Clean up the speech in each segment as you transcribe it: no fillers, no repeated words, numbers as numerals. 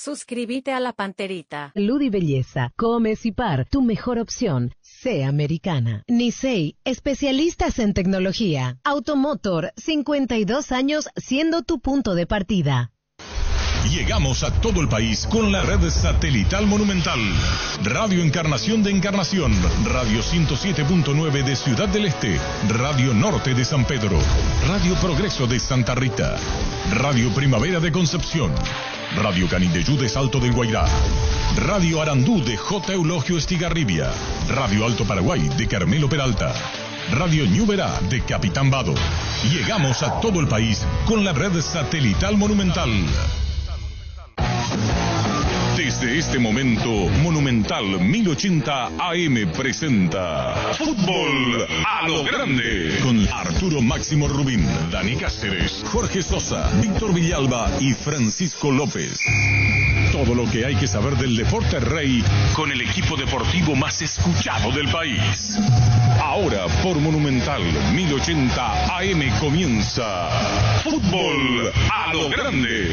Suscríbete a la Panterita. Ludi Belleza, Comes y Par, tu mejor opción. Sé americana. Nisei, especialistas en tecnología. Automotor, 52 años siendo tu punto de partida. Llegamos a todo el país con la red satelital Monumental. Radio Encarnación de Encarnación, Radio 107.9 de Ciudad del Este, Radio Norte de San Pedro, Radio Progreso de Santa Rita, Radio Primavera de Concepción, Radio Canindeyú de Salto del Guairá, Radio Arandú de J. Eulogio Estigarribia, Radio Alto Paraguay de Carmelo Peralta, Radio Ñuberá de Capitán Vado. Llegamos a todo el país con la red satelital Monumental. Desde este momento, Monumental 1080 AM presenta Fútbol a lo Grande con Arturo Máximo Rubín, Dani Cáceres, Jorge Sosa, Víctor Villalba y Francisco López. Todo lo que hay que saber del deporte rey con el equipo deportivo más escuchado del país. Ahora por Monumental 1080 AM comienza Fútbol a lo Grande.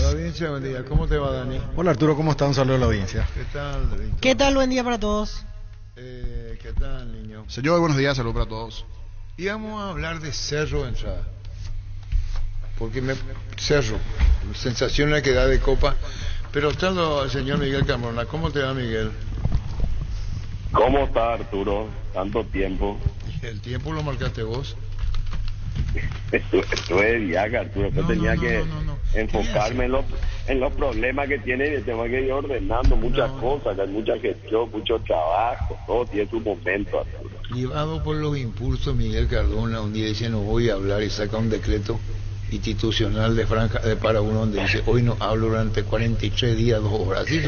La audiencia, buen día. ¿Cómo te va, Dani? Hola, Arturo, ¿cómo están? Un saludo a la audiencia. ¿Qué tal, Víctor? ¿Qué tal? Buen día para todos. ¿Qué tal, niño? Señor, buenos días, saludos para todos. Íbamos a hablar de Cerro de entrada. Porque Cerro, sensación en la que da de copa. Pero está el señor Miguel Cardona. ¿Cómo te va, Miguel? ¿Cómo está, Arturo? Tanto tiempo. ¿El tiempo lo marcaste vos? Estuve de viaje, Arturo, pero tenía que enfocarme en los problemas que tiene y tengo que ir ordenando muchas cosas, mucha gestión, mucho trabajo, todo tiene su momento, Arturo. Llevado por los impulsos, Miguel Cardona un día dice no voy a hablar y saca un decreto institucional de franja de para uno donde dice hoy no hablo durante 43 días, 2 horas, ¿sí?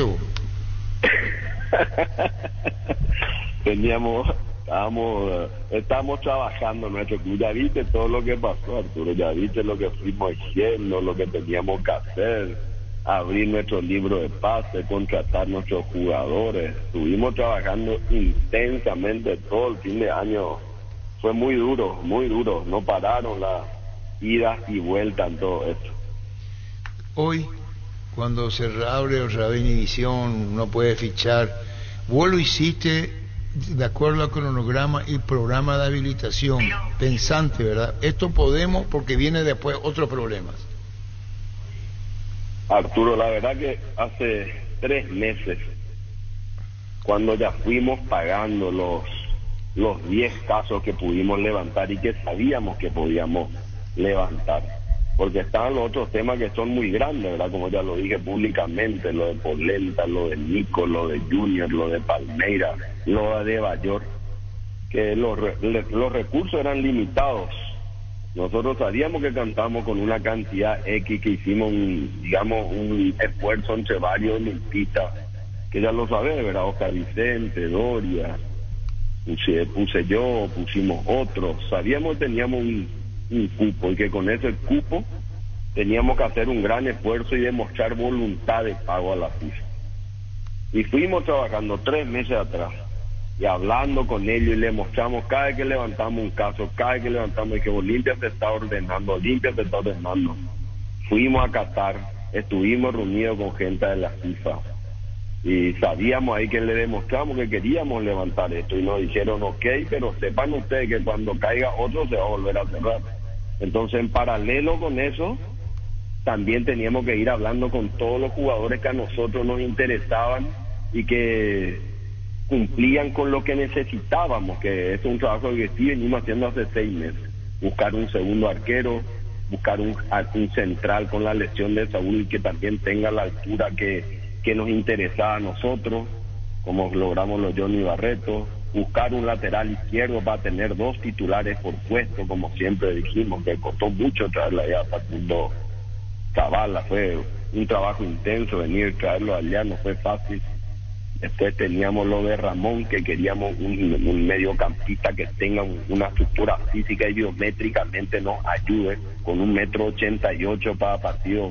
Estamos trabajando nuestro club, ya viste todo lo que pasó, Arturo, ya viste lo que fuimos haciendo, lo que teníamos que hacer, abrir nuestro libro de pases, contratar nuestros jugadores, estuvimos trabajando intensamente todo el fin de año, fue muy duro, no pararon las idas y vueltas en todo esto. Hoy, cuando se abre otra vez Inhibición, no puede fichar, vos lo hiciste de acuerdo al cronograma y programa de habilitación pensante, ¿verdad? Esto podemos porque viene después otros problemas. Arturo, la verdad que hace 3 meses cuando ya fuimos pagando los 10 casos que pudimos levantar y que sabíamos que podíamos levantar, porque estaban los otros temas que son muy grandes, ¿verdad? Como ya lo dije públicamente, lo de Polenta, lo de Nico, lo de Junior, lo de Palmeira, lo de Bayor, que los recursos eran limitados. Nosotros sabíamos que cantamos con una cantidad X, que hicimos un esfuerzo entre varios olimpistas, que ya lo sabés, ¿verdad? Oscar Vicente, Doria, puse yo, pusimos otros, sabíamos que teníamos un cupo y que con ese cupo teníamos que hacer un gran esfuerzo y demostrar voluntad de pago a la FIFA. Y fuimos trabajando 3 meses atrás y hablando con ellos y le mostramos cada vez que levantamos un caso, cada vez que levantamos, y que Olimpia se está ordenando, Olimpia se está ordenando. Fuimos a Qatar, estuvimos reunidos con gente de la FIFA y sabíamos ahí que le demostramos que queríamos levantar esto y nos dijeron ok, pero sepan ustedes que cuando caiga otro se va a volver a cerrar. Entonces en paralelo con eso también teníamos que ir hablando con todos los jugadores que a nosotros nos interesaban y que cumplían con lo que necesitábamos, que es un trabajo que venimos haciendo hace 6 meses, buscar un segundo arquero, buscar un central con la lesión de Saúl que también tenga la altura que nos interesaba a nosotros, como logramos los Johnny Barreto, buscar un lateral izquierdo para tener 2 titulares por puesto, como siempre dijimos, que costó mucho traerla allá a Facundo Zavala, fue un trabajo intenso venir y traerlo allá, no fue fácil. Después teníamos lo de Ramón, que queríamos un mediocampista que tenga una estructura física y biométricamente nos ayude, con 1,88 m para partido,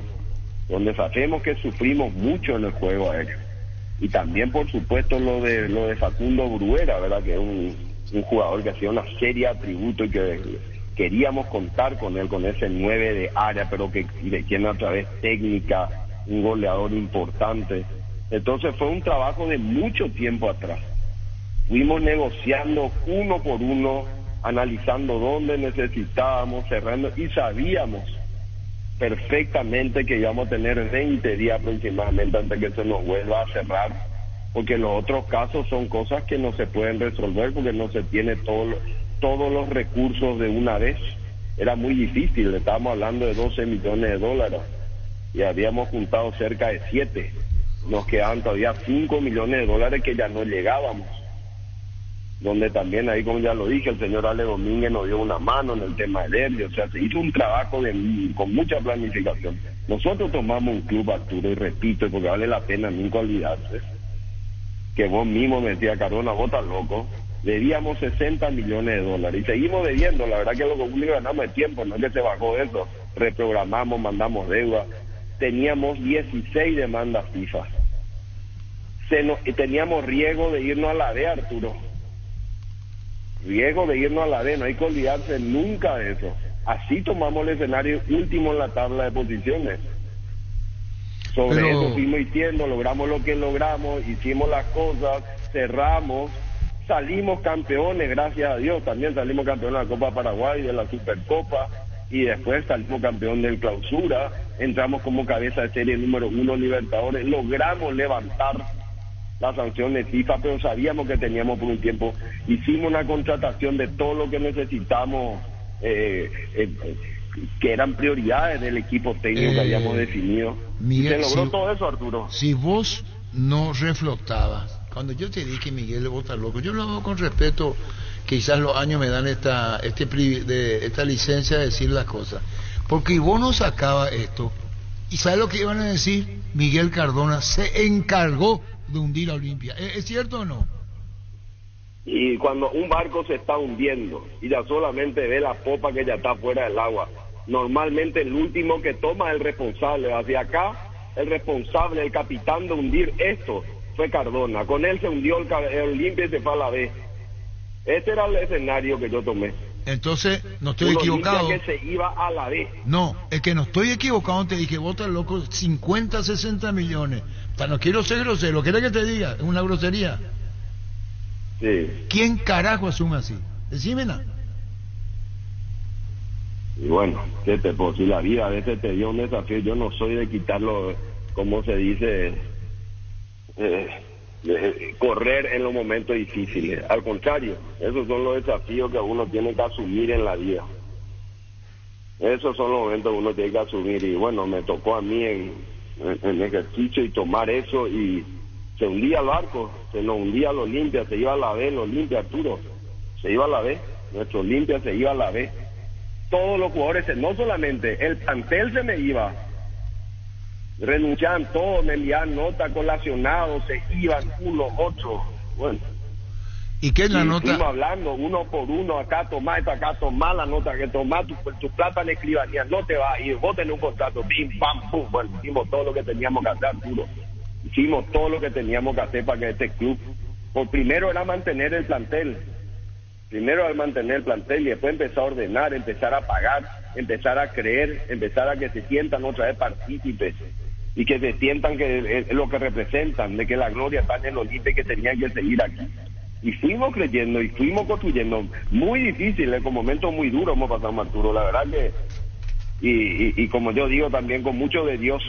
donde sabemos que sufrimos mucho en el juego aéreo. Y también por supuesto lo de Facundo Bruera, ¿verdad? Que es un jugador que hacía una serie de atributos y que queríamos contar con él, con ese 9 de área, pero que tiene a través técnica, un goleador importante. Entonces fue un trabajo de mucho tiempo atrás. Fuimos negociando uno por uno, analizando dónde necesitábamos, cerrando, y sabíamos perfectamente que íbamos a tener 20 días aproximadamente antes que se nos vuelva a cerrar, porque los otros casos son cosas que no se pueden resolver porque no se tiene todos los recursos de una vez. Era muy difícil, estábamos hablando de $12 millones y habíamos juntado cerca de 7. Nos quedaban todavía $5 millones que ya no llegábamos, donde también ahí, como ya lo dije, el señor Ale Domínguez nos dio una mano en el tema de él. O sea, se hizo un trabajo con mucha planificación. Nosotros tomamos un club, Arturo, y repito, porque vale la pena nunca olvidarse, que vos mismo me decías, Cardona, vos estás loco, debíamos $60 millones y seguimos debiendo. La verdad que lo único que ganamos es tiempo, no es que se bajó eso, reprogramamos, mandamos deuda. Teníamos 16 demandas FIFA. Teníamos riesgo de irnos a la D, Arturo. Riesgo de irnos a la D, no hay que olvidarse nunca de eso. Así tomamos el escenario último en la tabla de posiciones. Sobre eso fuimos diciendo, logramos lo que logramos, hicimos las cosas, cerramos, salimos campeones, gracias a Dios. También salimos campeones de la Copa Paraguay, de la Supercopa, y después salimos campeón del Clausura, entramos como cabeza de serie número 1 Libertadores, logramos levantar la sanción de FIFA, pero sabíamos que teníamos por un tiempo, hicimos una contratación de todo lo que necesitamos, que eran prioridades del equipo técnico que habíamos definido. Miguel, y se logró todo eso, Arturo. Si vos no reflotabas, cuando yo te dije, Miguel, vos estás loco, yo lo hago con respeto, quizás los años me dan esta licencia de decir las cosas, porque vos no sacabas esto, y ¿sabes lo que iban a decir? Miguel Cardona se encargó de hundir a Olimpia. ¿Es cierto o no? Y cuando un barco se está hundiendo y ya solamente ve la popa que ya está fuera del agua, normalmente el último que toma es el responsable. Hacia acá, el responsable, el capitán de hundir esto fue Cardona. Con él se hundió el Olimpia y se fue a la vez. Este era el escenario que yo tomé. Entonces, no estoy equivocado. Que se iba a la vez. No, es que no estoy equivocado. Te dije, vos estás loco, 50, 60 millones. O sea, no quiero ser grosero, ¿querés que te diga? Es una grosería. Sí. ¿Quién carajo asume así? Decime nada. Y bueno, ¿qué te puedo decir? La vida a veces te dio un desafío. Yo no soy de quitarlo, como se dice, correr en los momentos difíciles. Al contrario, esos son los desafíos que uno tiene que asumir en la vida. Esos son los momentos que uno tiene que asumir. Y bueno, me tocó a mí en ejercicio y tomar eso, y se hundía el barco, se nos hundía el Olimpia, se iba a la B el Olimpia, Arturo, se iba a la B, nuestro Olimpia se iba a la B. Todos los jugadores, no solamente el plantel se me iba, renunciaban todos, me enviaban notas, colacionados, se iban uno, otro. Bueno, ¿y qué es la nota? Estuvimos hablando uno por uno, acá tomá esto, acá tomá la nota, que tomá tu plata en escribanía, no te va a ir, vos tenés un contrato, pim, pam, pum. Bueno, hicimos todo lo que teníamos que hacer, Arturo. Hicimos todo lo que teníamos que hacer para que este club, por primero era mantener el plantel, y después empezar a ordenar, empezar a pagar, empezar a creer, empezar a que se sientan otra vez partícipes, y que se sientan que es lo que representan, de que la gloria está en el Olimpia y que tenían que seguir aquí. Y fuimos creyendo y fuimos construyendo. Muy difícil, con momentos muy duros hemos pasado, Arturo, la verdad que... Y como yo digo también, con mucho de Dios,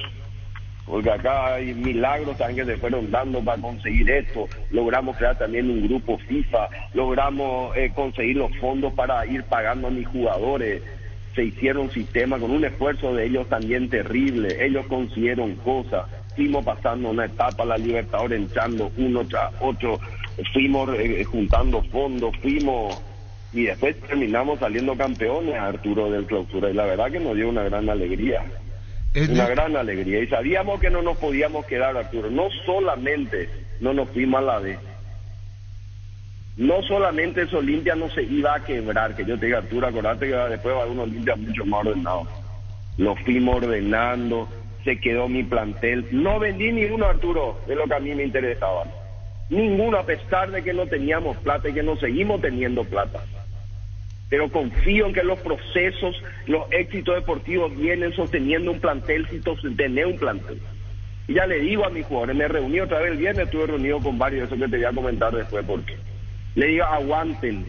porque acá hay milagros también que se fueron dando para conseguir esto. Logramos crear también un grupo FIFA, logramos conseguir los fondos para ir pagando a mis jugadores. Se hicieron sistemas con un esfuerzo de ellos también terrible. Ellos consiguieron cosas. Fuimos pasando una etapa, la Libertadores, entrando uno tras otro. Fuimos juntando fondos, fuimos... Y después terminamos saliendo campeones, Arturo, del Clausura. Y la verdad que nos dio una gran alegría. Y sabíamos que no nos podíamos quedar, Arturo. No solamente no nos fuimos a la vez, no solamente eso, Olimpia no se iba a quebrar. Que yo te diga, Arturo, acordate que después va a haber un Olimpia mucho más ordenado. Lo fuimos ordenando, se quedó mi plantel. No vendí ninguno, Arturo, de lo que a mí me interesaba. Ninguno, a pesar de que no teníamos plata y que no seguimos teniendo plata. Pero confío en que los procesos, los éxitos deportivos vienen sosteniendo un plantel, si sostener un plantel. Y ya le digo a mis jugadores, me reuní otra vez el viernes, estuve reunido con varios, eso que te voy a comentar después, porque le digo, aguanten,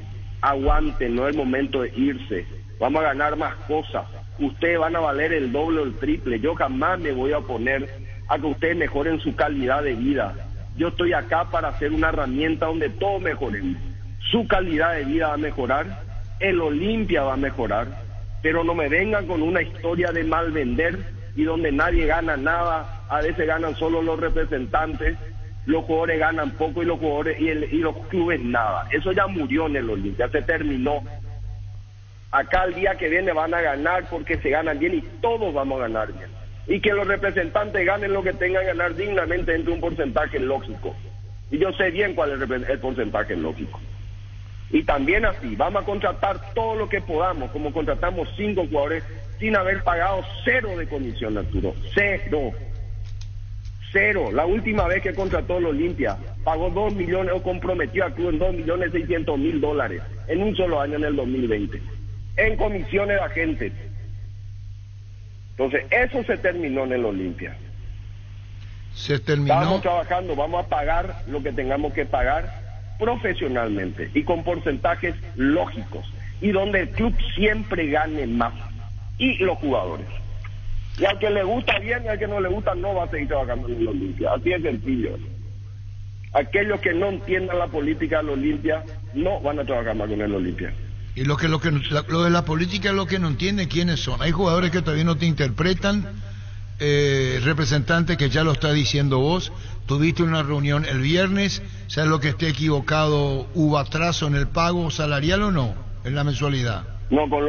no es el momento de irse, vamos a ganar más cosas, ustedes van a valer el doble o el triple, yo jamás me voy a oponer a que ustedes mejoren su calidad de vida, yo estoy acá para hacer una herramienta donde todos mejoren, su calidad de vida va a mejorar, el Olimpia va a mejorar, pero no me vengan con una historia de mal vender y donde nadie gana nada, a veces ganan solo los representantes, los jugadores ganan poco y los jugadores y los clubes nada. Eso ya murió en el Olimpia, se terminó. Acá el día que viene van a ganar porque se ganan bien y todos vamos a ganar bien. Y que los representantes ganen lo que tengan que ganar dignamente dentro de un porcentaje lógico. Y yo sé bien cuál es el porcentaje lógico. Y también así, vamos a contratar todo lo que podamos, como contratamos 5 jugadores sin haber pagado 0 de comisión, Arturo. Cero. La última vez que contrató el Olimpia, pagó 2 millones o comprometió al club en $2.600.000 en un solo año en el 2020. En comisiones de agentes. Entonces, eso se terminó en el Olimpia. Se terminó. Estamos trabajando, vamos a pagar lo que tengamos que pagar profesionalmente y con porcentajes lógicos y donde el club siempre gane más y los jugadores, y al que le gusta bien y al que no le gusta no va a seguir trabajando en el Olimpia, así es sencillo. Aquellos que no entiendan la política del Olimpia no van a trabajar más con el Olimpia. Y lo de la política, lo que no entiende quiénes son, hay jugadores que todavía no te interpretan, representante que ya lo está diciendo vos, tuviste una reunión el viernes, ¿sabes lo que esté equivocado? ¿Hubo atraso en el pago salarial o no? ¿En la mensualidad? No, con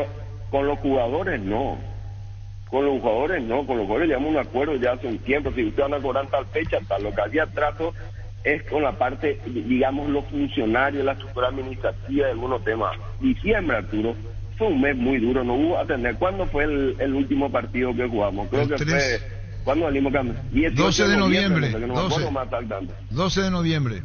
los jugadores llevamos un acuerdo ya hace un tiempo, si ustedes van a cobrar tal fecha, tal, lo que había atraso es con la parte, digamos, los funcionarios, la estructura administrativa de algunos temas. Diciembre, Arturo, fue un mes muy duro, no hubo atender. ¿Cuándo fue el último partido que jugamos? Creo que fue... ¿Cuándo salimos? 12 de noviembre. No sé, 12 de noviembre.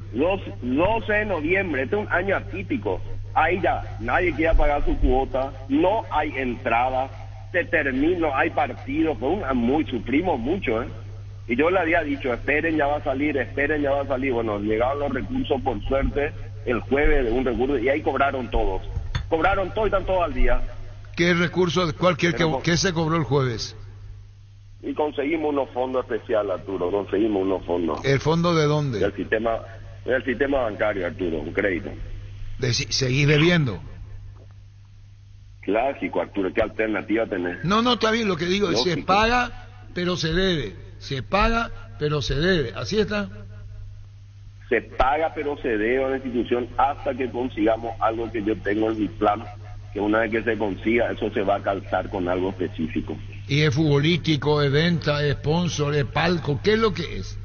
Este es un año atípico. Ahí ya nadie quiere pagar su cuota. No hay entrada. Se termina. Hay partido. Sufrimos mucho, ¿eh? Y yo le había dicho, esperen, ya va a salir. Bueno, llegaron los recursos, por suerte, el jueves de un recurso. Y ahí cobraron todos y están todos al día. ¿Qué recurso? ¿Qué se cobró el jueves? Y conseguimos unos fondos especiales, Arturo, ¿El fondo de dónde? Del sistema bancario, Arturo, un crédito. ¿Seguís bebiendo? Clásico, Arturo, ¿qué alternativa tenés? No, está bien, lo que digo, lógico. Se paga, pero se debe, ¿así está? Se paga pero se debe a la institución hasta que consigamos algo que yo tengo en mi plan, que una vez que se consiga, eso se va a calzar con algo específico. ¿Y es futbolístico, es venta, es sponsor, es palco? ¿Qué es lo que es?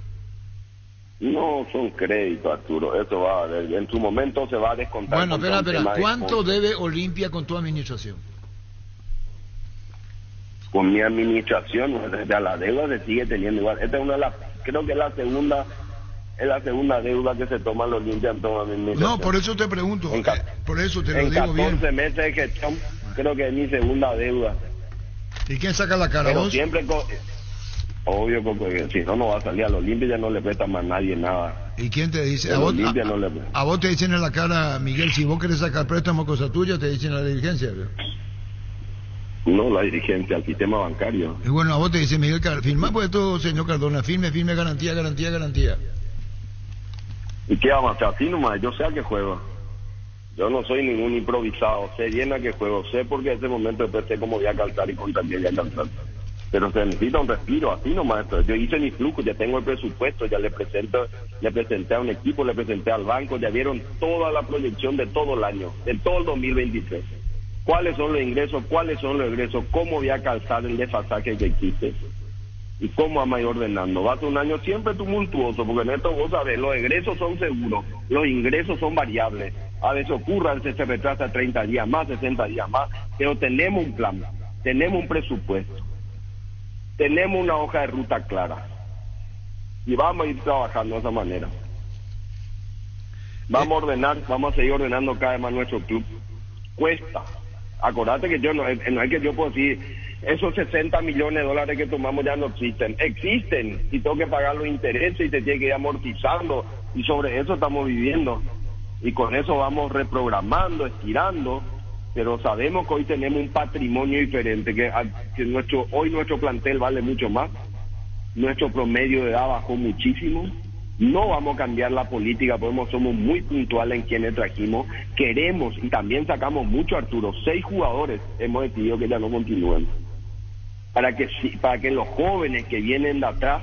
No, son créditos, Arturo, eso va a ver, en su momento se va a descontar. Bueno, espera, ¿cuánto debe Olimpia con tu administración? Con mi administración, ya la deuda se sigue teniendo igual. Esta es una de las, creo que es la segunda deuda que se toma los Olimpia en toda mi administración. No, por eso te pregunto, por eso te lo digo bien. En 14 meses de gestión, creo que es mi segunda deuda. ¿Y quién saca la cara? Pero vos siempre, obvio, porque si no, no va a salir. A los Olimpia ya no le presta más nadie nada. ¿Y quién te dice? A vos te dicen en la cara, Miguel, si vos querés sacar préstamo, cosa tuya, te dicen la dirigencia, ¿verdad? No, la dirigencia, al sistema bancario. Y bueno, a vos te dice, Miguel, firmá, pues todo, señor Cardona, firme, garantía. ¿Y qué vamos a hacer? Así nomás, yo sé a qué juego. Yo no soy ningún improvisado, sé bien a qué juego, sé porque en ese momento después sé cómo voy a calzar y con también voy a calzar. Pero se necesita un respiro, así nomás. Yo hice mi flujo, ya tengo el presupuesto, ya le presenté a un equipo, le presenté al banco, ya vieron toda la proyección de todo el año, de todo el 2023. ¿Cuáles son los ingresos? ¿Cuáles son los egresos? ¿Cómo voy a calzar el desfasaje que existe? ¿Y cómo vamos a ir ordenando? Va a ser un año siempre tumultuoso, porque en esto vos sabés, los egresos son seguros, los ingresos son variables. A veces ocurra, se retrasa 30 días más, 60 días más, pero tenemos un plan, tenemos un presupuesto, tenemos una hoja de ruta clara y vamos a ir trabajando de esa manera. Vamos a ordenar, vamos a seguir ordenando cada vez más nuestro club. Cuesta. Acordate que yo no es que yo puedo decir... esos 60 millones de dólares que tomamos ya no existen. Existen y tengo que pagar los intereses y te tiene que ir amortizando, y sobre eso estamos viviendo. Y con eso vamos reprogramando, estirando, pero sabemos que hoy tenemos un patrimonio diferente, que hoy nuestro plantel vale mucho más, nuestro promedio de edad bajó muchísimo. No vamos a cambiar la política, porque somos muy puntuales en quienes trajimos. Queremos, y también sacamos mucho, Arturo, 6 jugadores hemos decidido que ya no continúen, para que los jóvenes que vienen de atrás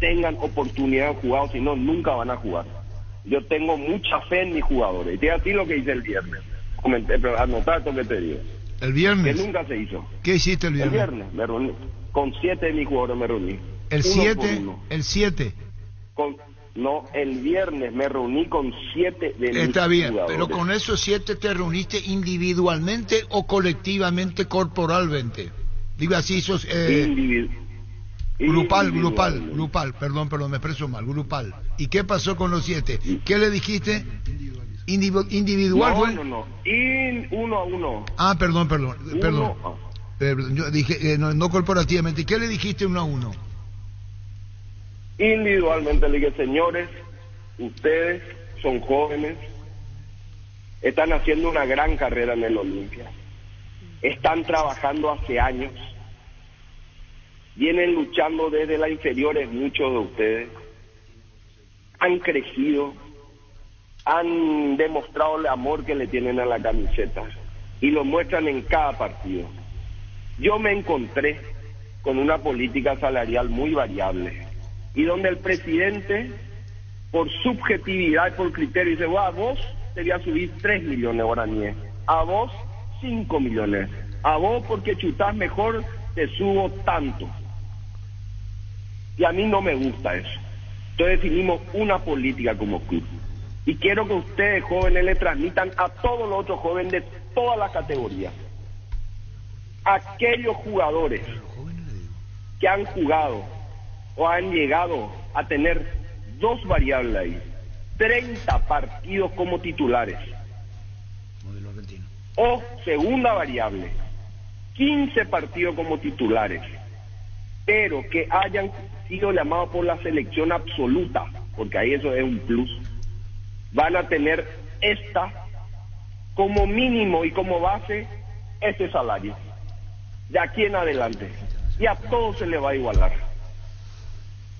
tengan oportunidad de jugar, si no, nunca van a jugar. Yo tengo mucha fe en mis jugadores, y te digo a ti lo que hice el viernes. Comenté, pero anotá esto que te digo. ¿El viernes? Que nunca se hizo. ¿Qué hiciste el viernes? El viernes me reuní, con 7 de mis jugadores me reuní. ¿El 7? ¿El 7? No, el viernes me reuní con 7 de mis jugadores. Está bien, pero con esos 7 te reuniste individualmente o colectivamente, corporalmente. Digo así, sos... Grupal, perdón, me expreso mal, grupal. ¿Y qué pasó con los 7? ¿Qué le dijiste? ¿Individual fue? No, uno a uno. Ah, perdón. Yo dije, no corporativamente. ¿Qué le dijiste uno a uno? Individualmente le dije, señores, ustedes son jóvenes, están haciendo una gran carrera en el Olimpia, están trabajando hace años, vienen luchando desde las inferiores muchos de ustedes, han crecido, han demostrado el amor que le tienen a la camiseta y lo muestran en cada partido. Yo me encontré con una política salarial muy variable y donde el presidente, por subjetividad y por criterio, dice, a vos te voy a subir 3 millones guaraníes, a vos 5 millones, a vos porque chutás mejor te subo tanto. Y a mí no me gusta eso. Entonces definimos una política como club. Y quiero que ustedes, jóvenes, le transmitan a todos los otros jóvenes de todas las categorías. Aquellos jugadores que han jugado o han llegado a tener 2 variables ahí, 30 partidos como titulares, modelo argentino, o segunda variable, 15 partidos como titulares, pero que hayan sido llamados por la selección absoluta, porque ahí eso es un plus. Van a tener esta como mínimo y como base este salario de aquí en adelante, y a todos se les va a igualar,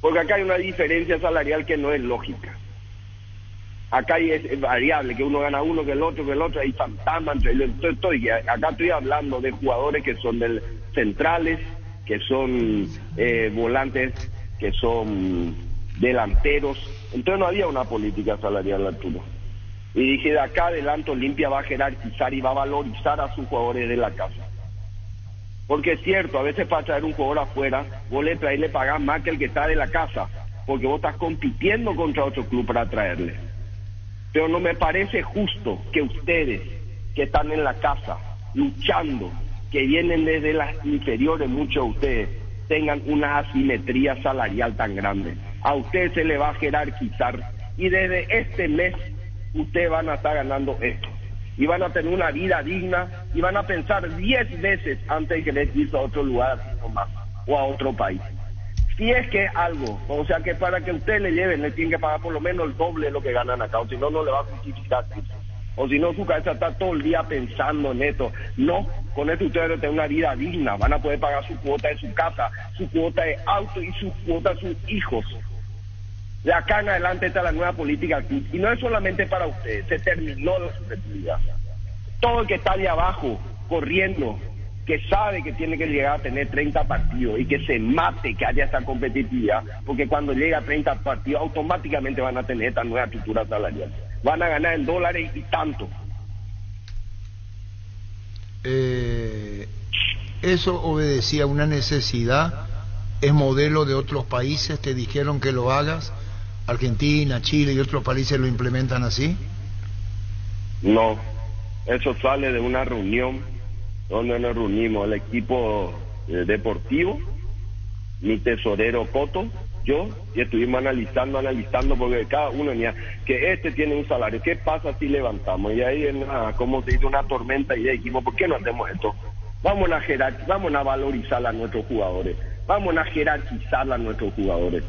porque acá hay una diferencia salarial que no es lógica. Acá es variable, que uno gana uno, que el otro, hay fantasmas. Acá estoy hablando de jugadores que son del centrales, que son volantes, que son delanteros. Entonces no había una política salarial, Arturo. Y dije, de acá adelante Olimpia va a jerarquizar y va a valorizar a sus jugadores de la casa. Porque es cierto, a veces para traer un jugador afuera, vos le pagás más que el que está de la casa, porque vos estás compitiendo contra otro club para traerle. Pero no me parece justo que ustedes, que están en la casa, luchando, que vienen desde las inferiores, muchos de ustedes, tengan una asimetría salarial tan grande. A ustedes se les va a jerarquizar, y desde este mes ustedes van a estar ganando esto, y van a tener una vida digna, y van a pensar 10 veces antes de querer irse a otro lugar o a otro país. Si es que algo, o sea que para que ustedes le lleven, le tienen que pagar por lo menos el doble de lo que ganan acá, o si no, no le va a justificar. O si no, su cabeza está todo el día pensando en esto. No, con esto ustedes van a tener una vida digna, van a poder pagar su cuota de su casa, su cuota de auto y su cuota de sus hijos. De acá en adelante está la nueva política aquí. Y no es solamente para ustedes, se terminó la subjetividad. Todo el que está de abajo, corriendo, que sabe que tiene que llegar a tener 30 partidos y que se mate, que haya esta competitividad, porque cuando llega a 30 partidos automáticamente van a tener esta nueva estructura salarial, van a ganar en dólares y tanto. Eso obedecía a una necesidad, es modelo de otros países, te dijeron que lo hagas, Argentina, Chile y otros países lo implementan así. No, eso sale de una reunión donde nos reunimos el equipo deportivo, mi tesorero Coto, yo, y estuvimos analizando, porque cada uno tenía que tiene un salario, ¿qué pasa si levantamos? Y ahí como se hizo una tormenta y de equipo, ¿por qué no hacemos esto? Vamos a valorizar a nuestros jugadores. Vamos a jerarquizar a nuestros jugadores.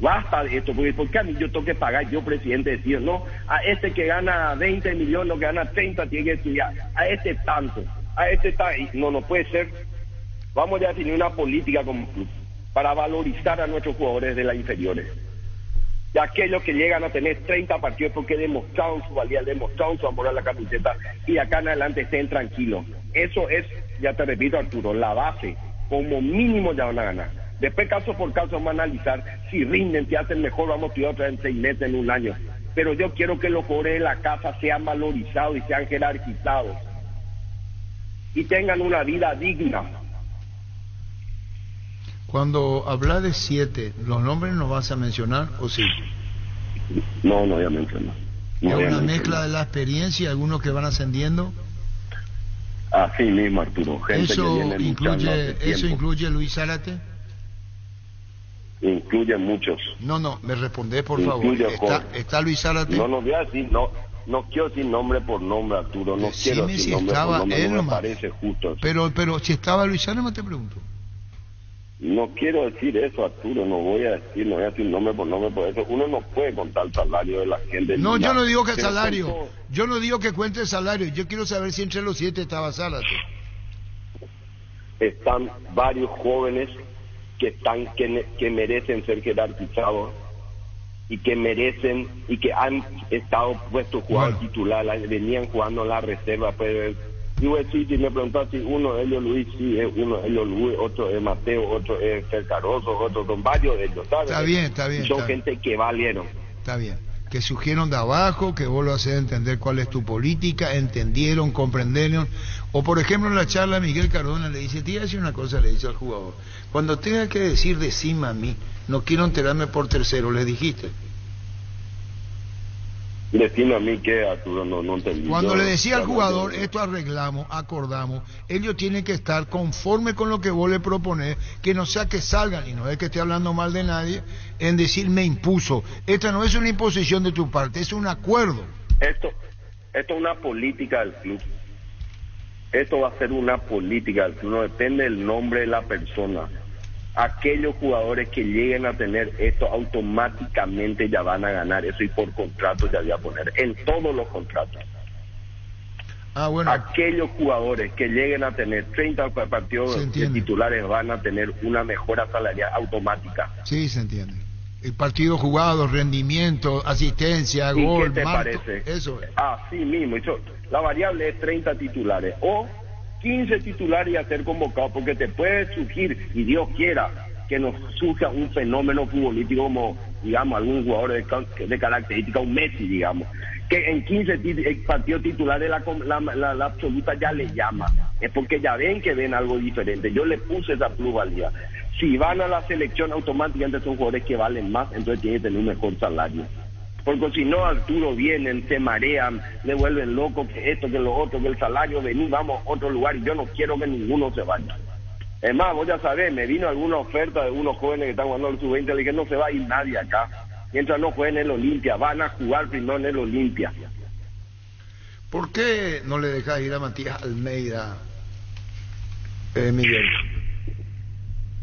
Basta de esto, porque ¿por qué a mí yo tengo que pagar, yo presidente, decir, no, a este que gana 20 millones, que gana 30, tiene que estudiar, a este tanto, a este tanto? No, no puede ser. Vamos a definir una política como club para valorizar a nuestros jugadores de las inferiores. Y aquellos que llegan a tener 30 partidos porque demostraron su valía, demostraron su amor a la camiseta, y de acá en adelante estén tranquilos. Eso es, ya te repito, Arturo, la base. Como mínimo ya van a ganar. Después, caso por caso, vamos a analizar si rinden, si hacen mejor, vamos a estudiar otra en 6 meses, en 1 año. Pero yo quiero que los jugadores de la casa sean valorizados y sean jerarquizados. Y tengan una vida digna. Cuando hablas de 7, ¿los nombres no vas a mencionar o sí? No, no voy a mencionar. No, ¿es una mezcla de la experiencia, algunos que van ascendiendo? Así mismo, Arturo. Gente ¿Eso incluye Luis Zárate? Incluye muchos. No, no, me responde por incluye favor. ¿Está Luis Zárate? No, no voy a decir, no quiero decir nombre por nombre, Arturo. No quiero decir si nombre por nombre, él, no me parece justo. Pero si estaba Luis Zárate, te pregunto. No quiero decir eso, Arturo. No voy a decir nombre por nombre por eso. Uno no puede contar el salario de la gente. No, yo no digo que el salario. Contó... Yo no digo que cuente el salario. Yo quiero saber si entre los 7 estaba Zárate. Están varios jóvenes que merecen ser jerarquizados y que merecen y que han estado puestos jugadores titulares, venían jugando en la reserva. Pues, si me preguntas si uno de ellos Luis, sí, uno de ellos Luis, otro es Mateo, otro es Cercaroso, otro son varios de ellos, ¿sabes? Está bien. Son gente que valieron. Está bien. Que surgieron de abajo, que vos lo haces entender cuál es tu política, entendieron, comprendieron. O por ejemplo en la charla Miguel Cardona le dice, te voy a decir una cosa, le dice al jugador, cuando tenga que decir decime a mí, no quiero enterarme por tercero, le dijiste. Decime a mí que Arturo no entendí. Cuando le decía al jugador, esto arreglamos, acordamos, ellos tienen que estar conforme con lo que vos le proponés, que no sea que salgan, y no es que esté hablando mal de nadie, en decir me impuso. Esta no es una imposición de tu parte, es un acuerdo. Esto es una política del club. Esto va a ser una política del club, no depende del nombre de la persona. Aquellos jugadores que lleguen a tener esto automáticamente ya van a ganar eso, y por contrato ya voy a poner en todos los contratos. Bueno. Aquellos jugadores que lleguen a tener 30 partidos de titulares van a tener una mejora salarial automática. Sí, se entiende. El partido jugado, rendimiento, asistencia, gol, ¿qué te parece? Eso es. Así mismo. La variable es 30 titulares o 15 titulares y a ser convocado, porque te puede surgir, y Dios quiera que nos surja un fenómeno futbolístico como, digamos, algún jugador de característica, un Messi, digamos, que en 15 partidos titulares la absoluta ya le llama, es porque ya ven que ven algo diferente. Yo le puse esa plusvalía. Si van a la selección automáticamente son jugadores que valen más, entonces tienen que tener un mejor salario. Porque si no, Arturo, vienen, se marean, le vuelven loco, que esto, que lo otro, que el salario, vení, vamos a otro lugar. Y yo no quiero que ninguno se vaya. Es más, vos ya sabés, me vino alguna oferta de unos jóvenes que están jugando el sub-20, le dije, no se va a ir nadie acá. Mientras no jueguen en el Olimpia, van a jugar primero en el Olimpia. ¿Por qué no le dejás ir a Matías Almeyda, Miguel?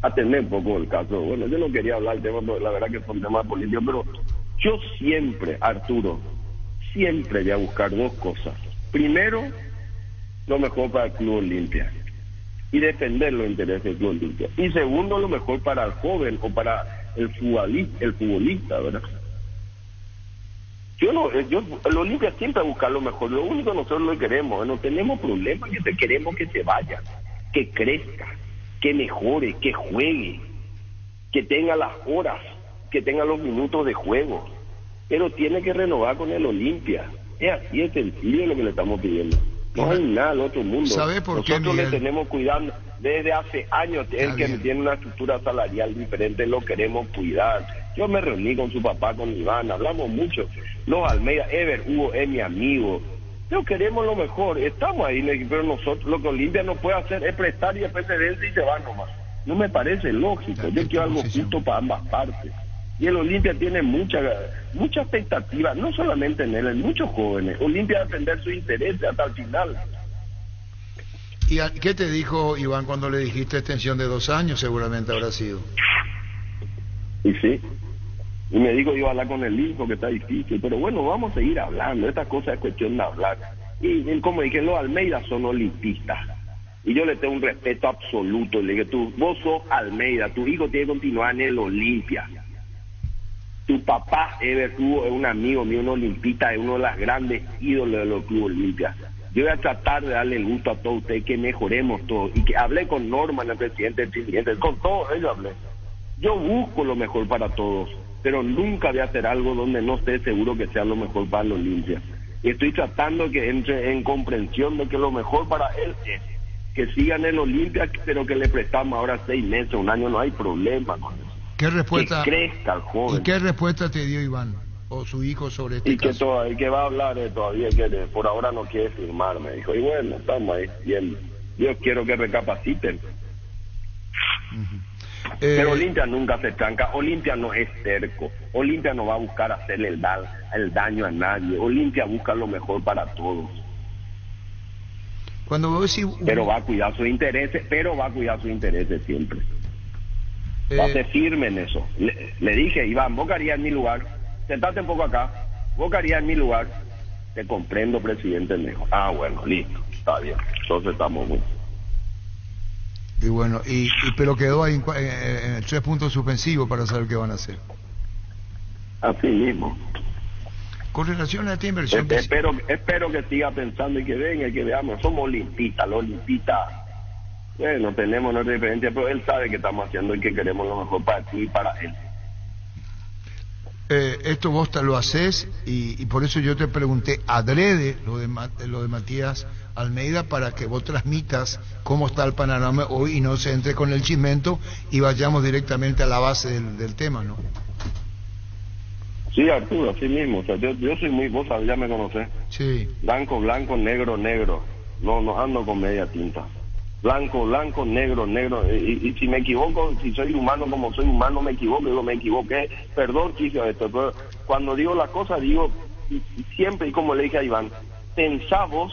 Atendé un poco el caso. Bueno, yo no quería hablar del tema, la verdad que son temas políticos, pero... Yo siempre, Arturo, siempre voy a buscar dos cosas. Primero, lo mejor para el Club Olimpia y defender los intereses del Club Olimpia. Y segundo, lo mejor para el joven o para el futbolista, ¿verdad? El Olimpia siempre va a buscar lo mejor. Lo único que nosotros lo queremos, no tenemos problemas, que queremos que se vaya, que crezca, que mejore, que juegue, que tenga las horas, que tenga los minutos de juego, pero tiene que renovar con el Olimpia. Es así, es sencillo lo que le estamos pidiendo. No hay nada al otro mundo. ¿Sabes por qué, Miguel? Nosotros le tenemos cuidando desde hace años. El que tiene una estructura salarial diferente lo queremos cuidar. Yo me reuní con su papá, con Iván, hablamos mucho. Los Almeida, Ever, Hugo es mi amigo. Yo queremos lo mejor, estamos ahí, pero nosotros lo que Olimpia no puede hacer es prestar y después se vende y se va nomás. No me parece lógico. Yo quiero algo justo para ambas partes. Y el Olimpia tiene mucha expectativa, no solamente en muchos jóvenes. Olimpia va a defender sus intereses hasta el final. ¿Y qué te dijo Iván cuando le dijiste extensión de 2 años? Seguramente habrá sido. Y sí. Y me dijo, iba a hablar con el hijo, que está difícil. Pero bueno, vamos a seguir hablando. Esta cosa es cuestión de hablar. Y como dije, los Almeyda son olimpistas. Y yo le tengo un respeto absoluto. Le dije, vos sos Almeyda, tu hijo tiene que continuar en el Olimpia. Tu papá, Ever, tuvo, es un amigo mío, un olimpista, es uno de los grandes ídolos de los clubes Olimpia. Yo voy a tratar de darle el gusto a todos ustedes, que mejoremos todo. Y que hablé con Norman, el presidente del Trinidense, con todos ellos hablé. Yo busco lo mejor para todos, pero nunca voy a hacer algo donde no esté seguro que sea lo mejor para los Olimpia. Y estoy tratando que entre en comprensión de que lo mejor para él es que sigan en Olimpia, pero que le prestamos ahora 6 meses, 1 año, no hay problema con eso. ¿Qué respuesta, que crezca el joven. ¿Y qué respuesta te dio Iván o su hijo sobre este caso? Que va a hablar todavía, que por ahora no quiere firmar, me dijo. Y bueno, estamos ahí viendo. Yo quiero que recapaciten. Pero Olimpia nunca se tranca, Olimpia no es cerco, Olimpia no va a buscar hacerle el daño a nadie, Olimpia busca lo mejor para todos. Cuando vos decís... Pero va a cuidar sus intereses, siempre. Va a ser firme en eso. Le dije, Iván, vos harías en mi lugar, sentate un poco acá, vos harías en mi lugar, te comprendo, presidente, me dijo. Ah, bueno, listo, está bien, entonces estamos juntos. Y bueno, pero quedó ahí en 3 puntos suspensivos para saber qué van a hacer. Así mismo. Con relación a esta inversión... Espero que siga pensando y que venga y que veamos. Somos olimpistas, los olimpistas. Bueno, tenemos nuestra diferencia, pero él sabe que estamos haciendo y que queremos lo mejor para ti y para él. Esto vos lo haces y por eso yo te pregunté adrede lo de Matías Almeyda, para que vos transmitas cómo está el panorama hoy y no se entre con el chismento y vayamos directamente a la base del tema, ¿no? Sí, Arturo, así mismo. O sea, yo soy muy... Vos ya me conocés. Sí. Blanco, blanco, negro, negro. No ando con media tinta. Blanco, blanco, negro, negro. Y si me equivoco, si soy humano, como soy humano, me equivoco, digo, me equivoqué, perdón, quise esto, pero cuando digo las cosas, digo, siempre, y como le dije a Iván, pensá vos,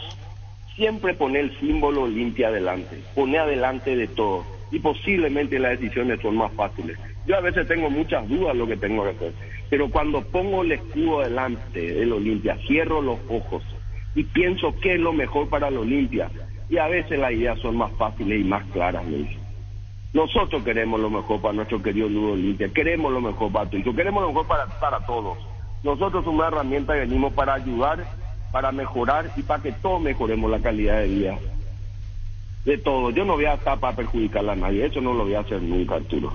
siempre poné el símbolo Olimpia adelante, poné adelante de todo, y posiblemente las decisiones son más fáciles. Yo a veces tengo muchas dudas de lo que tengo que hacer, pero cuando pongo el escudo adelante del Olimpia, cierro los ojos, y pienso qué es lo mejor para el Olimpia, y a veces las ideas son más fáciles y más claras, Luis. Nosotros queremos lo mejor para nuestro querido Ludo Olimpia, queremos lo mejor para tu hijo, queremos lo mejor para todos. Nosotros somos una herramienta que venimos para ayudar, para mejorar y para que todos mejoremos la calidad de vida de todos. Yo no voy a estar para perjudicarla a nadie, eso no lo voy a hacer nunca, Arturo.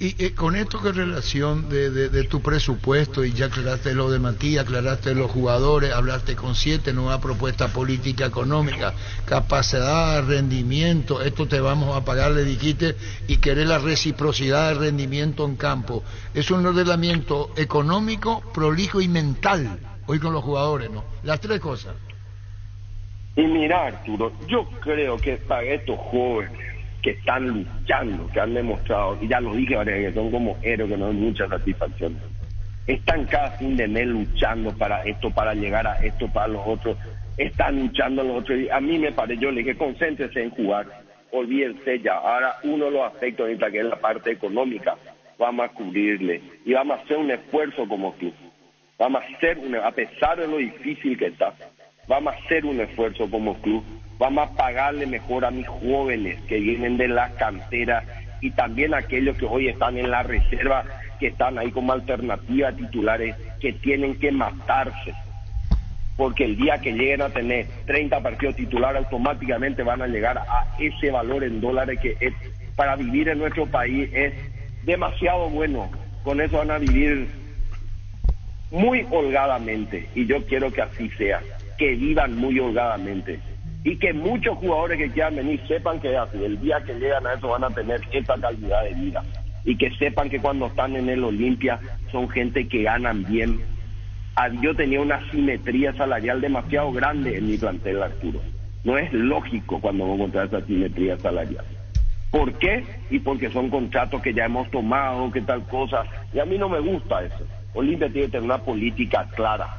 Y con esto, ¿qué relación de tu presupuesto? Y ya aclaraste lo de Matías, aclaraste los jugadores, hablaste con 7, nueva propuesta política económica, capacidad, rendimiento, esto te vamos a pagar, le dijiste, y querés la reciprocidad de rendimiento en campo. Es un ordenamiento económico, prolijo y mental, hoy con los jugadores, ¿no? Las 3 cosas. Y mira, Arturo, yo creo que para estos jóvenes que están luchando, que han demostrado, y ya lo dije varias veces, son como héroes, que no hay mucha satisfacción. Están cada fin de mes luchando para esto, para llegar a esto, para los otros. Están luchando los otros. Y a mí me parece, yo le dije, concéntrese en jugar, olvídense ya. Ahora uno de los aspectos, ahorita que es la parte económica, vamos a cubrirle. Y vamos a hacer un esfuerzo como tú. Vamos a hacer, a pesar de lo difícil que está, vamos a hacer un esfuerzo como club. Vamos a pagarle mejor a mis jóvenes que vienen de las canteras y también a aquellos que hoy están en la reserva, que están ahí como alternativa a titulares, que tienen que matarse. Porque el día que lleguen a tener 30 partidos titulares, automáticamente van a llegar a ese valor en dólares que es, para vivir en nuestro país es demasiado bueno. Con eso van a vivir muy holgadamente. Y yo quiero que así sea, que vivan muy holgadamente. Y que muchos jugadores que quieran venir sepan que el día que llegan a eso van a tener esa calidad de vida. Y que sepan que cuando están en el Olimpia son gente que ganan bien. Yo tenía una asimetría salarial demasiado grande en mi plantel, Arturo. No es lógico cuando vos encontrás esa asimetría salarial. ¿Por qué? Y porque son contratos que ya hemos tomado, que tal cosa. Y a mí no me gusta eso. Olimpia tiene que tener una política clara.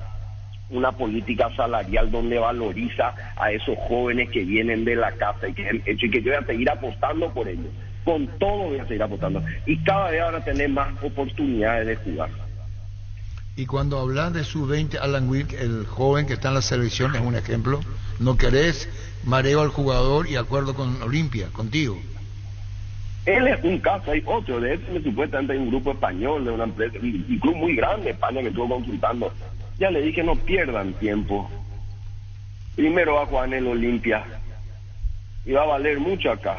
una política salarial donde valoriza a esos jóvenes que vienen de la casa y que yo voy a seguir apostando por ellos. Con todo voy a seguir apostando. Y cada vez van a tener más oportunidades de jugar. Y cuando hablan de sub-20, Alan Wick, el joven que está en la selección, es un ejemplo. No querés mareo al jugador y acuerdo con Olimpia, contigo. Él es un caso, hay otro. De hecho, supuestamente hay un grupo español de una empresa, un club muy grande de España que estuvo consultando. Ya le dije, no pierdan tiempo. Primero va a jugar en el Olimpia. Y va a valer mucho acá.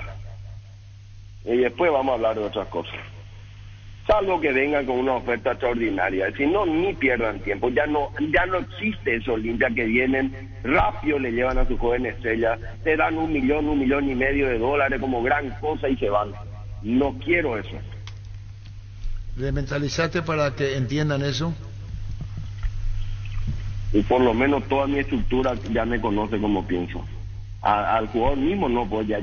Y después vamos a hablar de otras cosas. Salvo que vengan con una oferta extraordinaria. Si no, ni pierdan tiempo. Ya no existe esa Olimpia que vienen, rápido le llevan a sus jóvenes estrellas, te dan $1 millón, $1,5 millones de dólares como gran cosa y se van. No quiero eso. ¿Le mentalizaste para que entiendan eso? Y por lo menos toda mi estructura ya me conoce como pienso. Al jugador mismo no, pues ya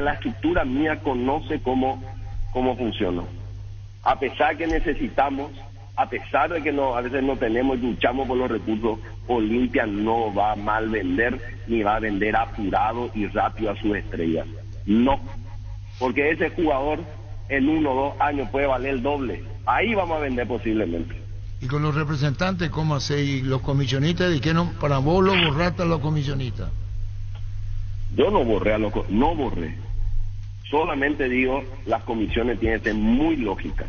la estructura mía conoce cómo funciona. A pesar que necesitamos, a pesar de que no, a veces no tenemos y luchamos por los recursos, Olimpia no va a mal vender ni va a vender apurado y rápido a sus estrellas. No, porque ese jugador en 1 o 2 años puede valer el doble. Ahí vamos a vender posiblemente. ¿Y con los representantes cómo hacéis? ¿Los comisionistas dijeron para vos lo borraste a los comisionistas? Yo no borré a los no borré. Solamente digo, las comisiones tienen que ser muy lógicas.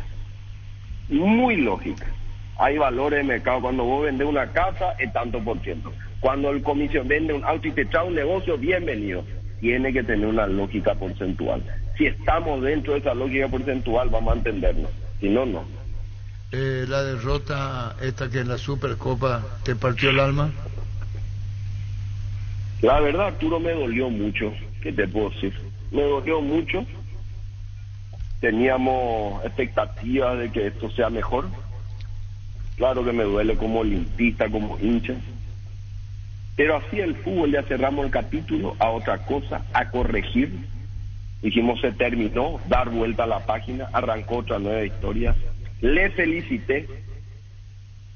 Muy lógicas. Hay valores de mercado. Cuando vos vendés una casa, es tanto por ciento. Cuando el comisión vende un auto y te trae un negocio, bienvenido. Tiene que tener una lógica porcentual. Si estamos dentro de esa lógica porcentual, vamos a entendernos. Si no, no. La derrota esta que en la Supercopa te partió el alma. La verdad, Arturo, me dolió mucho, ¿qué te puedo decir? Me dolió mucho. Teníamos expectativas de que esto sea mejor. Claro que me duele como olimpista, como hincha, pero así el fútbol. Ya cerramos el capítulo, a otra cosa, a corregir. Dijimos, se terminó, dar vuelta a la página, arrancó otra nueva historia. Le felicité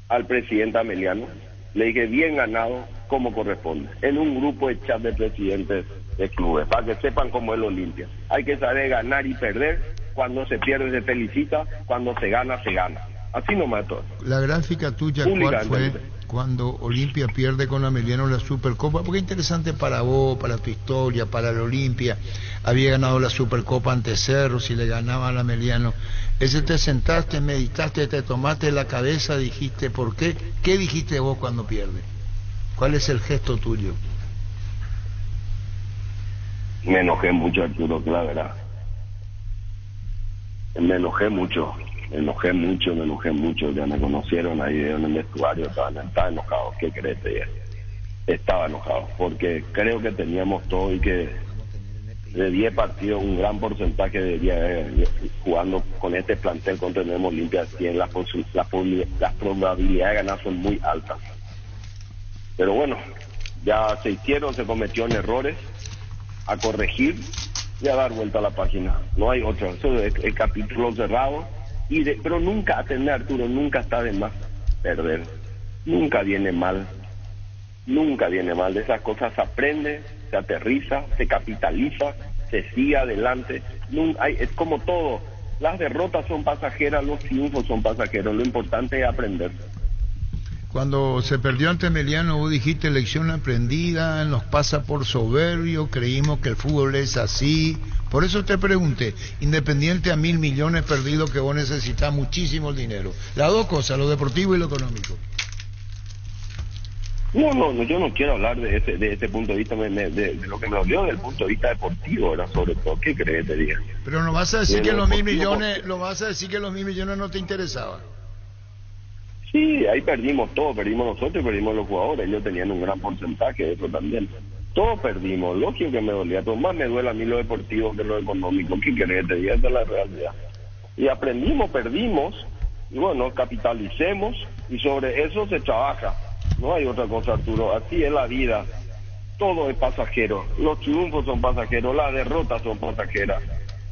al presidente Ameliano, le dije bien ganado como corresponde, en un grupo de chat de presidentes de clubes, para que sepan cómo es el Olimpia. Hay que saber ganar y perder, cuando se pierde se felicita, cuando se gana, así nomás todo. La gráfica tuya, ¿cuál fue cuando Olimpia pierde con Ameliano la Supercopa? Porque es interesante para vos, para tu historia, para el Olimpia. Había ganado la Supercopa ante Cerro, si le ganaba al Ameliano. Ese te sentaste, meditaste, te tomaste la cabeza, dijiste por qué. ¿Qué dijiste vos cuando pierde? ¿Cuál es el gesto tuyo? Me enojé mucho, Arturo, la verdad. Me enojé mucho, ya me conocieron ahí en el vestuario, estaba enojado, ¿qué crees? Estaba enojado, porque creo que teníamos todo y que de 10 partidos un gran porcentaje debería jugando con este plantel contra el mismo Olimpia, las probabilidades de ganar son muy altas. Pero bueno, ya se hicieron, se cometieron errores, a corregir y a dar vuelta a la página. No hay otro, eso es el capítulo cerrado. Pero nunca atender, Arturo, nunca está de más perder, nunca viene mal, de esas cosas se aprende, se aterriza, se capitaliza, se sigue adelante. Es como todo, las derrotas son pasajeras, los triunfos son pasajeros, lo importante es aprender. Cuando se perdió ante Emiliano, vos dijiste lección aprendida, nos pasa por soberbio, creímos que el fútbol es así. Por eso te pregunté, independiente a $1.000 millones perdidos que vos necesitas muchísimo el dinero. Las dos cosas, lo deportivo y lo económico. No, yo no quiero hablar de ese punto de vista, de lo que me dolió del punto de vista deportivo, era sobre todo, ¿qué crees, te diga? Pero no vas a decir que los $1.000 millones, lo vas a decir que los $1.000 millones no te interesaban. Sí, ahí perdimos todo, perdimos nosotros y perdimos los jugadores, ellos tenían un gran porcentaje de eso también. Todos perdimos, lógico que me dolía, todo más me duele a mí lo deportivo que lo económico, ¿qué querés? Esa es la realidad. Y aprendimos, perdimos, y bueno, capitalicemos, y sobre eso se trabaja. No hay otra cosa, Arturo, así es la vida, todo es pasajero, los triunfos son pasajeros, las derrotas son pasajeras.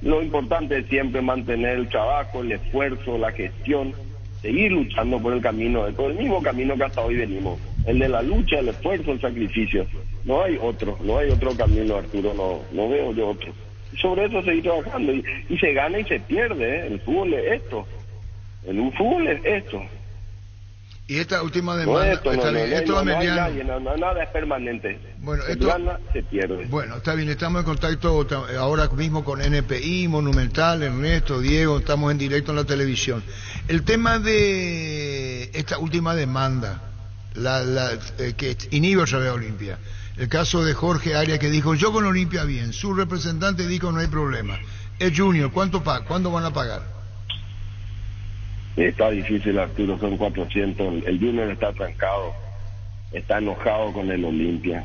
Lo importante es siempre mantener el trabajo, el esfuerzo, la gestión, seguir luchando por el camino, por el mismo camino que hasta hoy venimos, el de la lucha, el esfuerzo, el sacrificio. No hay otro, no hay otro camino, Arturo, no veo yo otro. Sobre eso seguir trabajando, y se gana y se pierde, ¿eh? El fútbol es esto, el fútbol es esto. Y esta última demanda, nada es permanente. Bueno, esto gana, se pierde. Bueno, está bien, estamos en contacto ahora mismo con NPI, Monumental, Ernesto, Diego, estamos en directo en la televisión. El tema de esta última demanda, que inhibe otra vez a Olimpia. El caso de Jorge Arias, que dijo, yo con Olimpia bien, su representante dijo no hay problema. El Junior, ¿cuándo van a pagar? Está difícil, Arturo, son 400. El Junior está trancado, está enojado con el Olimpia.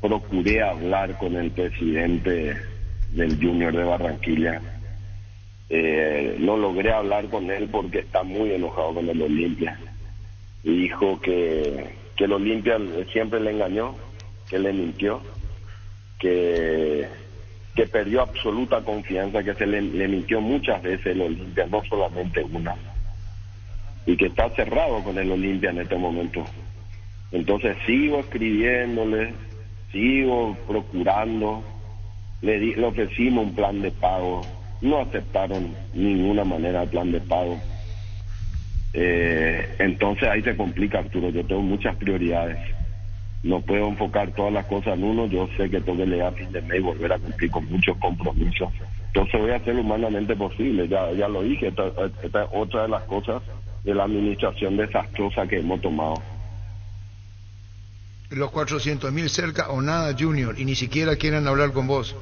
Procuré hablar con el presidente del Junior de Barranquilla. No logré hablar con él porque está muy enojado con el Olimpia. Y dijo que el Olimpia siempre le engañó, que le mintió, que perdió absoluta confianza, que se le mintió muchas veces el Olimpia, no solamente una. Y que está cerrado con el Olimpia en este momento. Entonces sigo escribiéndole, sigo procurando, le ofrecimos un plan de pago, no aceptaron ninguna manera el plan de pago. Entonces ahí se complica, Arturo, yo tengo muchas prioridades, no puedo enfocar todas las cosas en uno, yo sé que tengo que llegar a fin de mes y volver a cumplir con muchos compromisos, entonces voy a hacer lo humanamente posible, ya lo dije, esta es otra de las cosas de la administración desastrosa que hemos tomado. Los 400.000 cerca o nada, Junior, y ni siquiera quieren hablar con vos.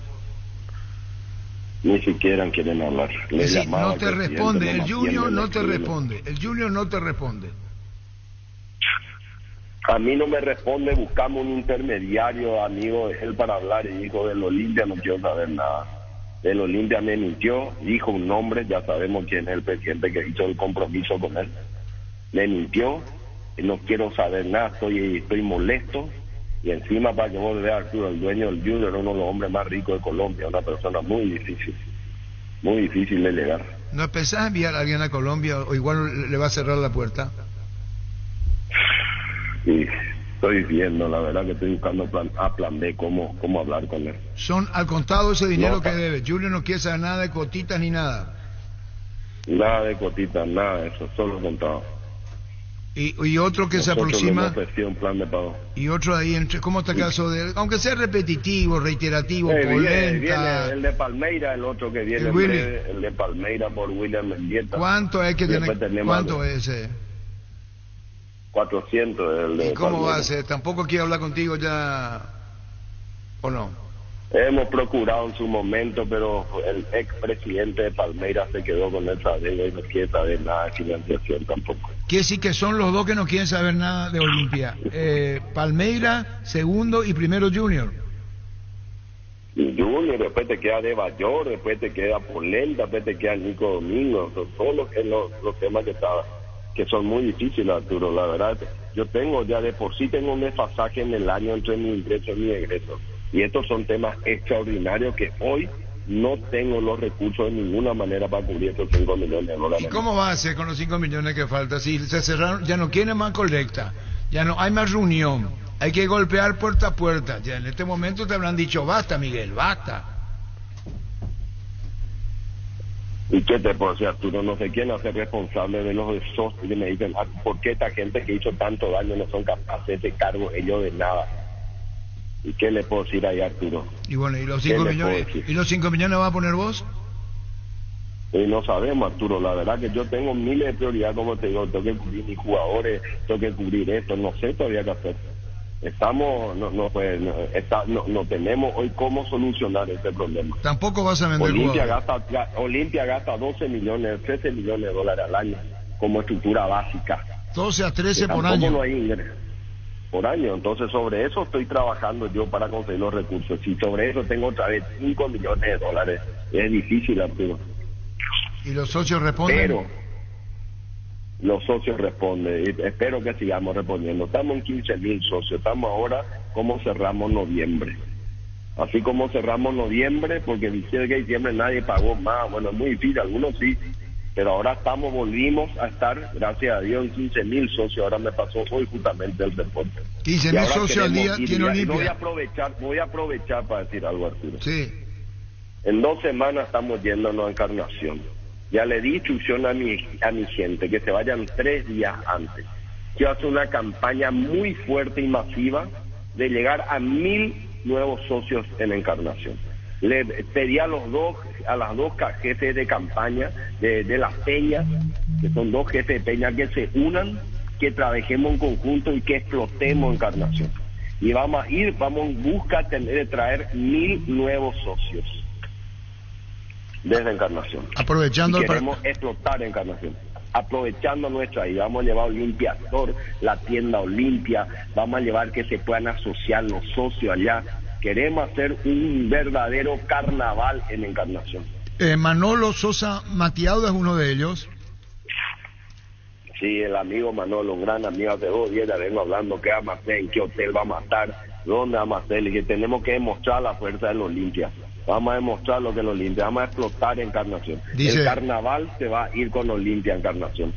Ni siquiera quieren hablar. No te responde, el Junior no te responde, el Junior no te responde. A mí no me responde, buscamos un intermediario, amigo de él, para hablar, y dijo, del Olimpia no quiero saber nada. El Olimpia me mintió, dijo un nombre, ya sabemos quién es el presidente que hizo el compromiso con él. Me mintió, no quiero saber nada, estoy molesto. Y encima, para que vos veas, Arturo, el dueño del Junior, uno de los hombres más ricos de Colombia, una persona muy difícil de llegar. ¿No pensás enviar a alguien a Colombia o igual le va a cerrar la puerta? Sí. Estoy viendo, la verdad que estoy buscando plan B, cómo hablar con él. Son al contado ese dinero que debe. Julio no quiere saber nada de cotitas ni nada. Nada de cotitas, nada de eso, solo contado. Y otro que nosotros se aproxima. Un plan de pago. Y otro ahí, ¿cómo está el caso de él? Aunque sea repetitivo, reiterativo, polenta. Viene el de Palmeira, el otro que viene, el de Palmeira por William Mendieta. ¿Cuánto es que tiene? ¿Cuánto es ese? 400. ¿Y cómo va a ser? ¿Tampoco quiero hablar contigo ya o no? Hemos procurado en su momento, pero el ex presidente de Palmeira se quedó con esa deuda y no quiere saber nada de financiación tampoco. Quiere decir que son los dos que no quieren saber nada de Olimpia. Palmeira, segundo, y primero Junior. Junior, después te queda de Bayor, después te queda Polenta, después te queda Nico Domingo. Son todos los temas que estaban, que son muy difíciles, Arturo, la verdad. Yo tengo ya de por sí tengo un desfasaje en el año entre mi ingreso y mi egreso. Y estos son temas extraordinarios que hoy no tengo los recursos de ninguna manera para cubrir estos 5 millones de dólares. ¿Y cómo va a ser con los 5 millones que faltan? Si se cerraron, ya no quieren más colecta, ya no hay más reunión, hay que golpear puerta a puerta. Ya en este momento te habrán dicho, basta, Miguel, basta. ¿Y qué te puedo decir, Arturo? No sé quién hace responsable de los desastres. Y me dicen, ¿por qué esta gente que hizo tanto daño no son capaces de cargo ellos de nada? ¿Y qué le puedo decir ahí, Arturo? Y bueno, ¿y los 5 millones? ¿Y los 5 millones vas a poner vos? Y no sabemos, Arturo. La verdad que yo tengo miles de prioridades, como te digo. Tengo que cubrir mis jugadores, tengo que cubrir esto. No sé todavía qué hacer. No tenemos hoy cómo solucionar este problema. Tampoco vas a vender Olimpia gasta 12 millones, 13 millones de dólares al año como estructura básica. 12 a 13 por año. No hay por año. Entonces sobre eso estoy trabajando yo para conseguir los recursos. Si sobre eso tengo otra vez 5 millones de dólares, es difícil, Arturo. ¿Y los socios responden? Los socios responden, y espero que sigamos respondiendo. Estamos en 15.000 socios, estamos ahora como cerramos noviembre. Así como cerramos noviembre, porque diciembre nadie pagó más, bueno, es muy difícil, algunos sí, Pero ahora estamos, volvimos a estar, gracias a Dios, en 15.000 socios. Ahora me pasó hoy justamente el deporte. 15.000 socios al día tiene Olimpia. Voy a aprovechar para decir algo, Arturo. Sí. En 2 semanas estamos yéndonos a Encarnación. Ya le di instrucción a mi gente que se vayan 3 días antes. Yo hago una campaña muy fuerte y masiva de llegar a 1.000 nuevos socios en Encarnación. Le pedí a las dos jefes de campaña de las peñas, que son 2 jefes de peña, que se unan, que trabajemos en conjunto y que explotemos Encarnación. Y vamos a ir, vamos en busca de traer 1.000 nuevos socios desde Encarnación. Aprovechando, queremos explotar Encarnación. Aprovechando nuestra idea, vamos a llevar Olimpia Store, la tienda Olimpia, vamos a llevar que se puedan asociar los socios allá. Queremos hacer un verdadero carnaval en Encarnación. Manolo Sosa Matiado es uno de ellos. Sí, el amigo Manolo, un gran amigo, hace 2 días le vengo hablando qué vamos a hacer, en qué hotel vamos a estar, dónde vamos a hacer, y que tenemos que demostrar la fuerza del Olimpia. Vamos a demostrar lo que los Olimpia, vamos a explotar Encarnación. Dice, el carnaval se va a ir con Olimpia Encarnación.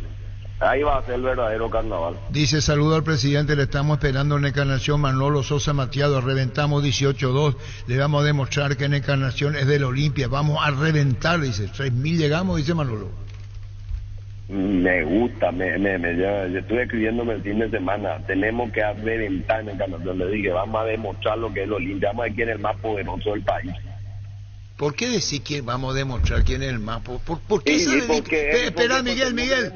Ahí va a ser el verdadero carnaval. Dice, saludo al presidente, le estamos esperando en Encarnación, Manolo Sosa Matiado, reventamos 18-2, le vamos a demostrar que en Encarnación es del Olimpia, vamos a reventar, dice, 3.000 llegamos, dice Manolo. Me gusta, yo estuve escribiéndome el fin de semana, tenemos que reventar en Encarnación, le dije, vamos a demostrar lo que es el Olimpia, vamos a ver quién es el más poderoso del país. ¿Por qué decir que vamos a demostrar quién es el más? ¿Por qué esa dedicatoria? Espera, Miguel,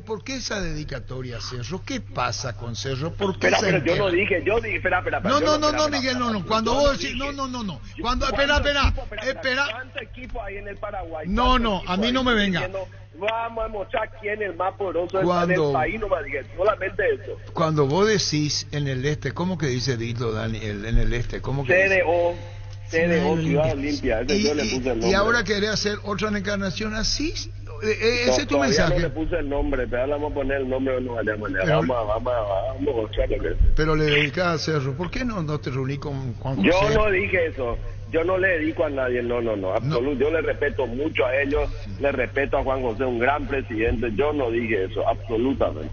¿por qué esa dedicatoria a Cerro? ¿Qué pasa con Cerro? ¿Por qué? Pero yo no dije, yo dije, espera. No, Miguel. Cuando vos decís, no. Espera. ¿Cuánto equipo hay en el Paraguay? No, a mí no me venga. Vamos a mostrar quién es el más poderoso del país, no me digas, solamente eso. Cuando vos decís en el este, ¿cómo que dice Dito, Dani? En el este, ¿cómo que dice? CDO, Ciudad Olimpia, ese yo le puse el nombre. Y ahora querés hacer otra Encarnación así, ese es tu mensaje. Yo no le puse el nombre, pero ahora vamos a poner el nombre, no vayamos a poner. Vamos a que... Pero le dedicás a Cerro, ¿por qué no te reuní con Juan José? Yo no dije eso, yo no le dedico a nadie, no, absoluto, yo le respeto mucho a ellos, le respeto a Juan José, un gran presidente, yo no dije eso, absolutamente.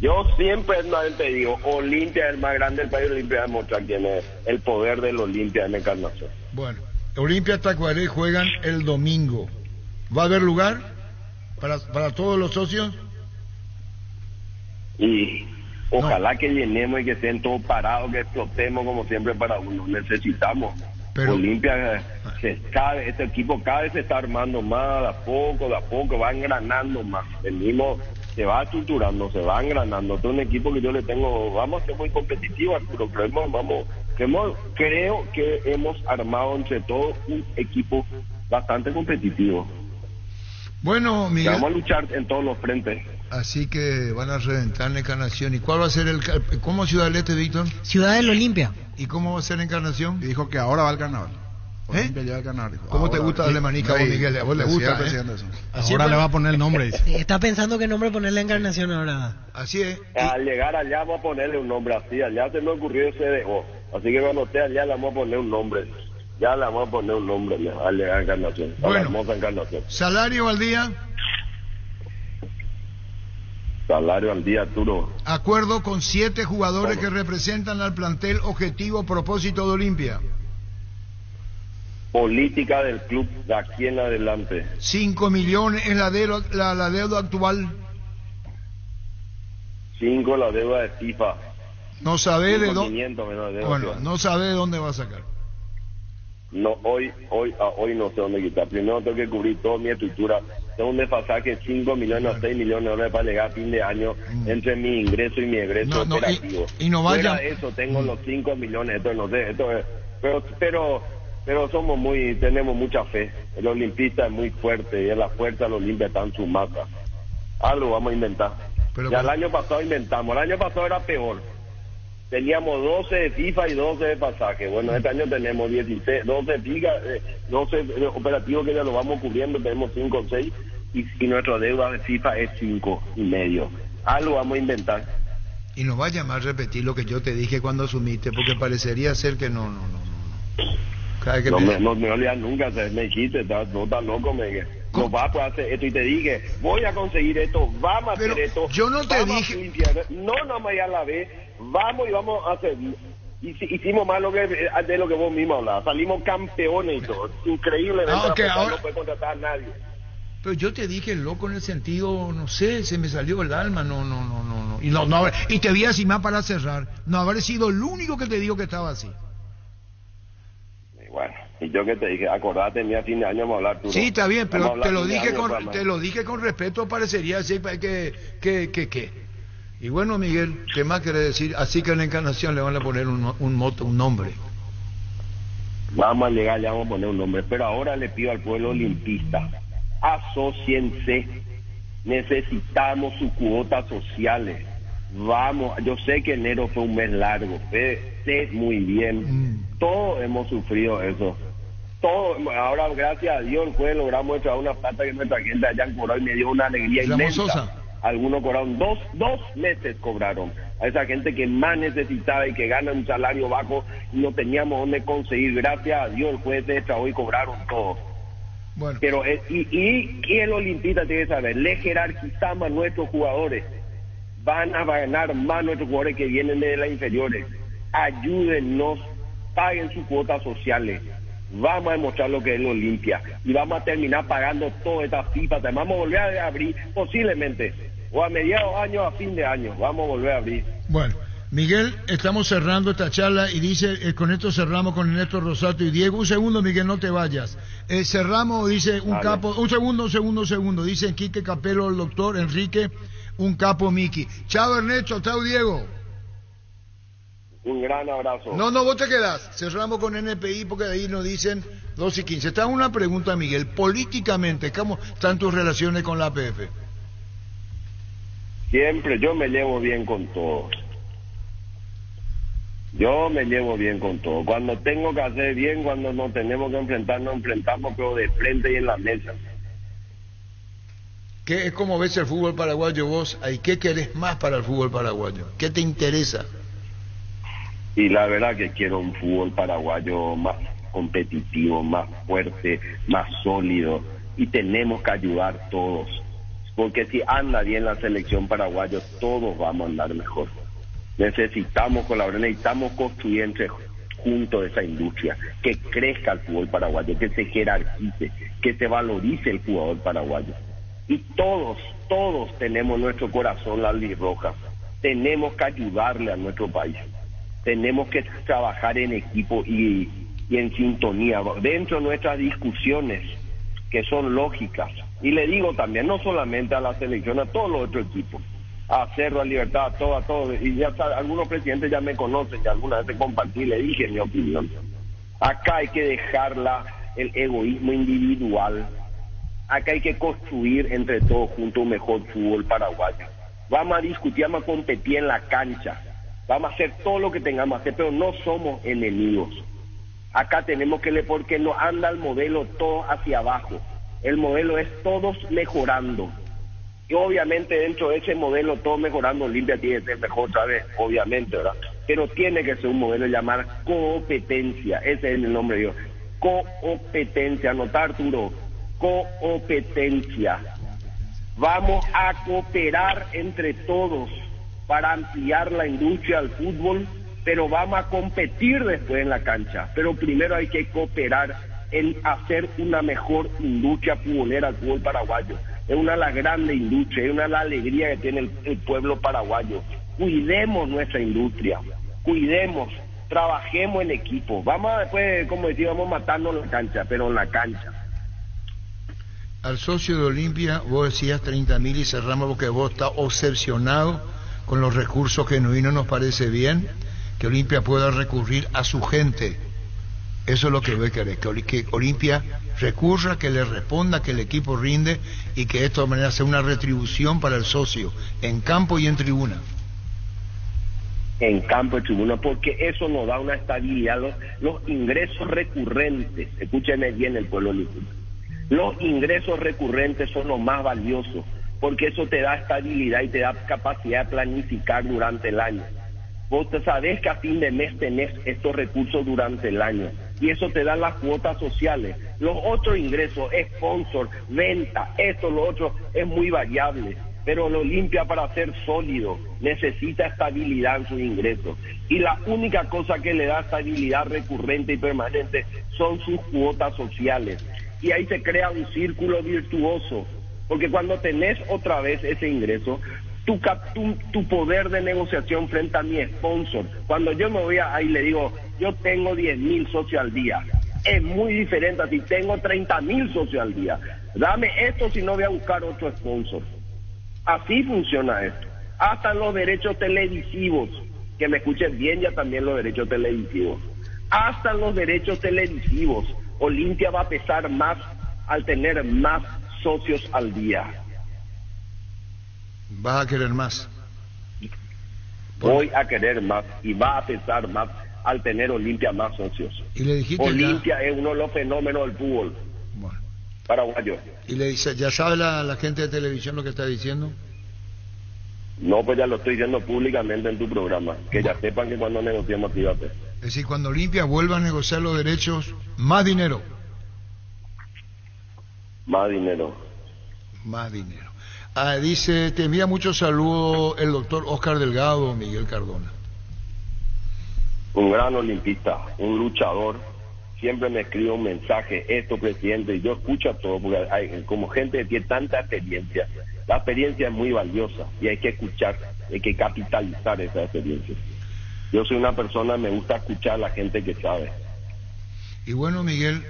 Yo siempre te digo, Olimpia es el más grande del país, Olimpia demuestra quién es el poder del Olimpia en Encarnación. Bueno, Olimpia Tacuary juegan el domingo. ¿Va a haber lugar para todos los socios? Y ojalá que llenemos y que estén todos parados, que explotemos como siempre para uno. Necesitamos. Pero Olimpia, este equipo cada vez se está armando más, de a poco, va engranando más. Venimos... Se va estructurando, se va engranando. Este es un equipo que yo le tengo, vamos a ser muy competitivos, pero creo que hemos armado entre todos un equipo bastante competitivo. Bueno, Miguel, vamos a luchar en todos los frentes. Así que van a reventar en Encarnación. ¿Y cuál va a ser cómo Ciudad del Este, Víctor? Ciudad del Olimpia. ¿Y cómo va a ser Encarnación? Y dijo que ahora va al carnaval. ¿Cómo te gusta darle manica a vos, Miguel? ¿A vos le gusta? Ahora le va a poner el nombre. Está pensando qué nombre ponerle a Encarnación ahora. Así es. Al llegar allá voy a ponerle un nombre así. Allá se me ocurrió ese dejó. Así que cuando esté allá le vamos a poner un nombre. Ya le vamos a poner un nombre al llegar a Encarnación. Bueno, a la hermosa Encarnación. ¿Salario al día? Salario al día, Arturo. Acuerdo con 7 jugadores que representan al plantel objetivo propósito de Olimpia. Política del club de aquí en adelante. 5 millones en la deuda actual. 5 la deuda de FIFA. No sabe de dónde. Bueno, no sabe de dónde va a sacar. No, hoy no sé dónde quitar. Primero tengo que cubrir toda mi estructura. Tengo un desfasaje de 5 millones a 6 millones de dólares para llegar a fin de año entre mi ingreso y mi egreso operativo. Y no vaya. Fuera eso tengo los 5 millones. Esto no sé. Esto es, pero tenemos mucha fe. El olimpista es muy fuerte y es la fuerza del Olimpia, está en su masa. Algo vamos a inventar. Pero ya el año pasado inventamos, el año pasado era peor. Teníamos 12 de FIFA y 12 de pasaje. Bueno, este año tenemos 16, 12 ligas, 12 operativos que ya lo vamos cubriendo, tenemos 5 o 6 y nuestra deuda de FIFA es 5,5. Algo vamos a inventar. Y no vaya más a repetir lo que yo te dije cuando asumiste, porque parecería ser que no. No me olvidas nunca, me dijiste, estás loco, me dije. no va a poder hacer esto, y te dije, voy a conseguir esto, vamos a hacer esto. Yo no te dije. Limpiar, no me a la vez, vamos y vamos a hacer. Hicimos más de lo que vos mismo hablabas. Salimos campeones y todo. Increíble. Okay, ahora... No puede contratar a nadie. Pero yo te dije, loco, en el sentido, no sé, se me salió el alma, no. Y te vi así más para cerrar. No habré sido el único que te digo que estaba así. Y bueno, y yo que te dije, acordate, mira, a fin de año vamos a hablar tú. Sí, está bien, pero te lo dije con respeto, parecería así que. Y bueno, Miguel, ¿qué más querés decir? Así que en la Encarnación le van a poner un nombre. Vamos a llegar, le vamos a poner un nombre, pero ahora le pido al pueblo olimpista. Asociense, necesitamos sus cuotas sociales. Vamos, yo sé que enero fue un mes largo, sé muy bien, todos hemos sufrido eso. Todos, ahora gracias a Dios el jueves logramos traer una plata que nuestra gente allá en Coral, y me dio una alegría inmensa. Sosa. Algunos cobraron dos meses cobraron a esa gente que más necesitaba y que gana un salario bajo y no teníamos dónde conseguir. Gracias a Dios el jueves extra hoy cobraron todos. Bueno. Pero y el olimpista tiene que saber, le jerarquizamos a nuestros jugadores, van a ganar más nuestros jugadores que vienen de las inferiores. Ayúdennos, paguen sus cuotas sociales, vamos a demostrar lo que es el Olimpia y vamos a terminar pagando todas estas pipas. Vamos a volver a abrir posiblemente, o a mediados años, a fin de año vamos a volver a abrir. Bueno, Miguel, estamos cerrando esta charla y dice, con esto cerramos con Néstor Rosato y Diego. Un segundo, Miguel, no te vayas. Cerramos, dice un capo, un segundo, dice Quique Capelo, el doctor Enrique, un capo Miki. Chao Ernesto, chao Diego. Un gran abrazo. No, vos te quedás. Cerramos con NPI porque de ahí nos dicen 2 y 15. Está una pregunta, Miguel. Políticamente, ¿cómo están tus relaciones con la APF? Siempre, yo me llevo bien con todos. Yo me llevo bien con todo. Cuando tengo que hacer bien, cuando nos tenemos que enfrentar, nos enfrentamos, pero de frente y en la mesa. ¿Qué es como ves el fútbol paraguayo vos? ¿Qué querés más para el fútbol paraguayo? ¿Qué te interesa? Y la verdad que quiero un fútbol paraguayo más competitivo, más fuerte, más sólido. Y tenemos que ayudar todos. Porque si anda bien la selección paraguaya, todos vamos a andar mejor. Necesitamos colaborar, necesitamos construir entre juntos esa industria, que crezca el fútbol paraguayo, que se jerarquice, que se valorice el jugador paraguayo. Y todos tenemos nuestro corazón la albirroja. Tenemos que ayudarle a nuestro país. Tenemos que trabajar en equipo y en sintonía, dentro de nuestras discusiones, que son lógicas. Y le digo también, no solamente a la selección, a todos los otros equipos. A Cerro, a Libertad, a todo, y ya algunos presidentes ya me conocen, ya alguna vez compartí, le dije mi opinión. Acá hay que dejarla el egoísmo individual, acá hay que construir entre todos juntos un mejor fútbol paraguayo. Vamos a discutir, vamos a competir en la cancha, vamos a hacer todo lo que tengamos que hacer, pero no somos enemigos. Acá tenemos que leer, porque no anda el modelo todo hacia abajo, el modelo es todos mejorando. Y obviamente dentro de ese modelo todo mejorando, Olimpia tiene que ser mejor otra vez, obviamente, ¿verdad? Pero tiene que ser un modelo llamado competencia, ese es el nombre de Dios. Competencia, anotá Arturo, competencia. Vamos a cooperar entre todos para ampliar la industria del fútbol, pero vamos a competir después en la cancha. Pero primero hay que cooperar en hacer una mejor industria futbolera al fútbol paraguayo. Es una de las grandes industrias, es una de las alegrías que tiene el pueblo paraguayo. Cuidemos nuestra industria, cuidemos, trabajemos en equipo. Vamos a después, como decíamos, matarnos en la cancha, pero en la cancha. Al socio de Olimpia, vos decías 30.000 y cerramos porque vos estás obsesionado con los recursos genuinos. Nos parece bien que Olimpia pueda recurrir a su gente. Eso es lo que voy a querer, que Olimpia recurra, que le responda, que el equipo rinde y que de esta manera sea una retribución para el socio, en campo y en tribuna. En campo y tribuna, porque eso nos da una estabilidad, los ingresos recurrentes, escúchenme bien el pueblo olimpista, los ingresos recurrentes son los más valiosos, porque eso te da estabilidad y te da capacidad de planificar durante el año. Vos sabés que a fin de mes tenés estos recursos durante el año. y eso te da las cuotas sociales. Los otros ingresos, sponsor, venta, esto, lo otro, es muy variable. Pero el Olimpia, para ser sólido, necesita estabilidad en sus ingresos. Y la única cosa que le da estabilidad recurrente y permanente son sus cuotas sociales. Y ahí se crea un círculo virtuoso, porque cuando tenés otra vez ese ingreso, tu poder de negociación frente a mi sponsor, cuando yo me voy ahí le digo, yo tengo 10.000 socios al día, es muy diferente a si tengo 30.000 socios al día. Dame esto, si no voy a buscar otro sponsor. Así funciona esto. Hasta los derechos televisivos, que me escuchen bien, ya también los derechos televisivos. Hasta los derechos televisivos, Olimpia va a pesar más al tener más socios al día. ¿Vas a querer más? Voy a querer más y va a pesar más al tener Olimpia más socios. ¿Y le dijiste Olimpia ya? Es uno de los fenómenos del fútbol. Bueno. Paraguayo. ¿Y le dice, ya sabe la gente de televisión lo que está diciendo? No, pues ya lo estoy diciendo públicamente en tu programa. Que bueno, ya sepan que cuando negociamos, activate. Es decir, cuando Olimpia vuelva a negociar los derechos, más dinero. Más dinero. Más dinero. Ah, dice, te envía muchos saludos el doctor Oscar Delgado, Miguel Cardona. Un gran olimpista, un luchador. Siempre me escribe un mensaje, esto, presidente, y yo escucho a todo, porque hay, como gente que tiene tanta experiencia, la experiencia es muy valiosa y hay que escuchar, hay que capitalizar esa experiencia. Yo soy una persona, me gusta escuchar a la gente que sabe. Y bueno, Miguel,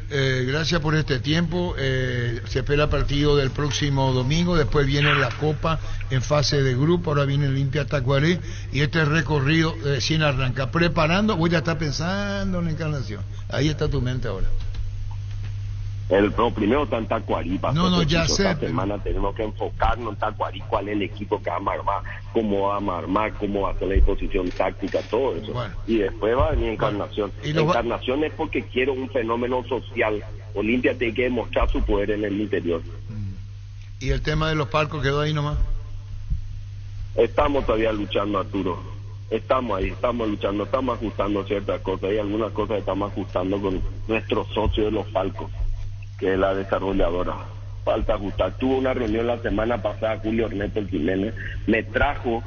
gracias por este tiempo. Se espera partido del próximo domingo, después viene la Copa en fase de grupo, ahora viene Olimpia Tacuary, y este recorrido sin arrancar, preparando, voy a estar pensando en la Encarnación. Ahí está tu mente ahora. El primero está en Tacuary. No, ya sé. Esta semana tenemos que enfocarnos en Tacuary, cuál es el equipo que vamos a armar, cómo vamos a armar, cómo va a hacer la disposición táctica, todo eso. Bueno. Y después va a venir Encarnación. Bueno. Encarnación es porque quiero un fenómeno social. Olimpia tiene que demostrar su poder en el interior. ¿Y el tema de los palcos quedó ahí nomás? Estamos todavía luchando, Arturo. Estamos ahí, estamos luchando, estamos ajustando ciertas cosas. Hay algunas cosas que estamos ajustando con nuestros socios de los palcos, que es la desarrolladora. Falta ajustar. Tuve una reunión la semana pasada, Julio Ernesto Jiménez me trajo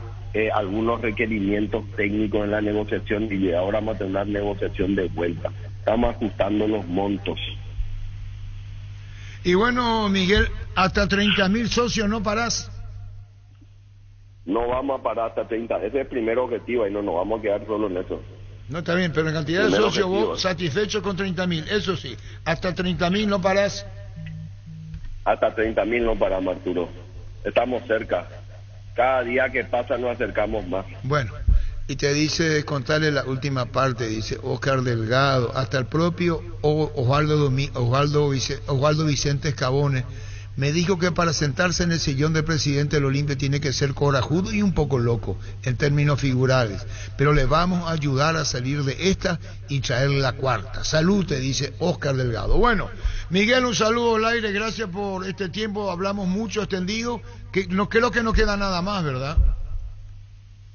algunos requerimientos técnicos en la negociación y ahora vamos a tener una negociación de vuelta. Estamos ajustando los montos. Y bueno, Miguel, hasta 30.000 socios no parás. No vamos a parar hasta 30. Ese es el primer objetivo y no nos vamos a quedar solo en eso. No, está bien, pero en cantidad de socios vos satisfecho con 30.000, eso sí, hasta 30.000 no parás. Hasta 30.000 no paramos, Arturo. Estamos cerca. Cada día que pasa nos acercamos más. Bueno, y te dice, contarle la última parte, dice Oscar Delgado, hasta el propio Osvaldo Vicente Escabones me dijo que para sentarse en el sillón del presidente del Olimpia tiene que ser corajudo y un poco loco, en términos figurales. Pero le vamos a ayudar a salir de esta y traer la cuarta. Salud, te dice Oscar Delgado. Bueno, Miguel, un saludo al aire. Gracias por este tiempo. Hablamos mucho, extendido. Que no, creo que no queda nada más, ¿verdad?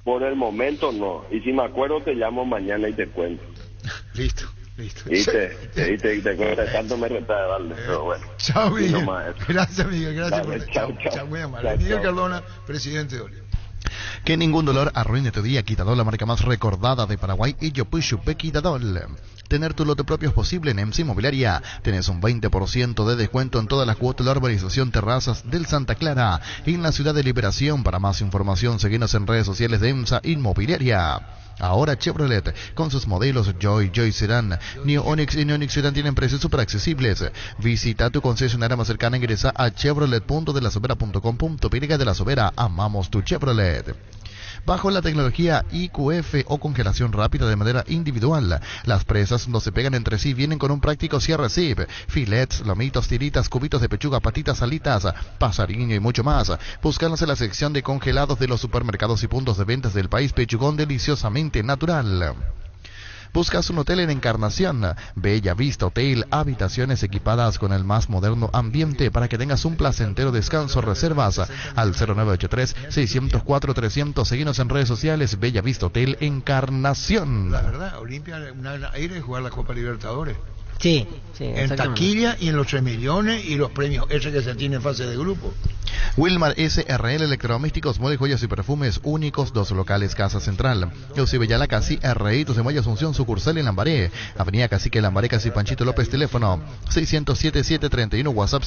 Por el momento no. Y si me acuerdo, te llamo mañana y te cuento. Listo. Te cuenta tanto me renta de darle, pero bueno. Chao, Miguel. Gracias, Miguel. Gracias por el chao. Muy amable. Miguel Cardona, presidente de Olimpia. Que ningún dolor arruine tu día. Quitador, la marca más recordada de Paraguay. Y yo pues chupé Quitador. Tener tu lote propio es posible en EMSI Inmobiliaria. Tenés un 20% de descuento en todas las cuotas de la urbanización Terrazas del Santa Clara, en la ciudad de Liberación. Para más información, seguinos en redes sociales de EMSA Inmobiliaria. Ahora Chevrolet, con sus modelos Joy, Joy Sedan, New Onix y New Onix Sedan tienen precios súper accesibles. Visita tu concesionaria más cercana, ingresa a chevrolet.delasovera.com.pr. De la Sobera, amamos tu Chevrolet. Bajo la tecnología IQF o congelación rápida de manera individual, las presas no se pegan entre sí, vienen con un práctico cierre zip, filets, lomitos, tiritas, cubitos de pechuga, patitas, alitas, pasariño y mucho más. Búscanos en la sección de congelados de los supermercados y puntos de ventas del país. Pechugón deliciosamente natural. Buscas un hotel en Encarnación, Bella Vista Hotel, habitaciones equipadas con el más moderno ambiente para que tengas un placentero descanso. Reservas al 0983-604-300, seguinos en redes sociales, Bella Vista Hotel Encarnación. La verdad, Olimpia, un aire jugar la Copa Libertadores. Sí, sí, en taquilla y en los 3 millones y los premios ese que se tiene en fase de grupo. Wilmar SRL Electrodomésticos, moda y joyas y perfumes únicos, 2 locales, Casa Central, Eusibe Yala, Casi R.I. Tucumán, Asunción, sucursal en Lambaré, Avenida Cacique Lambaré, Casi Panchito López, teléfono 607-731, WhatsApp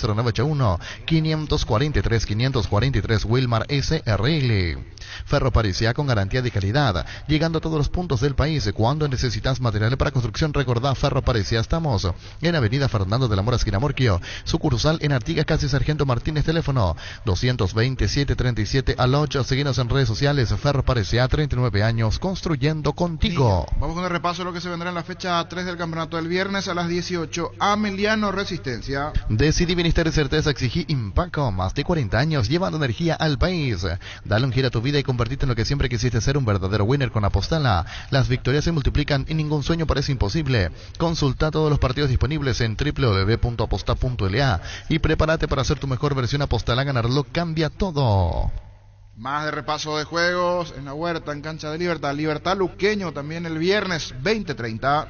0981-543-543. Wilmar SRL. Ferro Parisea con garantía de calidad, llegando a todos los puntos del país. Cuando necesitas material para construcción, recordá, Ferro Parisea. Estamos en Avenida Fernando de la Mora, esquina Morquio, sucursal en Artigas, Casi Sargento Martínez, teléfono 227-37 al 8. Seguinos en redes sociales. Ferro Parecía, 39 años construyendo contigo. Vamos con el repaso de lo que se vendrá en la fecha 3 del campeonato. El viernes a las 18, Ameliano Resistencia. Decidí Ministerio de Certeza, exigí Impaco, más de 40 años llevando energía al país. Dale un giro a tu vida y convertite en lo que siempre quisiste ser, un verdadero winner con Apostala. Las victorias se multiplican y ningún sueño parece imposible. Consulta todos los partidos disponibles en www.apostá.la y prepárate para hacer tu mejor versión. Apostala, ganarlo cambia todo. Más de repaso de juegos en la huerta, en cancha de Libertad. Libertad Luqueño también el viernes 20:30.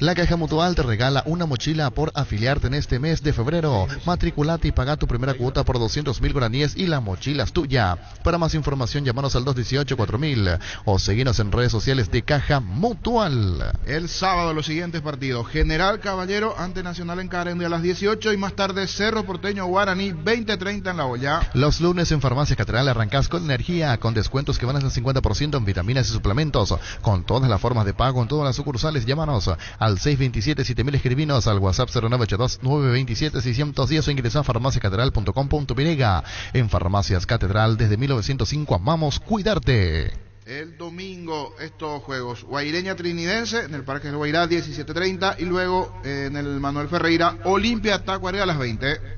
La Caja Mutual te regala una mochila por afiliarte en este mes de febrero. Matriculate y paga tu primera cuota por 200.000 guaraníes y la mochila es tuya. Para más información, llámanos al 218-4000 o seguinos en redes sociales de Caja Mutual. El sábado los siguientes partidos: General Caballero ante Nacional en Carendia a las 18 y más tarde Cerro Porteño Guaraní 20:30 en La Olla. Los lunes en Farmacia Catedral arrancas con energía, con descuentos que van hasta el 50% en vitaminas y suplementos, con todas las formas de pago en todas las sucursales. Llámanos al 627-7000, escribinos al WhatsApp 0982-927-610 o ingresá a farmaciacatedral.com.pr. En Farmacias Catedral, desde 1905, amamos cuidarte. El domingo, estos juegos: Guaireña Trinidense en el Parque del Guairá, 17:30, y luego en el Manuel Ferreira, Olimpia Tacuary a las 20.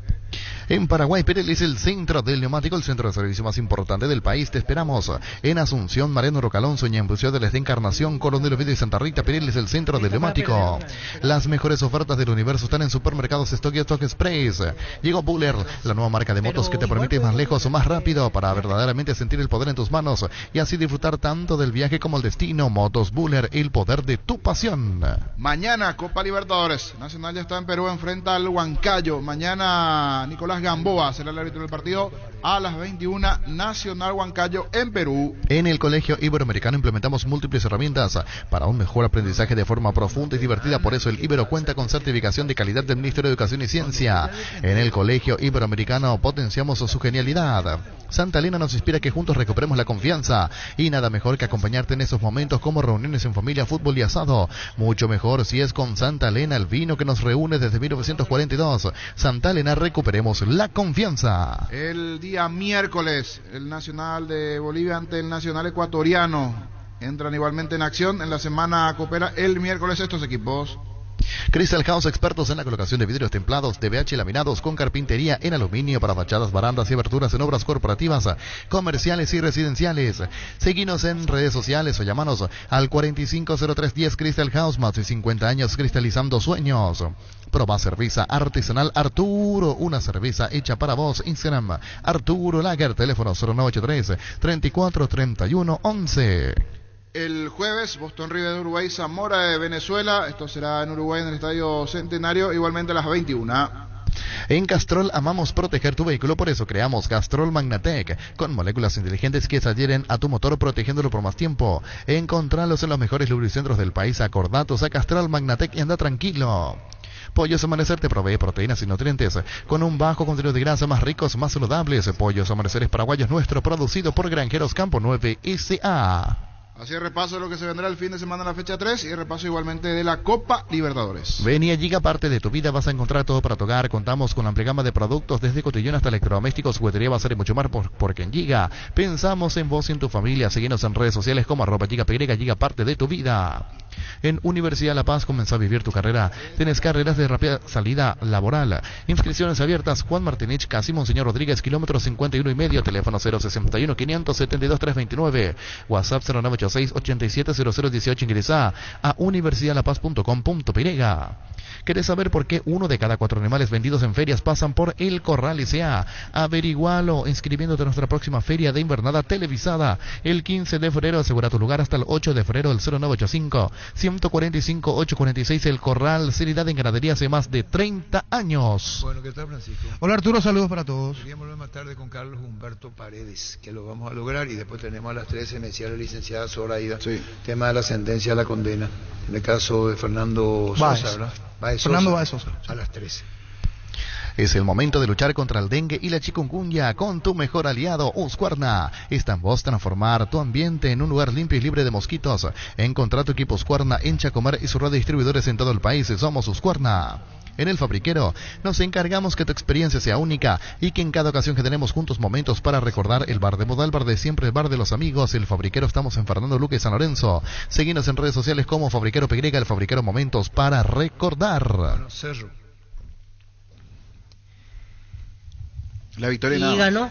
En Paraguay, Pérez es el centro del neumático, el centro de servicio más importante del país. Te esperamos en Asunción, Mariano Rocalonso, y en Buceo de la Encarnación, Coronel Ovidio y Santa Rita. Pérez es el centro del neumático. Las mejores ofertas del universo están en Supermercados Stock y Stock Express. Llegó Buller, la nueva marca de motos que te permite ir más lejos o más rápido para verdaderamente sentir el poder en tus manos y así disfrutar tanto del viaje como el destino. Motos Buller, el poder de tu pasión. Mañana, Copa Libertadores. Nacional ya está en Perú, enfrenta al Huancayo. Mañana, Nicolás Gamboa será el árbitro del partido. A las 21, Nacional Huancayo en Perú. En el Colegio Iberoamericano implementamos múltiples herramientas para un mejor aprendizaje de forma profunda y divertida. Por eso el Ibero cuenta con certificación de calidad del Ministerio de Educación y Ciencia. En el Colegio Iberoamericano potenciamos su genialidad. Santa Elena nos inspira que juntos recuperemos la confianza y nada mejor que acompañarte en esos momentos como reuniones en familia, fútbol y asado. Mucho mejor si es con Santa Elena, el vino que nos reúne desde 1942. Santa Elena, recuperemos la confianza. El día miércoles, el Nacional de Bolivia ante el Nacional ecuatoriano. Entran igualmente en acción en la semana coopera el miércoles estos equipos. Crystal House, expertos en la colocación de vidrios templados, TBH laminados con carpintería en aluminio para fachadas, barandas y aberturas en obras corporativas, comerciales y residenciales. Seguinos en redes sociales o llamanos al 450310. Crystal House, más de 50 años cristalizando sueños. Proba cerveza artesanal Arturo, una cerveza hecha para vos. Instagram, Arturo Lager, teléfono 0983 3431 11. El jueves, Boston River de Uruguay, Zamora de Venezuela. Esto será en Uruguay, en el Estadio Centenario, igualmente a las 21. En Castrol amamos proteger tu vehículo, por eso creamos Castrol Magnatec, con moléculas inteligentes que se adhieren a tu motor protegiéndolo por más tiempo. Encontralos en los mejores lubricentros del país. Acordatos a Castrol Magnatec y anda tranquilo. Pollos Amanecer te provee proteínas y nutrientes con un bajo contenido de grasa, más ricos, más saludables. Pollos Amaneceres paraguayos, nuestro, producido por Granjeros Campo 9 S.A. Así es, repaso de lo que se vendrá el fin de semana en la fecha 3 y repaso igualmente de la Copa Libertadores. Ven y allí, parte de tu vida, vas a encontrar todo para tu hogar. Contamos con la amplia gama de productos, desde cotillón hasta electrodomésticos, juguetería, bazar y mucho más, porque en Giga pensamos en vos y en tu familia. Síguenos en redes sociales como @GigaPY, Giga parte de tu vida. En Universidad La Paz comenzá a vivir tu carrera. Tenés carreras de rápida salida laboral. Inscripciones abiertas. Juan Martinich, casi Monseñor Rodríguez, kilómetro 51 y medio, teléfono 061-572-329, WhatsApp 0986-870018. Ingresá a universidadlapaz.com.pr. ¿Querés saber por qué 1 de cada 4 animales vendidos en ferias pasan por el Corral S.A.? Averigualo inscribiéndote a nuestra próxima feria de invernada televisada el 15 de febrero. Asegura tu lugar hasta el 8 de febrero del 0985 145-846 El Corral, seriedad en ganadería hace más de 30 años. Bueno, ¿qué tal, Francisco? Hola, Arturo, saludos para todos. Queríamos volver más tarde con Carlos Humberto Paredes, que lo vamos a lograr, y después tenemos a las 13, me decía la licenciada Zoraida, sí, tema de la sentencia a la condena, en el caso de Fernando Báez Sosa, ¿verdad? Báez Fernando Sosa, Báez Sosa, sí, a las 13. Es el momento de luchar contra el dengue y la chikungunya con tu mejor aliado, Husqvarna. Está en vos transformar tu ambiente en un lugar limpio y libre de mosquitos. Encontrá tu equipo Husqvarna en Chacomar y sus redistribuidores en todo el país. Somos Husqvarna. En El Fabriquero nos encargamos que tu experiencia sea única y que en cada ocasión que tenemos juntos momentos para recordar el bar de moda, el bar de siempre, el bar de los amigos. El Fabriquero, estamos en Fernando Luque, San Lorenzo. Seguinos en redes sociales como Fabriquero PY, El Fabriquero, momentos para recordar. Bueno, Cerro. La victoria y ganó.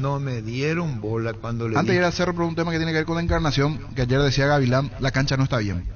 No me dieron bola cuando le... Antes de ir a Cerro, por un tema que tiene que ver con la Encarnación, que ayer decía Gavilán, la cancha no está bien.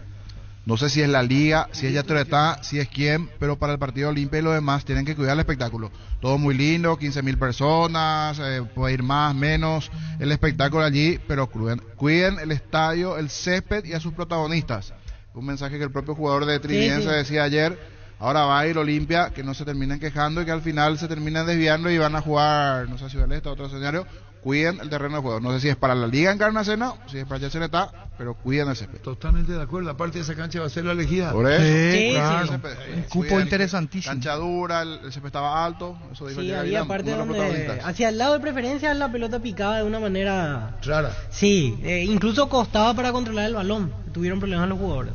No sé si es la liga, si es Yatretá, si es quién, pero para el partido Olimpia y lo demás tienen que cuidar el espectáculo. Todo muy lindo, 15.000 personas, puede ir más, menos, el espectáculo allí, pero cuiden el estadio, el césped y a sus protagonistas. Un mensaje que el propio jugador de Trinidense decía ayer. Ahora va a ir Olimpia, que no se terminen quejando y que al final se terminen desviando y van a jugar, no sé si Ciudad Este o otro escenario. Cuiden el terreno de juego. No sé si es para la Liga Encarnación, si es para Yacenetá, pero cuiden el césped. Totalmente de acuerdo. Aparte, esa cancha va a ser la elegida. Por eso. Sí, claro, sí. Un cupo interesantísimo. Cancha dura, el césped estaba alto. Eso dijo, sí, había aparte donde hacia el lado de preferencia la pelota picaba de una manera rara. Sí, incluso costaba para controlar el balón. Tuvieron problemas los jugadores.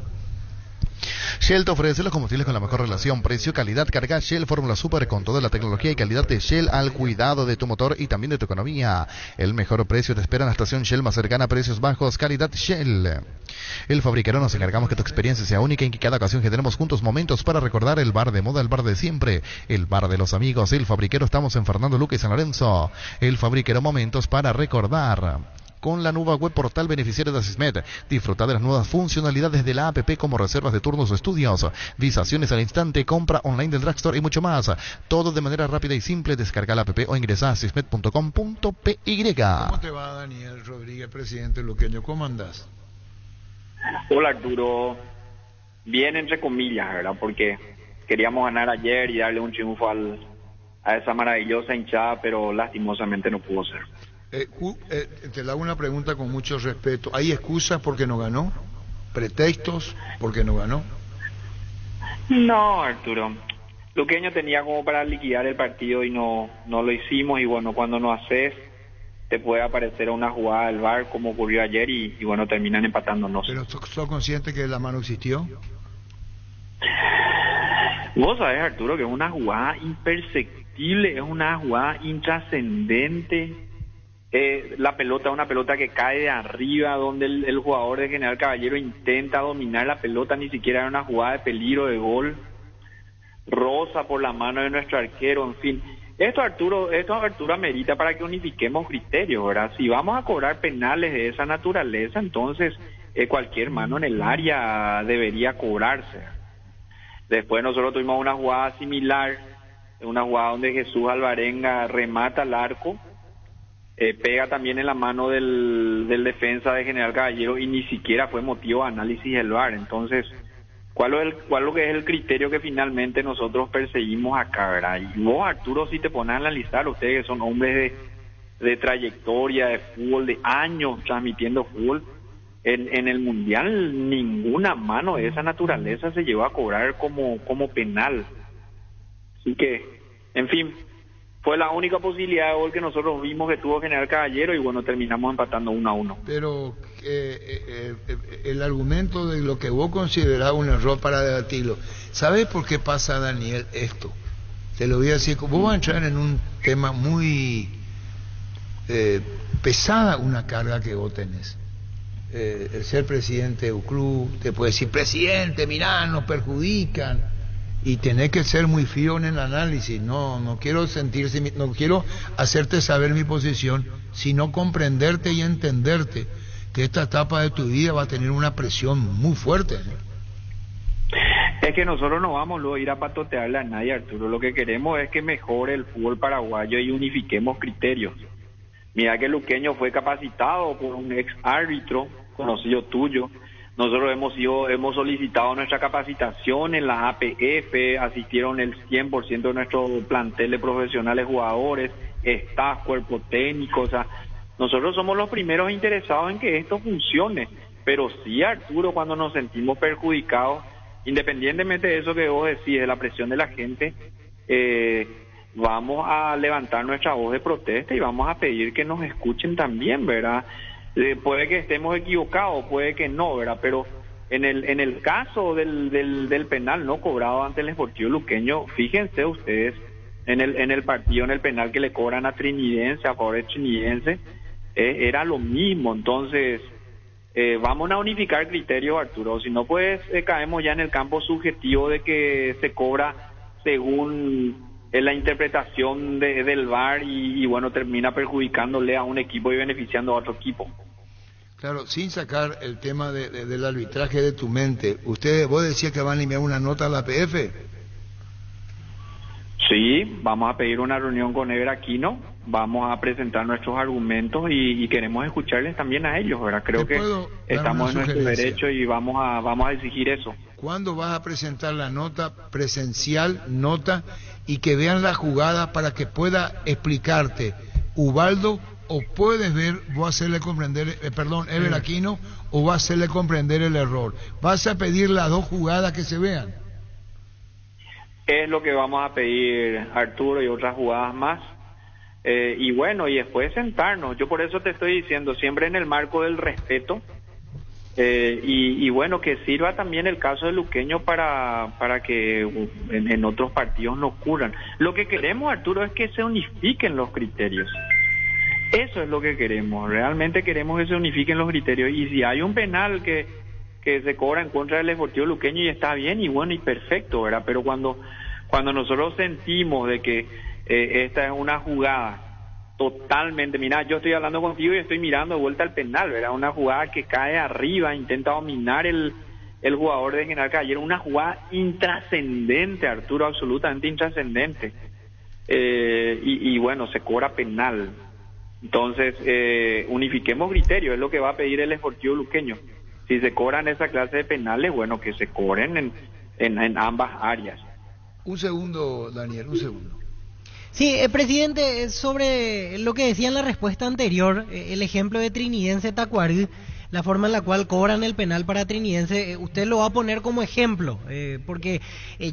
Shell te ofrece los combustibles con la mejor relación precio-calidad. Carga Shell Fórmula Super con toda la tecnología y calidad de Shell al cuidado de tu motor y también de tu economía. El mejor precio te espera en la estación Shell más cercana, precios bajos, calidad Shell. El Fabriquero, nos encargamos que tu experiencia sea única y que cada ocasión que tenemos juntos momentos para recordar el bar de moda, el bar de siempre, el bar de los amigos. El Fabriquero, estamos en Fernando Luque y San Lorenzo. El Fabriquero, momentos para recordar. Con la nueva web portal beneficiaria de Asismet, disfruta de las nuevas funcionalidades de la app como reservas de turnos o estudios, visaciones al instante, compra online del drugstore y mucho más. Todo de manera rápida y simple. Descarga la app o ingresa a asismet.com.py. ¿Cómo te va, Daniel Rodríguez, presidente Luqueño? ¿Cómo andás? Hola, Arturo. Bien, entre comillas, ¿verdad? Porque queríamos ganar ayer y darle un triunfo a esa maravillosa hinchada, pero lastimosamente no pudo ser. Te hago una pregunta con mucho respeto. ¿Hay excusas porque no ganó? ¿Pretextos porque no ganó? No, Arturo. Luqueño tenía como para liquidar el partido y no lo hicimos. Y bueno, cuando no haces, te puede aparecer una jugada del VAR como ocurrió ayer y bueno, terminan empatándonos. ¿Pero sos consciente que la mano existió? Vos sabés, Arturo, que es una jugada imperceptible, es una jugada intrascendente. La pelota, una pelota que cae de arriba, donde el jugador de General Caballero intenta dominar la pelota, ni siquiera era una jugada de peligro de gol, rosa por la mano de nuestro arquero, en fin. Esto Arturo amerita para que unifiquemos criterios, ¿verdad? Si vamos a cobrar penales de esa naturaleza, entonces cualquier mano en el área debería cobrarse. Después nosotros tuvimos una jugada similar, una jugada donde Jesús Alvarenga remata al arco. Pega también en la mano del defensa de General Caballero y ni siquiera fue motivo de análisis del VAR. Entonces, ¿cuál es el criterio que finalmente nosotros perseguimos acá, verdad? Y vos, Arturo, si te pones a analizar, ustedes que son hombres de trayectoria, de fútbol, de años transmitiendo fútbol, en el Mundial ninguna mano de esa naturaleza se llevó a cobrar como penal. Así que, en fin, fue la única posibilidad de gol que nosotros vimos que tuvo General Caballero y bueno, terminamos empatando 1-1. Pero el argumento de lo que vos considerabas un error para debatirlo, ¿sabes por qué pasa, Daniel, esto? Te lo voy a decir, vos vas a entrar en un tema muy pesada, una carga que vos tenés. El ser presidente de un club, te puede decir, presidente, mirá, nos perjudican. Y tenés que ser muy frío en el análisis. No quiero hacerte saber mi posición, sino comprenderte y entenderte que esta etapa de tu vida va a tener una presión muy fuerte, ¿no? Es que nosotros no vamos luego a ir a patotearle a nadie, Arturo. Lo que queremos es que mejore el fútbol paraguayo y unifiquemos criterios. Mira que Luqueño fue capacitado por un ex árbitro conocido tuyo. Nosotros hemos solicitado nuestra capacitación en las APF, asistieron el 100% de nuestro plantel de profesionales, jugadores, staff, cuerpo técnico. O sea, nosotros somos los primeros interesados en que esto funcione. Pero sí, Arturo, cuando nos sentimos perjudicados, independientemente de eso que vos decís, de la presión de la gente, vamos a levantar nuestra voz de protesta y vamos a pedir que nos escuchen también, ¿verdad? Puede que estemos equivocados, puede que no, ¿verdad? Pero en el caso del penal no cobrado ante el Sportivo Luqueño, fíjense ustedes, en el partido, en el penal que le cobran a Trinidense, a favor de Trinidense, era lo mismo. Entonces, vamos a unificar criterios, Arturo. Si no, pues caemos ya en el campo subjetivo de que se cobra según la interpretación del VAR y bueno, termina perjudicándole a un equipo y beneficiando a otro equipo. Claro, sin sacar el tema del arbitraje de tu mente, vos decías que van a enviar una nota a la APF. Sí, vamos a pedir una reunión con Ever Aquino, vamos a presentar nuestros argumentos y queremos escucharles también a ellos, ¿verdad? Creo que estamos en nuestro derecho y vamos a exigir eso. ¿Cuándo vas a presentar la nota presencial, y que vean la jugada para que pueda explicarte, Ubaldo, o puedes ver, voy a hacerle comprender, Ever Aquino, o va a hacerle comprender el error? ¿Vas a pedir las dos jugadas que se vean? Es lo que vamos a pedir, Arturo, y otras jugadas más. Y bueno, y después sentarnos. Yo por eso te estoy diciendo, siempre en el marco del respeto. Y bueno, que sirva también el caso de Luqueño para que en otros partidos no ocurran. Lo que queremos, Arturo, es que se unifiquen los criterios. Eso es lo que queremos. Realmente queremos que se unifiquen los criterios. Y si hay un penal que se cobra en contra del Sportivo Luqueño, y está bien, y bueno, y perfecto, ¿verdad? Pero cuando nosotros sentimos de que esta es una jugada totalmente, mira, yo estoy hablando contigo y estoy mirando de vuelta al penal, ¿verdad? Una jugada que cae arriba, intenta dominar el jugador de General Caballero, una jugada intrascendente, Arturo, absolutamente intrascendente, y bueno, se cobra penal. Entonces, unifiquemos criterios, es lo que va a pedir el Sportivo Luqueño. Si se cobran esa clase de penales, bueno, que se cobren en ambas áreas. Un segundo, Daniel, un segundo. Sí, presidente, sobre lo que decía en la respuesta anterior, el ejemplo de Trinidense Tacuary, la forma en la cual cobran el penal para Trinidense, usted lo va a poner como ejemplo, porque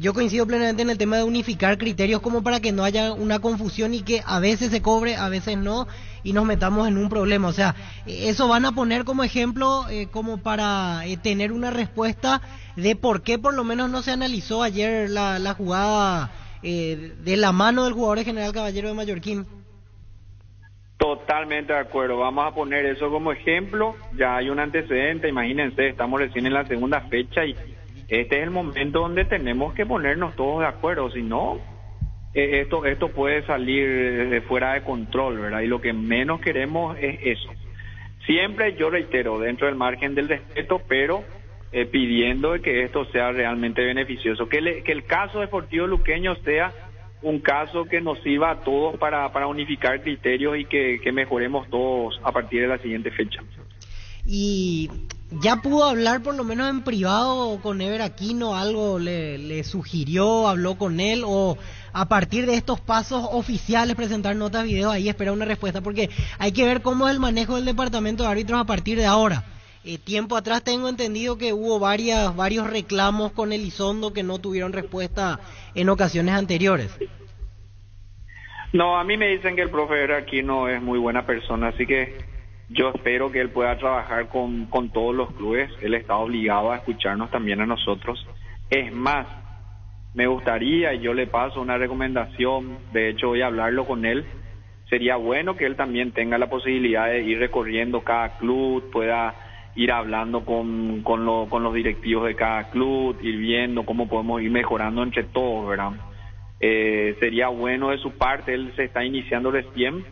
yo coincido plenamente en el tema de unificar criterios como para que no haya una confusión y que a veces se cobre, a veces no, y nos metamos en un problema. O sea, eso van a poner como ejemplo, como para tener una respuesta de por qué por lo menos no se analizó ayer la jugada de la mano del jugador de General Caballero de Mallorquín. Totalmente de acuerdo, vamos a poner eso como ejemplo. Ya hay un antecedente, imagínense, estamos recién en la segunda fecha y este es el momento donde tenemos que ponernos todos de acuerdo, si no esto puede salir de fuera de control, ¿verdad? Y lo que menos queremos es eso. Siempre, yo reitero, dentro del margen del respeto, pero pidiendo que esto sea realmente beneficioso, que el caso Sportivo Luqueño sea un caso que nos sirva a todos para unificar criterios y que mejoremos todos a partir de la siguiente fecha. Y ya pudo hablar por lo menos en privado con Ever Aquino, algo le sugirió, habló con él, o a partir de estos pasos oficiales, presentar notas, videos, ahí espera una respuesta, porque hay que ver cómo es el manejo del departamento de árbitros a partir de ahora. Tiempo atrás tengo entendido que hubo varios reclamos con Elizondo que no tuvieron respuesta en ocasiones anteriores. No, a mí me dicen que el profe Ever Aquino es muy buena persona, así que yo espero que él pueda trabajar con todos los clubes. Él está obligado a escucharnos también a nosotros. Es más, me gustaría, y yo le paso una recomendación, de hecho voy a hablarlo con él, sería bueno que él también tenga la posibilidad de ir recorriendo cada club, pueda ir hablando con los directivos de cada club, ir viendo cómo podemos ir mejorando entre todos, ¿verdad? Sería bueno de su parte, él se está iniciando recién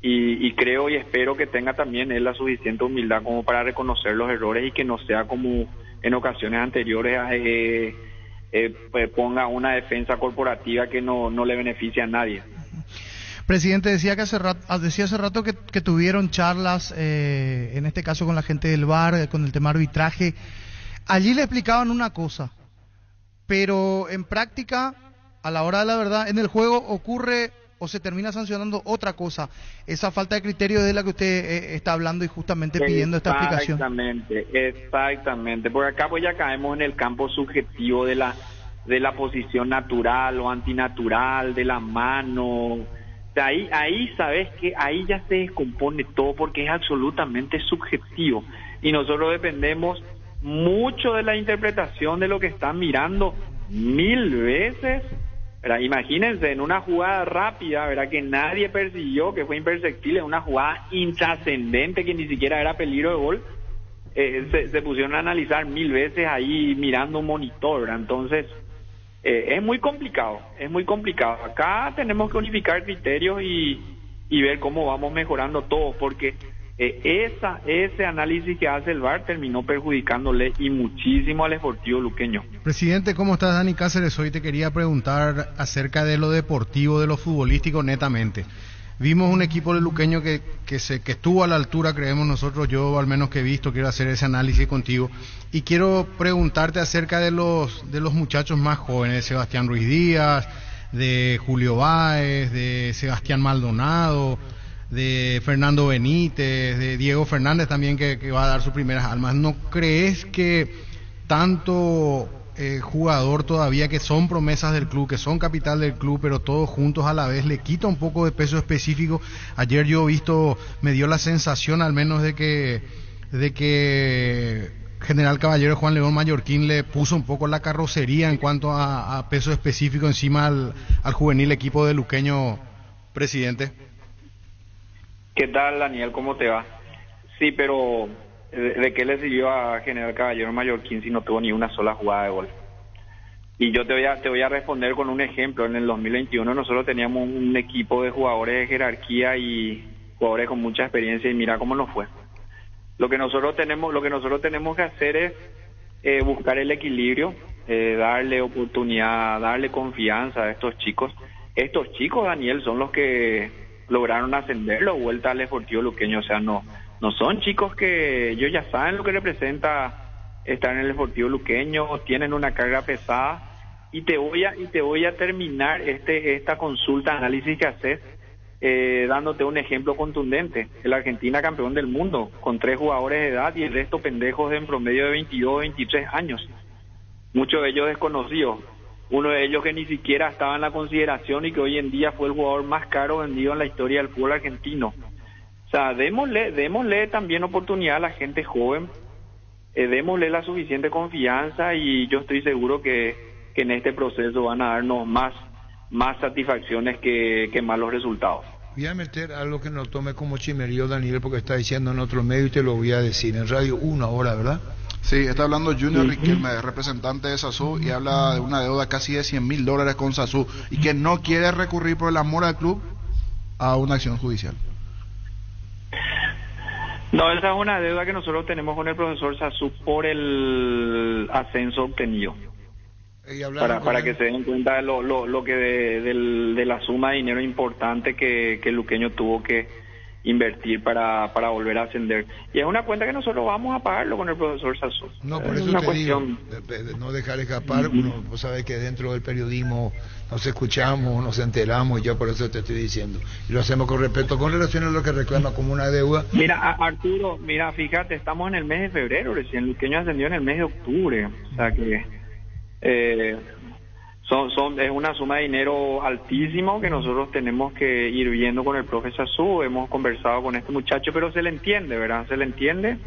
y creo y espero que tenga también él la suficiente humildad como para reconocer los errores y que no sea como en ocasiones anteriores, pues ponga una defensa corporativa que no le beneficia a nadie. Presidente, decía hace rato que tuvieron charlas, en este caso con la gente del VAR, con el tema arbitraje. Allí le explicaban una cosa, pero en práctica, a la hora de la verdad, en el juego ocurre o se termina sancionando otra cosa. Esa falta de criterio es de la que usted está hablando y justamente pidiendo esta explicación. Exactamente. Por acá pues ya caemos en el campo subjetivo de la posición natural o antinatural, de la mano. Ahí sabes que ahí ya se descompone todo porque es absolutamente subjetivo y nosotros dependemos mucho de la interpretación de lo que están mirando mil veces, ¿verdad? Imagínense en una jugada rápida, ¿verdad?, que nadie persiguió, que fue imperceptible, una jugada intrascendente que ni siquiera era peligro de gol, se pusieron a analizar mil veces ahí mirando un monitor, ¿verdad? Entonces es muy complicado. Acá tenemos que unificar criterios y ver cómo vamos mejorando todos, porque ese análisis que hace el VAR terminó perjudicándole y muchísimo al Sportivo Luqueño. Presidente, ¿cómo estás? Dani Cáceres, hoy te quería preguntar acerca de lo deportivo, de lo futbolístico netamente. Vimos un equipo de Luqueño que estuvo a la altura, creemos nosotros, yo al menos que he visto, quiero hacer ese análisis contigo. Y quiero preguntarte acerca de los muchachos más jóvenes, de Sebastián Ruiz Díaz, de Julio Báez, de Sebastián Maldonado, de Fernando Benítez, de Diego Fernández también, que va a dar sus primeras almas. ¿No crees que tanto jugador todavía que son promesas del club, que son capital del club, pero todos juntos a la vez le quita un poco de peso específico? Ayer yo me dio la sensación al menos de que General Caballero, Juan León Mallorquín, le puso un poco la carrocería en cuanto a peso específico encima al juvenil equipo de Luqueño. Presidente, ¿qué tal, Daniel? ¿Cómo te va? Sí, pero ¿de qué le sirvió a General Caballero Mallorquín si no tuvo ni una sola jugada de gol? Y yo te voy a responder con un ejemplo. En el 2021 nosotros teníamos un equipo de jugadores de jerarquía y jugadores con mucha experiencia y mira cómo nos fue. Lo que nosotros tenemos que hacer es buscar el equilibrio, darle oportunidad, darle confianza a estos chicos. Estos chicos, Daniel, son los que lograron ascenderlo vuelta al Sportivo Luqueño, o sea, no son chicos que ellos ya saben lo que representa estar en el Sportivo Luqueño, tienen una carga pesada. Y te voy a terminar esta consulta, análisis que haces, dándote un ejemplo contundente. El Argentina campeón del mundo con 3 jugadores de edad y el resto pendejos en promedio de 22, 23 años. Muchos de ellos desconocidos. Uno de ellos que ni siquiera estaba en la consideración y que hoy en día fue el jugador más caro vendido en la historia del fútbol argentino. O sea, démosle también oportunidad a la gente joven, démosle la suficiente confianza y yo estoy seguro que en este proceso van a darnos más satisfacciones que malos resultados. Voy a meter algo que no tome como chimerío, Daniel, porque está diciendo en otro medio y te lo voy a decir. En Radio 1 ahora, ¿verdad? Sí, está hablando Junior Riquelme, representante de Sasú, y habla de una deuda casi de $100.000 con Sasú y que no quiere recurrir por el amor al club a una acción judicial. No, esa es una deuda que nosotros tenemos con el profesor Sasú por el ascenso obtenido. Para que se den cuenta de lo que de la suma de dinero importante que Luqueño tuvo que invertir para volver a ascender. Y es una cuenta que nosotros vamos a pagarlo con el profesor Sasú. No, por eso te digo, de no dejar escapar. Uno, vos sabés que dentro del periodismo nos escuchamos, nos enteramos, y yo por eso te estoy diciendo. Y lo hacemos con respeto, con relación a lo que reclama como una deuda. Mira, Arturo, mira, fíjate, estamos en el mes de febrero, recién Luqueño ascendió en el mes de octubre. O sea que es una suma de dinero altísimo que nosotros tenemos que ir viendo con el profe Sasú. Hemos conversado con este muchacho, pero se le entiende, ¿verdad? Se le entiende,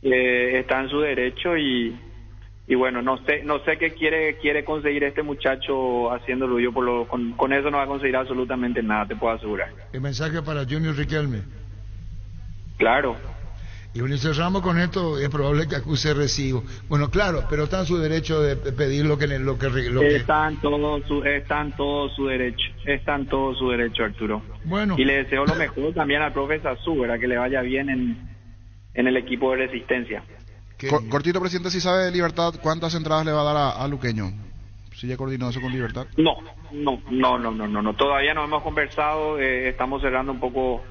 está en su derecho y bueno, no sé qué quiere conseguir este muchacho haciéndolo. Yo con eso no va a conseguir absolutamente nada, te puedo asegurar. El mensaje para Junior Riquelme. Claro. Y bueno, cerramos con esto, es probable que acuse recibo. Bueno, claro, pero está en su derecho de pedir lo que... Está en todo su derecho, Arturo. Bueno. Y le deseo lo mejor también al profe Sasú, que le vaya bien en el equipo de Resistencia. Cortito, presidente, si sabe de Libertad, ¿cuántas entradas le va a dar a Luqueño? si ya coordinó eso con Libertad. No, todavía no hemos conversado, estamos cerrando un poco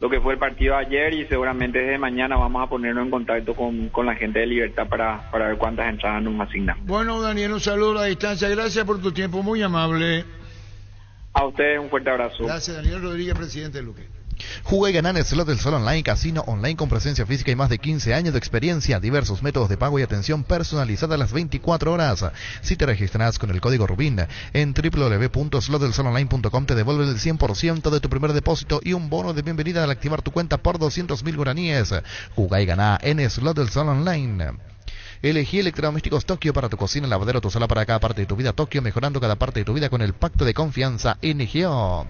lo que fue el partido ayer y seguramente desde mañana vamos a ponernos en contacto con la gente de Libertad para ver cuántas entradas nos asignan. Bueno, Daniel, un saludo a la distancia, gracias por tu tiempo, muy amable. A ustedes un fuerte abrazo. Gracias, Daniel Rodríguez, presidente de Luqueño. Juega y gana en el slot del Sol Online, casino online con presencia física y más de 15 años de experiencia, diversos métodos de pago y atención personalizada a las 24 horas. Si te registras con el código Rubín en www.slotdelsolonline.com te devuelven el 100% de tu primer depósito y un bono de bienvenida al activar tu cuenta por 200.000 guaraníes. Juega y gana en slot del Sol Online. Elegí Electrodomésticos Tokio para tu cocina, lavadero, tu sala, para cada parte de tu vida. Tokio, mejorando cada parte de tu vida con el pacto de confianza NGO.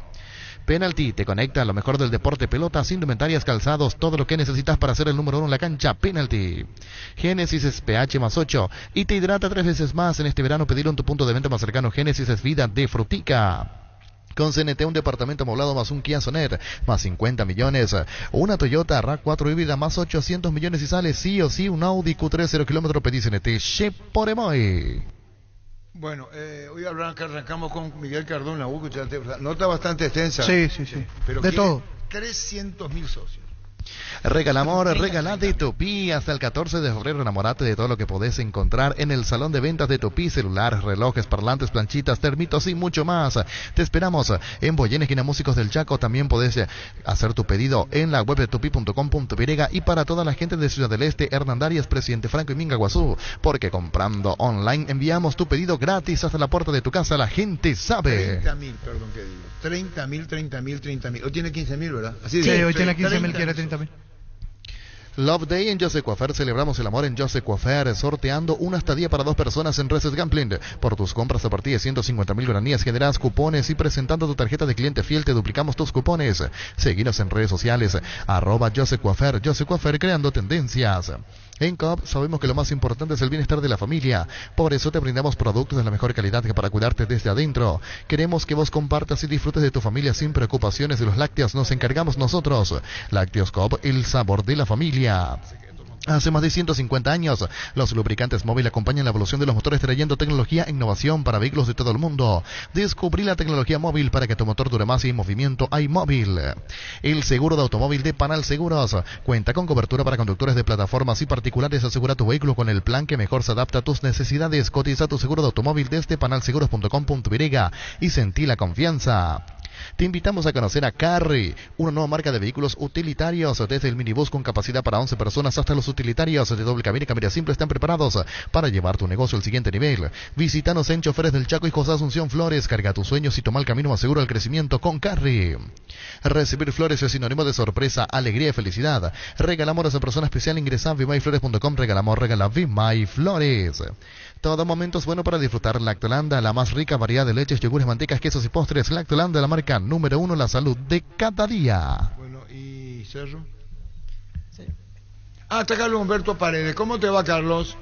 Penalti te conecta a lo mejor del deporte, pelotas, indumentarias, calzados, todo lo que necesitas para ser el número uno en la cancha. Penalti. Génesis es pH más 8 y te hidrata 3 veces más. En este verano pedilo en tu punto de venta más cercano. Génesis es vida de Frutica. Con CNT, un departamento amoblado más un Kia Sonet, más 50 millones. Una Toyota RAV4 híbrida, más 800 millones y sale sí o sí un Audi Q3 0 kilómetro. Pedí CNT. Sheporemoy. Bueno, hoy arrancamos con Miguel Cardona. Nota bastante extensa. Sí. Pero de todo. 300.000 socios. Regala amor, regalate Tupí. Hasta el 14 de febrero enamorate de todo lo que podés encontrar en el salón de ventas de Tupí: celulares, relojes, parlantes, planchitas, termitos y mucho más. Te esperamos en Boyén, esquina Músicos del Chaco. También podés hacer tu pedido en la web de tupi.com.pirega. Y para toda la gente de Ciudad del Este, Hernandarias, Presidente Franco y Mingaguazú, porque comprando online enviamos tu pedido gratis hasta la puerta de tu casa. La gente sabe. 30.000, perdón que digo. 30.000. Hoy tiene 15.000, ¿verdad? Así sí, hoy tiene 15.000, quiere 30.000. Love Day en José Coafer. Celebramos el amor en José Coafer, sorteando una estadía para 2 personas en Reset Gambling. Por tus compras a partir de 150.000 guaraníes generas cupones y presentando tu tarjeta de cliente fiel te duplicamos tus cupones. Seguinos en redes sociales, @ José Coafer, creando tendencias. En COP sabemos que lo más importante es el bienestar de la familia. Por eso te brindamos productos de la mejor calidad para cuidarte desde adentro. Queremos que vos compartas y disfrutes de tu familia sin preocupaciones. De los lácteos nos encargamos nosotros. Lácteos COP, el sabor de la familia. Hace más de 150 años, los lubricantes móvil acompañan la evolución de los motores trayendo tecnología e innovación para vehículos de todo el mundo. Descubrí la tecnología móvil para que tu motor dure más y en movimiento hay móvil. El seguro de automóvil de Panal Seguros cuenta con cobertura para conductores de plataformas y particulares. Asegura tu vehículo con el plan que mejor se adapta a tus necesidades. Cotiza tu seguro de automóvil desde panalseguros.com.virega y sentí la confianza. Te invitamos a conocer a Carry, una nueva marca de vehículos utilitarios. Desde el minibús con capacidad para 11 personas hasta los utilitarios de doble cabina y camilla simple están preparados para llevar tu negocio al siguiente nivel. Visítanos en Choferes del Chaco y José Asunción Flores. Carga tus sueños y toma el camino más seguro al crecimiento con Carry. Recibir flores es sinónimo de sorpresa, alegría y felicidad. Regalamos a esa persona especial. Ingresa a vmayflores.com. Regalamos, regala vmayflores. Todo momento es bueno para disfrutar. Lactolanda, la más rica variedad de leches, yogures, mantecas, quesos y postres. Lactolanda, la marca número uno en la salud de cada día. Bueno, ¿y Cerro? Sí. Hasta Carlos Humberto Paredes. ¿Cómo te va, Carlos?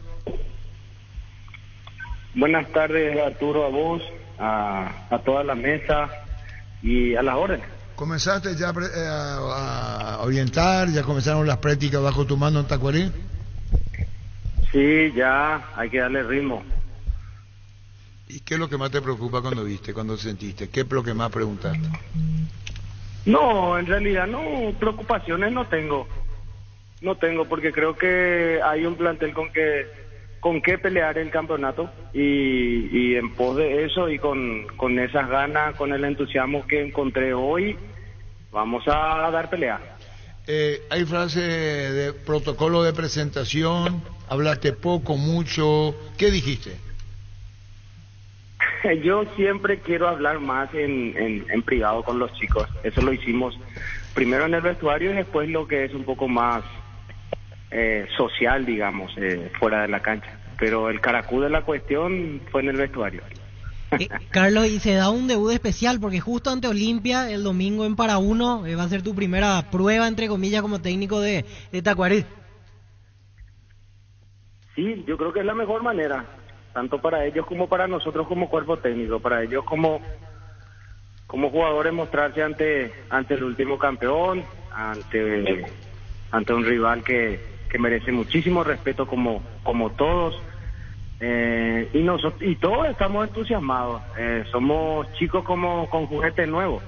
Buenas tardes, Arturo, a vos, a toda la mesa y a las órdenes. ¿Comenzaste ya a orientar? ¿Ya comenzaron las prácticas bajo tu mano en Tacuary? Sí, ya hay que darle ritmo. ¿Y qué es lo que más te preocupa cuando viste, cuando sentiste? ¿Qué es lo que más preguntaste? No, en realidad no, preocupaciones no tengo. No tengo, porque creo que hay un plantel con que pelear el campeonato y en pos de eso y con esas ganas, con el entusiasmo que encontré hoy, vamos a dar pelea. Hay frase de protocolo de presentación, hablaste poco, mucho, ¿qué dijiste? Yo siempre quiero hablar más en privado con los chicos, eso lo hicimos primero en el vestuario y después lo que es un poco más social, digamos, fuera de la cancha, pero el caracú de la cuestión fue en el vestuario. Carlos, y se da un debut especial porque justo ante Olimpia el domingo en Paraúno va a ser tu primera prueba, entre comillas, como técnico de Tacuary. Sí, yo creo que es la mejor manera, tanto para ellos como para nosotros como cuerpo técnico, para ellos como jugadores mostrarse ante el último campeón, ante un rival que merece muchísimo respeto como todos. Y todos estamos entusiasmados, somos chicos como con juguetes nuevos,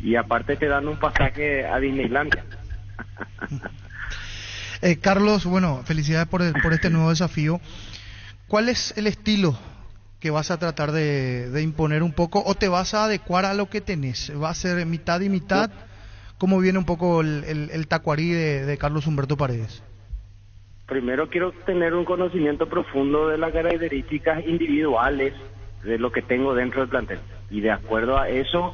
y aparte te dan un pasaje a Disneylandia. Carlos, bueno, felicidades por este nuevo desafío. ¿Cuál es el estilo que vas a tratar de imponer un poco, o te vas a adecuar a lo que tenés? ¿Va a ser mitad y mitad? ¿Cómo viene un poco el Tacuarí de Carlos Humberto Paredes? Primero quiero tener un conocimiento profundo de las características individuales de lo que tengo dentro del plantel, y de acuerdo a eso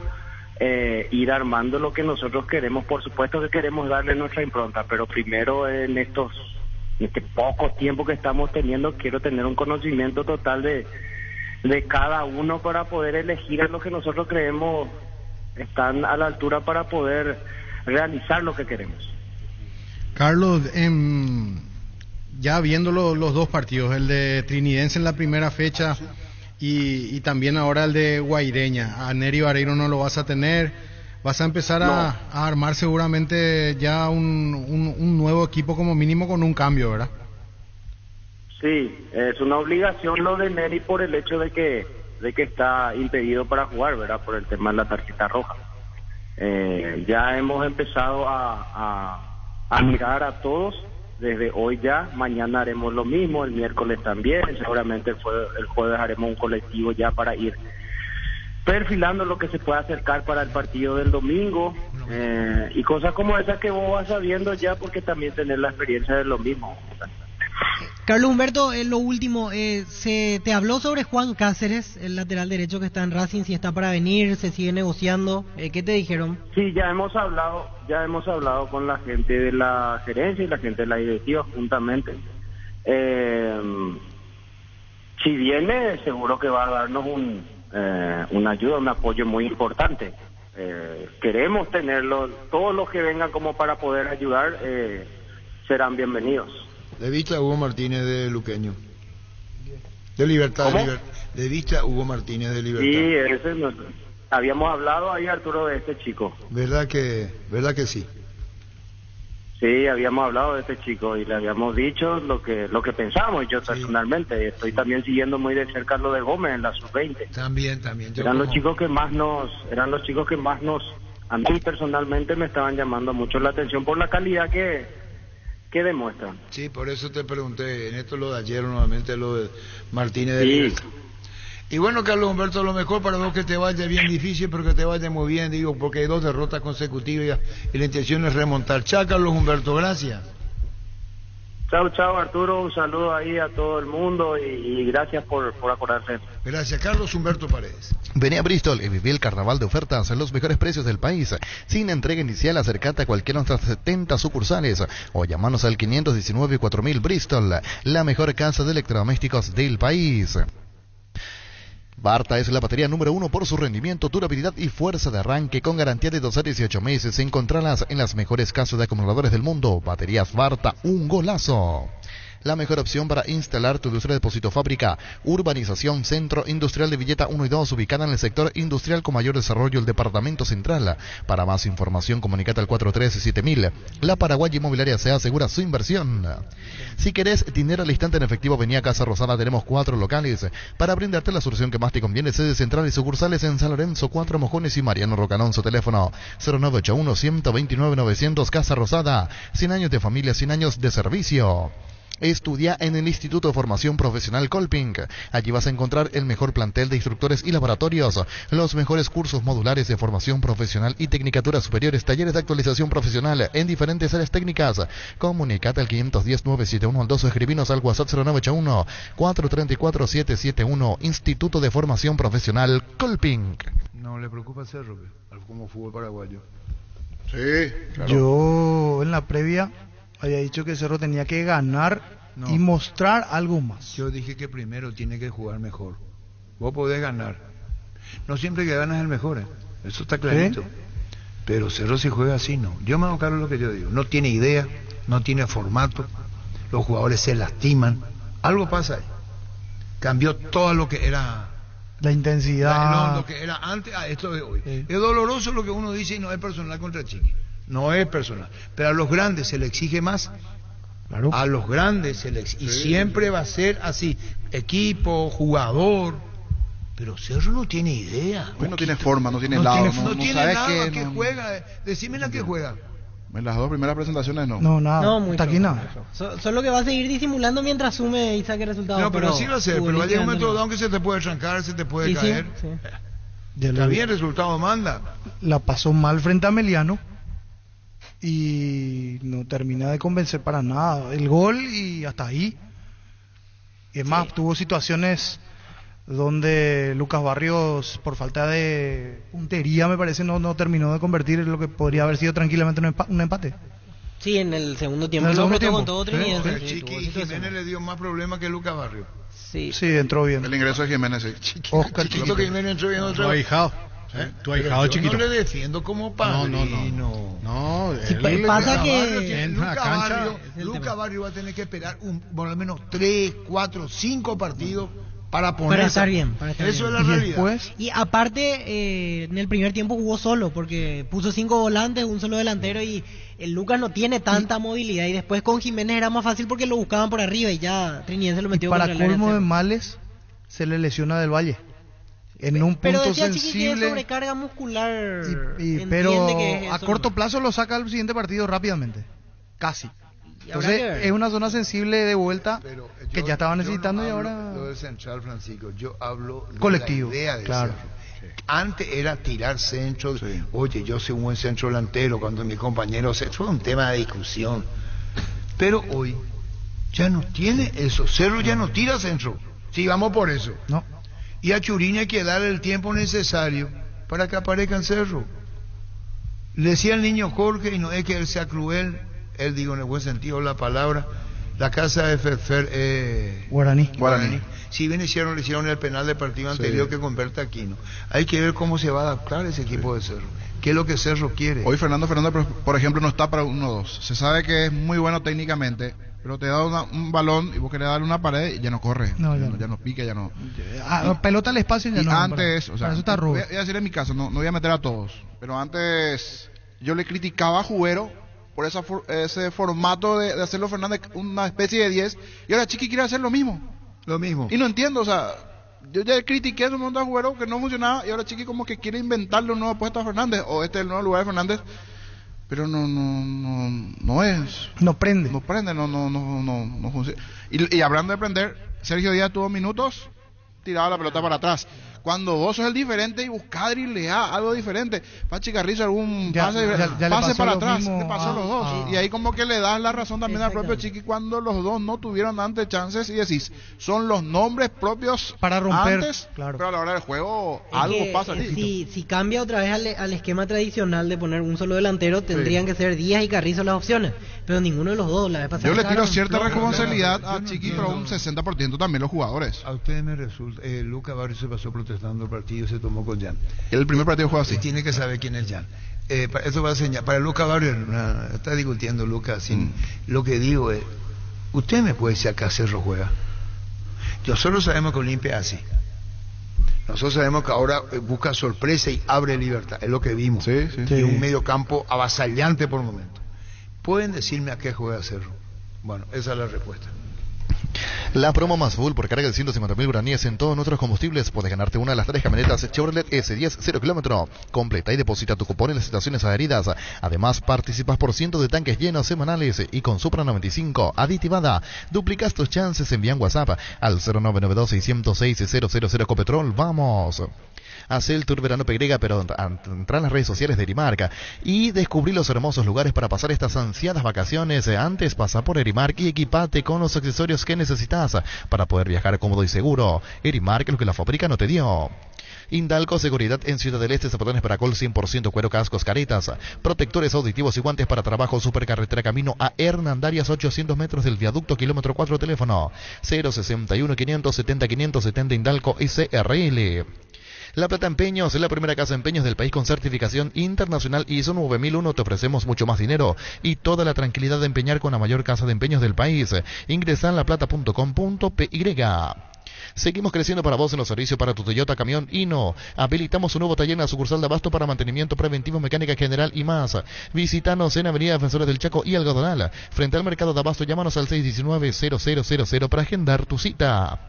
ir armando lo que nosotros queremos. Por supuesto que queremos darle nuestra impronta, pero primero en este poco tiempo que estamos teniendo quiero tener un conocimiento total de cada uno para poder elegir a los que nosotros creemos están a la altura para poder realizar lo que queremos. Carlos, ya viendo los dos partidos, el de Trinidense en la primera fecha y también ahora el de Guaireña, a Neri Barreiro no lo vas a tener, vas a empezar a armar seguramente ya un nuevo equipo, como mínimo con un cambio, ¿verdad? Sí, es una obligación lo de Neri por el hecho de que está impedido para jugar, ¿verdad? Por el tema de la tarjeta roja. Ya hemos empezado a mirar a todos desde hoy ya, mañana haremos lo mismo, el miércoles también, seguramente el jueves haremos un colectivo ya para ir perfilando lo que se puede acercar para el partido del domingo, y cosas como esas que vos vas sabiendo ya, porque también tener la experiencia de lo mismo. Carlos Humberto, lo último, ¿se te habló sobre Juan Cáceres, el lateral derecho que está en Racing, si está para venir, se sigue negociando? ¿Qué te dijeron? Sí, ya hemos hablado con la gente de la gerencia y la gente de la directiva juntamente. Si viene, seguro que va a darnos una ayuda, un apoyo muy importante. Queremos tenerlo, todos los que vengan como para poder ayudar serán bienvenidos. ¿Le viste a Hugo Martínez de Luqueño? De Libertad. ¿Le viste a Hugo Martínez de Libertad? Sí, ese no, habíamos hablado ahí, Arturo, de este chico. ¿Verdad que sí? Sí, habíamos hablado de este chico y le habíamos dicho lo que pensamos, yo personalmente. Estoy también siguiendo muy de cerca lo de Gómez en la sub-20. También. Eran los chicos que más nos... A mí personalmente me estaban llamando mucho la atención por la calidad que demuestran. Sí, por eso te pregunté, en esto lo de ayer nuevamente, lo de Martínez de Libertad. Y bueno, Carlos Humberto, lo mejor para vos, que te vaya bien difícil, pero que te vaya muy bien, digo, porque hay dos derrotas consecutivas y la intención es remontar. Chao, Carlos Humberto, gracias. Chao, Arturo, un saludo ahí a todo el mundo y gracias por acordarse. Gracias, Carlos Humberto Paredes. Vení a Bristol y viví el carnaval de ofertas en los mejores precios del país. Sin entrega inicial, acercate a cualquiera de nuestras 70 sucursales o llamanos al 519-4000. Bristol, la mejor casa de electrodomésticos del país. Barta es la batería número 1 por su rendimiento, durabilidad y fuerza de arranque, con garantía de 12 a 18 meses. Encontralas en las mejores casas de acumuladores del mundo. Baterías Barta, un golazo. La mejor opción para instalar tu industria de depósito fábrica, urbanización, centro industrial de Villeta 1 y 2, ubicada en el sector industrial con mayor desarrollo del departamento central. Para más información, comunicate al 437.000. La Paraguaya Inmobiliaria se asegura su inversión. Si querés dinero al instante en efectivo, vení a Casa Rosada. Tenemos 4 locales para brindarte la solución que más te conviene. Sede central y sucursales en San Lorenzo, 4 Mojones y Mariano Rocanón. Su teléfono 0981-129-900. Casa Rosada, 100 años de familia, 100 años de servicio. Estudia en el Instituto de Formación Profesional Colping. Allí vas a encontrar el mejor plantel de instructores y laboratorios, los mejores cursos modulares de formación profesional y tecnicaturas superiores, talleres de actualización profesional en diferentes áreas técnicas. Comunicate al 510-971-12, escribinos al WhatsApp 0981-434-771. Instituto de Formación Profesional Colping. No le preocupa ser Roque, como fútbol paraguayo. Sí, claro. Yo en la previa había dicho que Cerro tenía que ganar y mostrar algo más. Yo dije que primero tiene que jugar mejor. Vos podés ganar. No siempre que ganas el mejor, eso está clarito. Pero Cerro, si juega así, no. Yo me hago cargo de lo que yo digo. No tiene idea, no tiene formato, los jugadores se lastiman. Algo pasa ahí. Cambió todo lo que era... La intensidad. Lo que era antes a esto de hoy. Es doloroso lo que uno dice y no es personal contra Chiqui. No es personal, pero a los grandes se le exige más, Claro. A los grandes se les... Y siempre va a ser así, equipo, jugador. Pero Cerro no tiene idea. Pues no tiene forma, no tiene lado. No tiene nada que juega. Decime la que juega. En las dos primeras presentaciones no. No, nada. No, muy aquí nada. Solo que va a seguir disimulando mientras sume y saque resultados. No, pero sí va a ser. Pero va a llegar un momento donde se te puede trancar, se te puede caer. Sí. Está bien, el resultado manda. La pasó mal frente a Ameliano y no termina de convencer para nada. El gol y hasta ahí. Y es más, tuvo situaciones donde Lucas Barrios, por falta de puntería, me parece, no terminó de convertir lo que podría haber sido tranquilamente un empate. Sí, en el segundo tiempo. El segundo tiempo. Con todo Trinidense. Sí, Chiqui y Jiménez le dio más problemas que Lucas Barrios. Sí. Sí, entró bien. El ingreso de Jiménez, sí. Chiquito que Jiménez entró bien otra vez. Tu ahijado Chiquito. No le defiendo como padrino. No. Sí, pasa que Lucas Barrios va a tener que esperar por lo menos 3, 4, 5 partidos para poner. Para estar bien. Eso es la realidad. Después, y aparte, en el primer tiempo jugó solo, porque puso 5 volantes, un solo delantero, y el Lucas no tiene tanta movilidad. Y después con Jiménez era más fácil porque lo buscaban por arriba y ya Trinidense lo metió. Y para colmo de males, se le lesiona del Valle. En un punto sensible. Chiqui tiene sobrecarga muscular. Pero que a corto plazo lo saca al siguiente partido rápidamente. Casi. Entonces es una zona sensible de vuelta que ya estaba necesitando, no, y ahora... Lo del central, Francisco, yo hablo de colectivo, la idea de claro. Antes era tirar centros, oye, yo soy un buen centro delantero, cuando mis compañeros... Esto es un tema de discusión, pero hoy ya no tiene eso. Cerro ya no tira centro, sí, vamos por eso. No. Y a Churín hay que darle el tiempo necesario para que aparezca en Cerro. Le decía el niño Jorge, y no es que él sea cruel... Él, digo en el buen sentido la palabra, la casa de Ferfer, Guaraní. Si bien le hicieron el penal del partido anterior que convierte a Aquino. Hay que ver cómo se va a adaptar ese equipo de Cerro. ¿Qué es lo que Cerro quiere? Hoy Fernando, por ejemplo, no está para 1-2. Se sabe que es muy bueno técnicamente, pero te da un balón y vos querés darle una pared y ya no corre. Ya no pica, ya no. Pelota al espacio y ya no. Antes, o sea, eso está rudo. Voy a decir en mi caso, no voy a meter a todos. Pero antes yo le criticaba a Jubero por ese formato de hacerlo Fernández una especie de 10, y ahora Chiqui quiere hacer lo mismo y no entiendo, o sea, yo ya critiqué en un momento a Juguero que no funcionaba y ahora Chiqui como que quiere inventarle un nuevo puesto a Fernández, o este es el nuevo lugar de Fernández, pero no funciona. Y hablando de prender, Sergio Díaz tuvo minutos, tiraba la pelota para atrás. Cuando vos sos el diferente y buscás driblear algo diferente, Pachi Carrizo algún pase, ya pase para atrás, le pasó a los dos. Y ahí como que le das la razón también al propio Chiqui cuando los dos no tuvieron antes chances y decís, son los nombres propios para romper antes, pero a la hora del juego algo pasa. Si cambia otra vez al esquema tradicional de poner un solo delantero, tendrían que ser Díaz y Carrizo las opciones, pero ninguno de los dos. La vez pasada yo le tiro cierta responsabilidad a Chiqui, pero un 60% también los jugadores. A ustedes me resulta, Lucas Barrios se pasó protestando el partido, se tomó con Jan. El primer partido juega así. Y tiene que saber quién es Jan. Eso va a señalar. Para Lucas Barrios, está discutiendo Lucas. Lo que digo es: usted me puede decir acá Cerro juega. Nosotros sabemos que Olimpia es así. Nosotros sabemos que ahora busca sorpresa y abre Libertad. Es lo que vimos. Y un medio campo avasallante por momento. ¿Pueden decirme a qué juega Cerro? Bueno, esa es la respuesta. La promo más full por carga de 150.000 guaraníes en todos nuestros combustibles. Puedes ganarte una de las 3 camionetas Chevrolet S10 0 km completa y deposita tu cupón en las estaciones adheridas. Además, participas por cientos de tanques llenos semanales y con Supra 95 aditivada. Duplicas tus chances, envía un WhatsApp al 0992-606-000 Copetrol. ¡Vamos! Hace el tour verano Pegrega, pero entra en las redes sociales de Erimark y descubrí los hermosos lugares para pasar estas ansiadas vacaciones. Antes, pasa por Erimark y equipate con los accesorios que necesitas para poder viajar cómodo y seguro. Erimark, lo que la fábrica no te dio. Indalco Seguridad en Ciudad del Este, zapatones para col 100% cuero, cascos, caretas, protectores auditivos y guantes para trabajo. Supercarretera camino a Hernandarias, 800 metros del viaducto, kilómetro 4, teléfono 061 570 570. Indalco SRL. La Plata Empeños es la primera casa de empeños del país con certificación internacional ISO 9001. Te ofrecemos mucho más dinero y toda la tranquilidad de empeñar con la mayor casa de empeños del país. Ingresa en laplata.com.py. Seguimos creciendo para vos en los servicios para tu Toyota, camión y no. Habilitamos un nuevo taller en la sucursal de Abasto para mantenimiento preventivo, mecánica general y más. Visítanos en Avenida Defensores del Chaco y Algodonal, frente al mercado de Abasto. Llámanos al 619-0000 para agendar tu cita.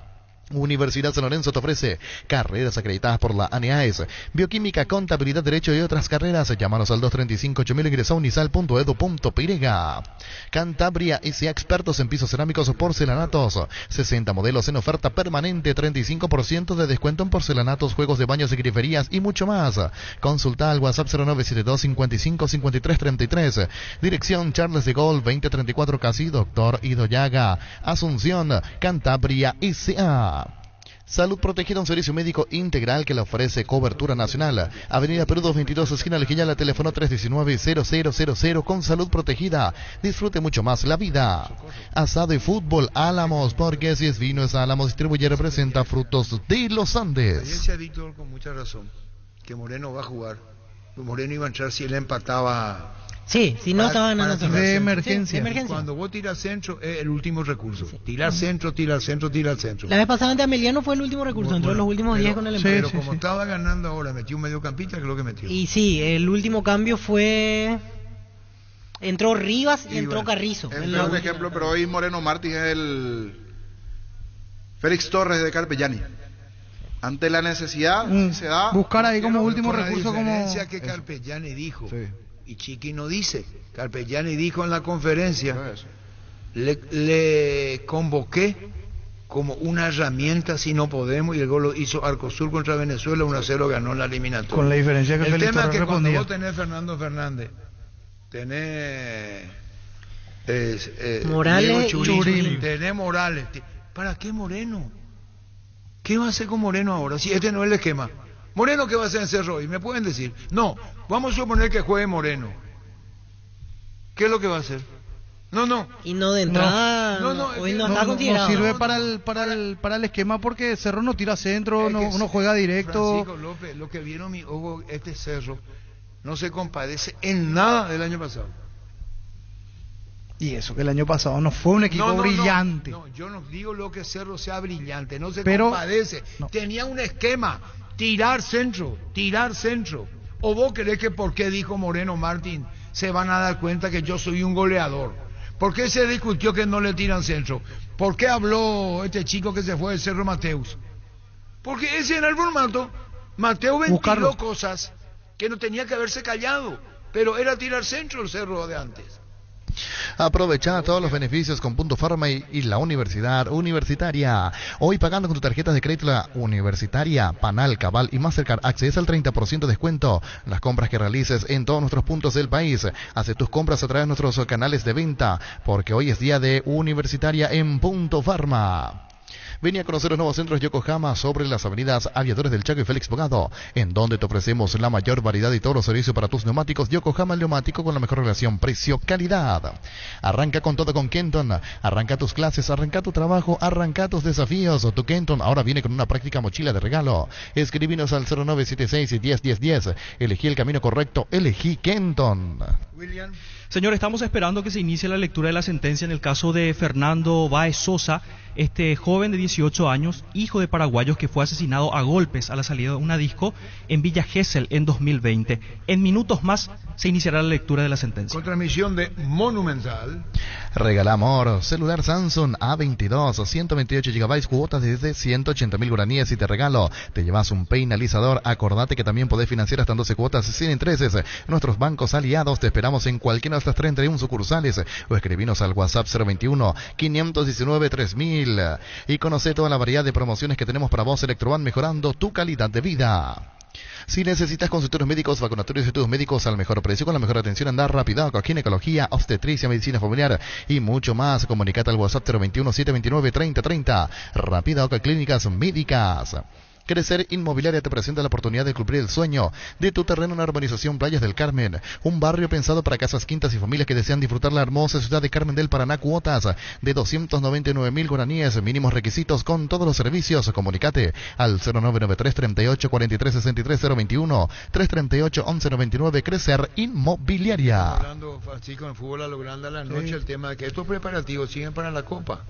Universidad San Lorenzo te ofrece carreras acreditadas por la ANEAES, bioquímica, contabilidad, derecho y otras carreras. Llámanos al 235-8000, ingresa a unisal.edu.pirega. Cantabria S.A., expertos en pisos cerámicos, porcelanatos, 60 modelos en oferta permanente, 35% de descuento en porcelanatos, juegos de baños y griferías y mucho más. Consulta al WhatsApp 0972-555333. Dirección Charles de Gaulle 2034 Casi, Doctor Idoyaga, Asunción, Cantabria S.A. Salud Protegida, un servicio médico integral que le ofrece cobertura nacional. Avenida Perú 222, esquina Alquilala, teléfono 319-0000. Con Salud Protegida disfrute mucho más la vida. Asado y fútbol, Álamos, porque si es vino es Álamos. Distribuye, representa Frutos de los Andes. Ayer se ha dicho con mucha razón que Moreno va a jugar. Moreno iba a entrar si él empataba. Sí, si no estaban ganando de emergencia. Cuando vos tiras centro es el último recurso. Tirar centro. La vez pasada ante Ameliano fue el último recurso, bueno, entró en los últimos 10 con el empate. Pero como estaba ganando ahora, metió un mediocampista, creo que metió. Y sí, el último cambio fue... Entró Rivas y entró Carrizo. Entró un ejemplo, pero hoy Moreno Martins es el... Félix Torres de Carpellani. Ante la necesidad se da... Buscar ahí como último recurso como... La diferencia que Carpellani dijo... Sí. Y Chiqui no dice. Carpellani dijo en la conferencia, le convoqué como una herramienta si no podemos, y el gol lo hizo Arcosur contra Venezuela, 1-0 ganó la eliminatoria. Con la diferencia que el tema es que cuando vos tenés Fernando Fernández, tenés Morales, Churín, tenés Morales, ¿para qué Moreno? ¿Qué va a hacer con Moreno ahora? Si este no es el esquema. Moreno, ¿qué va a hacer en Cerro? Y me pueden decir, no, vamos a suponer que juegue Moreno. ¿Qué es lo que va a hacer? No. Y no de entrada. No sirve para el esquema porque Cerro no tira centro, no juega directo. Francisco López, lo que vieron mi ojo, este Cerro no se compadece en nada del año pasado. Y eso que el año pasado no fue un equipo brillante. No, yo no digo lo que Cerro sea brillante, no se compadece. No. Tenía un esquema. Tirar centro. ¿O vos crees que por qué dijo Moreno Martín se van a dar cuenta que yo soy un goleador? ¿Por qué se discutió que no le tiran centro? ¿Por qué habló este chico que se fue de Cerro, Mateus? Porque ese era el formato. Mateo ventiló cosas que no tenía que haberse callado, pero era tirar centro el Cerro de antes. Aprovecha todos los beneficios con Punto Farma y la Universidad Universitaria. Hoy pagando con tu tarjeta de crédito la Universitaria, Panal, Cabal y Mastercard, accedes al 30% de descuento las compras que realices en todos nuestros puntos del país. Hace tus compras a través de nuestros canales de venta, porque hoy es día de Universitaria en Punto Farma. Vení a conocer los nuevos centros Yokohama sobre las avenidas Aviadores del Chaco y Félix Bogado, en donde te ofrecemos la mayor variedad y todos los servicios para tus neumáticos. Yokohama, el neumático con la mejor relación precio-calidad. Arranca con todo con Kenton. Arranca tus clases, arranca tu trabajo, arranca tus desafíos. Tu Kenton ahora viene con una práctica mochila de regalo. Escribinos al 0976-101010. Elegí el camino correcto, elegí Kenton. William. Señor, estamos esperando que se inicie la lectura de la sentencia en el caso de Fernando Báez Sosa, este joven de 18 años, hijo de paraguayos que fue asesinado a golpes a la salida de una disco en Villa Gesell en 2020. En minutos más se iniciará la lectura de la sentencia. Con transmisión de Monumental. Regala amor, celular Samsung A22, 128 GB, cuotas desde 180.000 guaraníes y te regalo. Te llevas un peinalizador. Acordate que también podés financiar hasta 12 cuotas sin intereses. Nuestros bancos aliados te esperamos en cualquiera de estas 31 sucursales o escribinos al WhatsApp 021-519-3000 y conoce toda la variedad de promociones que tenemos para vos. Electroban, mejorando tu calidad de vida. Si necesitas consultorios médicos, vacunatorios y estudios médicos al mejor precio, con la mejor atención, andar rápido, con ginecología, obstetricia, medicina familiar y mucho más, comunicate al WhatsApp 021-729-3030. Rápido, con clínicas médicas. Crecer Inmobiliaria te presenta la oportunidad de cumplir el sueño de tu terreno en la urbanización Playas del Carmen, un barrio pensado para casas, quintas y familias que desean disfrutar la hermosa ciudad de Carmen del Paraná. Cuotas de 299.000 guaraníes, mínimos requisitos con todos los servicios. Comunicate al 0993-38-43-63-021, 338-1199. Crecer Inmobiliaria. Hablando, Francisco, en fútbol a lo grande a la noche, el tema de que estos preparativos siguen para la Copa.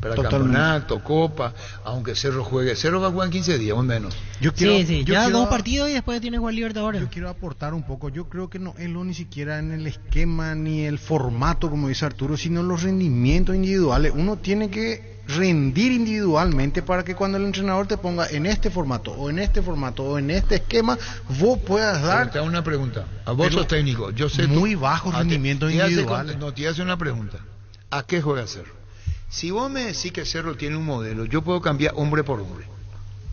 para campeonato, copa, aunque Cerro juegue. Cerro va a jugar en 15 días o menos. Yo quiero, yo quiero 2 partidos y después tiene que jugar Libertadores. Yo quiero aportar un poco. Yo creo que no es lo ni siquiera en el esquema ni el formato, como dice Arturo, sino los rendimientos individuales. Uno tiene que rendir individualmente para que cuando el entrenador te ponga en este formato o en este formato o en este esquema, vos puedas dar... Te hago una pregunta. A vos sos técnico. Yo sé muy bajos rendimientos individuales. No, te hace una pregunta. ¿A qué juega Cerro? Si vos me decís que Cerro tiene un modelo, yo puedo cambiar hombre por hombre.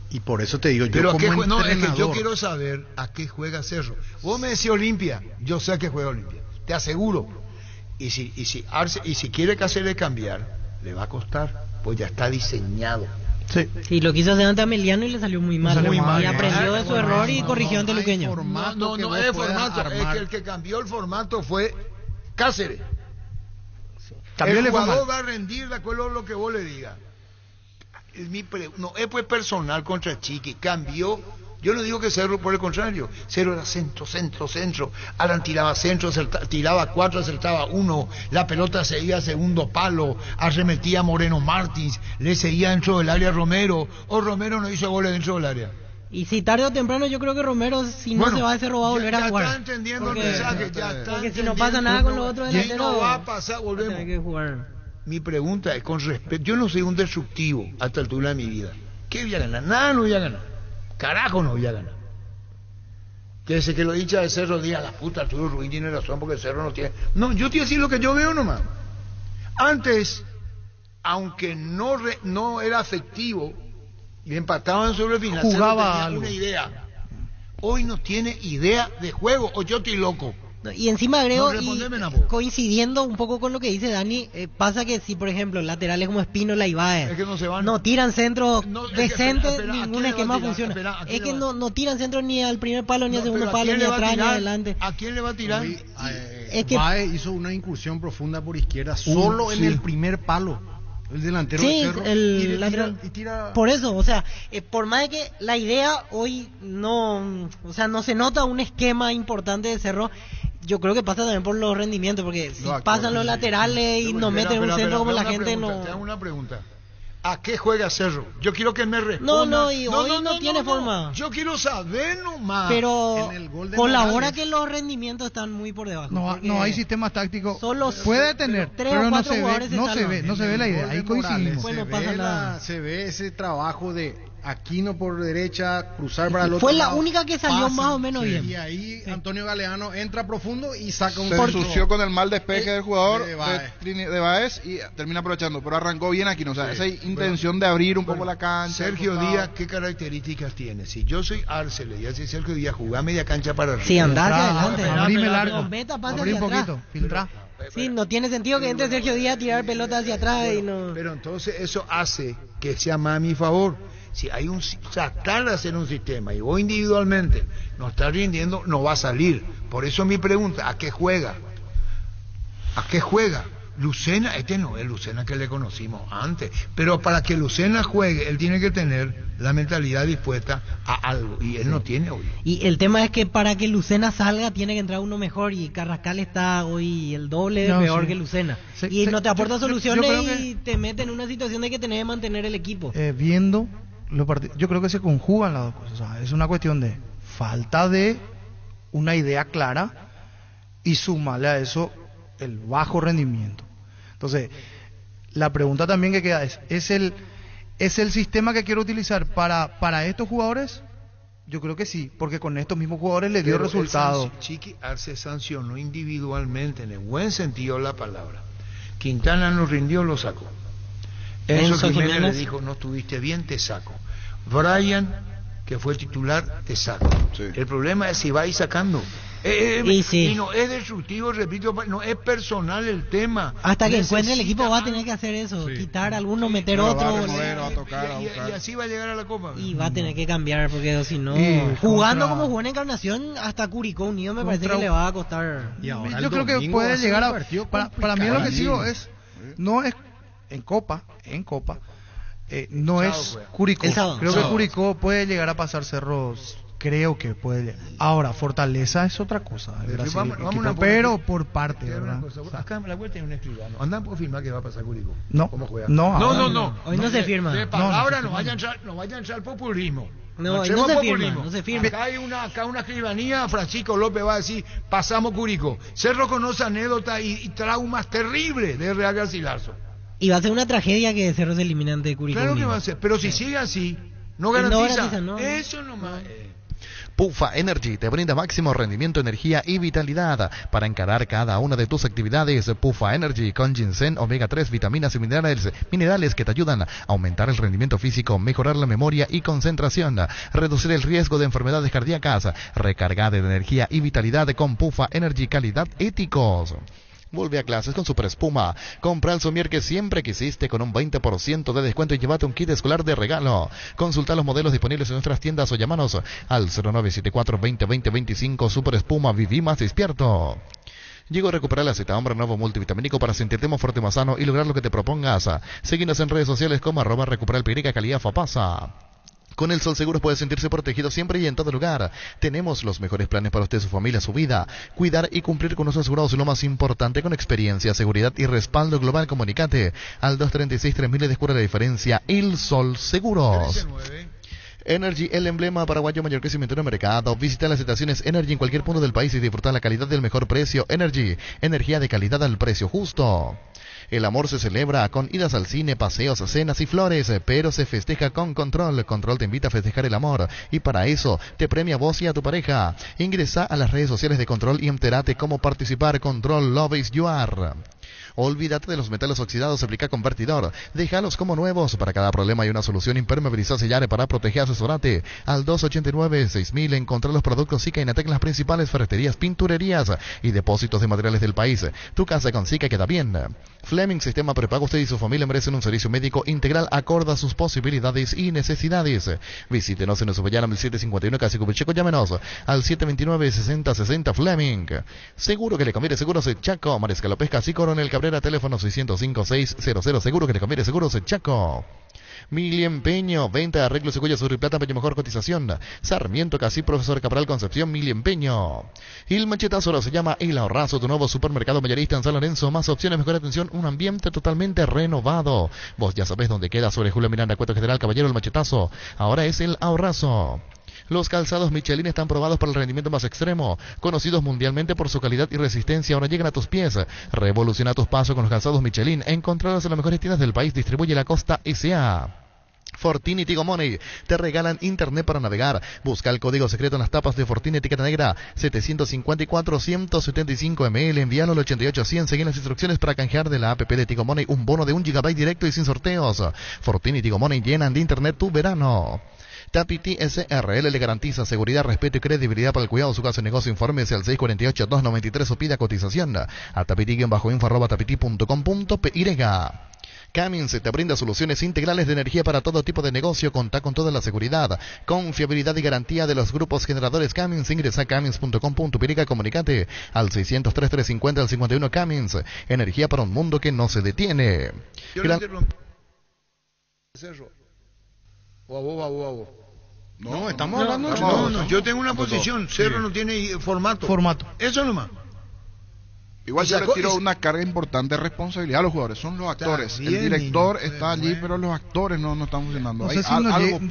Y por eso te digo, yo pero como entrenador... No, es que yo quiero saber a qué juega Cerro. Vos me decís Olimpia, yo sé a qué juega Olimpia, te aseguro. Y si quiere que hacerle cambiar, le va a costar, pues ya está diseñado. Sí. Sí, lo quiso hacer ante Ameliano y le salió muy mal. Y aprendió de su error y corrigió ante Luqueño. No es formato, es que el que cambió el formato fue Cáceres. También el jugador va a rendir de acuerdo a lo que vos le digas. No es pues personal contra Chiqui, cambió. Yo no digo que Cerro, por el contrario. Cerro era centro. Alan tiraba centro, tiraba 4, acertaba 1. La pelota seguía a segundo palo. Arremetía a Moreno Martins. Le seguía dentro del área a Romero. O Romero no hizo goles dentro del área. Y si tarde o temprano, yo creo que Romero, si no se va a hacer robado, volver a jugar. Ya está entendiendo el mensaje, ya está. Porque si no pasa nada con los otros delanteros, no va a pasar, volvemos. Hay que jugar. Mi pregunta es, con respeto, yo no soy un destructivo a esta altura de mi vida. ¿Qué voy a ganar? Nada, no voy a ganar. Carajo, no voy a ganar. Desde que lo hinchas de Cerro digan, la puta, Arturo Rubín tiene razón porque el Cerro no tiene... No, yo te voy a decir lo que yo veo nomás. Antes, aunque no era afectivo, y empataban sobre el final, jugaba algo. Una idea. Hoy no tiene idea de juego, o yo estoy loco. Y encima agrego, coincidiendo un poco con lo que dice Dani, pasa que si por ejemplo laterales como Espínola y Báez es que no tiran centros decentes, ningún esquema funciona. Es que no tiran centros ni al primer palo, ni al segundo palo, ni atrás, ni adelante. ¿A quién le va a tirar? Báez hizo una incursión profunda por izquierda, solo en el primer palo. El delantero, sí, el lateral. Tira... Por eso, o sea, por más de que la idea hoy no, o sea, no se nota un esquema importante de Cerro, yo creo que pasa también por los rendimientos, porque si pasan los laterales y no meten un centro como la gente no. Te hago una pregunta. ¿A qué juega Cerro? Yo quiero que me responda. No, hoy no tiene forma. Yo quiero saber nomás. Pero colabora que los rendimientos están muy por debajo. No hay sistema táctico. Solo puede tener, pero no se ve, no se ve la idea. Ahí coincidimos. Se ve ese trabajo de Aquino por derecha, cruzar para el otro lado. Fue la única que salió más o menos bien. Y ahí Antonio Galeano entra profundo y saca un... Se ensució con el mal despeje del jugador de Báez y termina aprovechando, pero arrancó bien Aquino. O sea, esa intención de abrir un poco la cancha. Sergio Díaz, ¿qué características tiene? Si yo soy Arce, le dice Sergio Díaz, jugá media cancha para arriba. Sí, andá adelante. Abrime largo. Abrí un poquito. Filtrá. Sí, no tiene sentido que entre Sergio Díaz a tirar pelotas hacia atrás y no... Pero entonces eso hace que sea más a mi favor. Si hay un tratar de hacer un sistema y vos individualmente no estás rindiendo, no va a salir. Por eso mi pregunta, ¿a qué juega? ¿A qué juega? Lucena, este no es Lucena que le conocimos antes, pero para que Lucena juegue, él tiene que tener la mentalidad dispuesta a algo, y él no tiene hoy. Y el tema es que para que Lucena salga, tiene que entrar uno mejor, y Carrascal está hoy el doble peor que Lucena. Y no te aporta soluciones y te mete en una situación de que tenés que mantener el equipo. Viendo... Yo creo que se conjugan las dos cosas. O sea, es una cuestión de falta de una idea clara y sumarle a eso el bajo rendimiento. Entonces, la pregunta también que queda ¿es el sistema que quiero utilizar para estos jugadores? Yo creo que sí, porque con estos mismos jugadores le dio resultado. Chiqui Arce sancionó individualmente, en el buen sentido de la palabra. Quintana no rindió, lo sacó. Enzo Jiménez le dijo, no estuviste bien, te saco. Brian, que fue el titular, te saco. Sí. El problema es si vais sacando. Y no es destructivo, repito, no es personal el tema. Hasta que encuentre el equipo va a tener que hacer eso, quitar alguno, meter otro. Y así va a llegar a la Copa. Y va a tener que cambiar, porque si no... Jugando como jugó en Encarnación, hasta Curicó Unido me parece que le va a costar. Yo creo que puede llegar a... Para mí lo que sigo es... No es... En Copa, no es Curicó. Creo que Curicó puede llegar a pasar Cerro creo que puede llegar. Ahora, fortaleza es otra cosa. Brasil, vamos pero por parte, ¿verdad? Acá en la vuelta hay un escribano. Andan por firmar que va a pasar Curicó. No. ¿Cómo juega? No. Hoy no se firma. De palabra no vayan a entrar al populismo. No se firma. Acá hay una escribanía. Francisco López va a decir: pasamos Curicó. Cerro conoce anécdotas y traumas terribles de Real Garcilaso. Y va a ser una tragedia que Cerro se elimine de Curicó. Claro que va a ser. Pero si sigue así, no garantiza. Eso nomás. Pufa Energy te brinda máximo rendimiento, energía y vitalidad para encarar cada una de tus actividades. Pufa Energy con ginseng, omega 3, vitaminas y minerales que te ayudan a aumentar el rendimiento físico, mejorar la memoria y concentración, reducir el riesgo de enfermedades cardíacas, recargar de energía y vitalidad con Pufa Energy, calidad éticos. Vuelve a clases con Super Espuma. Compra el somier que siempre quisiste con un 20% de descuento y llévate un kit escolar de regalo. Consulta los modelos disponibles en nuestras tiendas o llámanos al 0974 20 20 25. Super Espuma, viví más despierto. Llegó a recuperar la cita, hombre nuevo multivitamínico para sentirte más fuerte, más sano y lograr lo que te propongas. Síguenos en redes sociales como @recuperalpirica calidad Fapasa. Con el Sol Seguros puede sentirse protegido siempre y en todo lugar. Tenemos los mejores planes para usted, su familia, su vida. Cuidar y cumplir con nuestros asegurados es lo más importante. Con experiencia, seguridad y respaldo global, comunicate al 236-3000 y descubre la diferencia. El Sol Seguros. Energy, el emblema paraguayo, mayor crecimiento en el mercado. Visita las estaciones Energy en cualquier punto del país y disfruta la calidad del mejor precio. Energy, energía de calidad al precio justo. El amor se celebra con idas al cine, paseos, cenas y flores, pero se festeja con Control. Control te invita a festejar el amor y para eso te premia a vos y a tu pareja. Ingresa a las redes sociales de Control y entérate cómo participar. Control, Love is You Are. Olvídate de los metales oxidados, aplica Convertidor. Déjalos como nuevos. Para cada problema hay una solución. Impermeabiliza, sellar, para proteger, asesorate al 289-6000. Encontrar los productos Sika y Natec en las principales ferreterías, pinturerías y depósitos de materiales del país. Tu casa con Sika queda bien. Fleming Sistema Prepago. Usted y su familia merecen un servicio médico integral acorde a sus posibilidades y necesidades. Visítenos en Ushuaia, 1751 Casi Cupicheco. Llámenos al 729-6060 Fleming. Seguro que le conviene. Seguros de Chaco, Mariscal López, Casi Coronel Cabrera, teléfono 605-600. Seguro que le conviene. Seguros de Chaco. Mili Empeño, venta de arreglos, cebollas, sur y plata, para mejor cotización. Sarmiento, Casi, Profesor Cabral, Concepción, Mili Empeño. El machetazo ahora se llama El Ahorrazo, tu nuevo supermercado mayorista en San Lorenzo. Más opciones, mejor atención, un ambiente totalmente renovado. Vos ya sabés dónde queda, sobre Julio Miranda, Cueto General Caballero, el machetazo. Ahora es El Ahorrazo. Los calzados Michelin están probados para el rendimiento más extremo, conocidos mundialmente por su calidad y resistencia, ahora llegan a tus pies. Revoluciona tus pasos con los calzados Michelin, encontrados en las mejores tiendas del país, distribuye La Costa S.A. Fortín y Tigo Money te regalan internet para navegar. Busca el código secreto en las tapas de Fortín, etiqueta negra 754-175 ml. Envíalo al 88-100. Seguí las instrucciones para canjear de la app de Tigo Money un bono de 1 GB directo y sin sorteos. Fortín y Tigo Money llenan de internet tu verano. Tapiti SRL le garantiza seguridad, respeto y credibilidad para el cuidado de su casa y negocio. Informes al 648-293 o pida cotización a tapiti-info@tapiti.com.py. Cummins te brinda soluciones integrales de energía para todo tipo de negocio. Contá con toda la seguridad, confiabilidad y garantía de los grupos generadores Cummins. Ingresa a cummins.com.py, comunicate al 600-3350-51. Cummins, energía para un mundo que no se detiene. ¿O a vos? No, estamos hablando. No. Yo tengo una posición. Cerro no tiene formato. Eso nomás. Igual se retiró una carga importante de responsabilidad a los jugadores. Son los actores. El director está allí, pero los actores no están funcionando. No sé si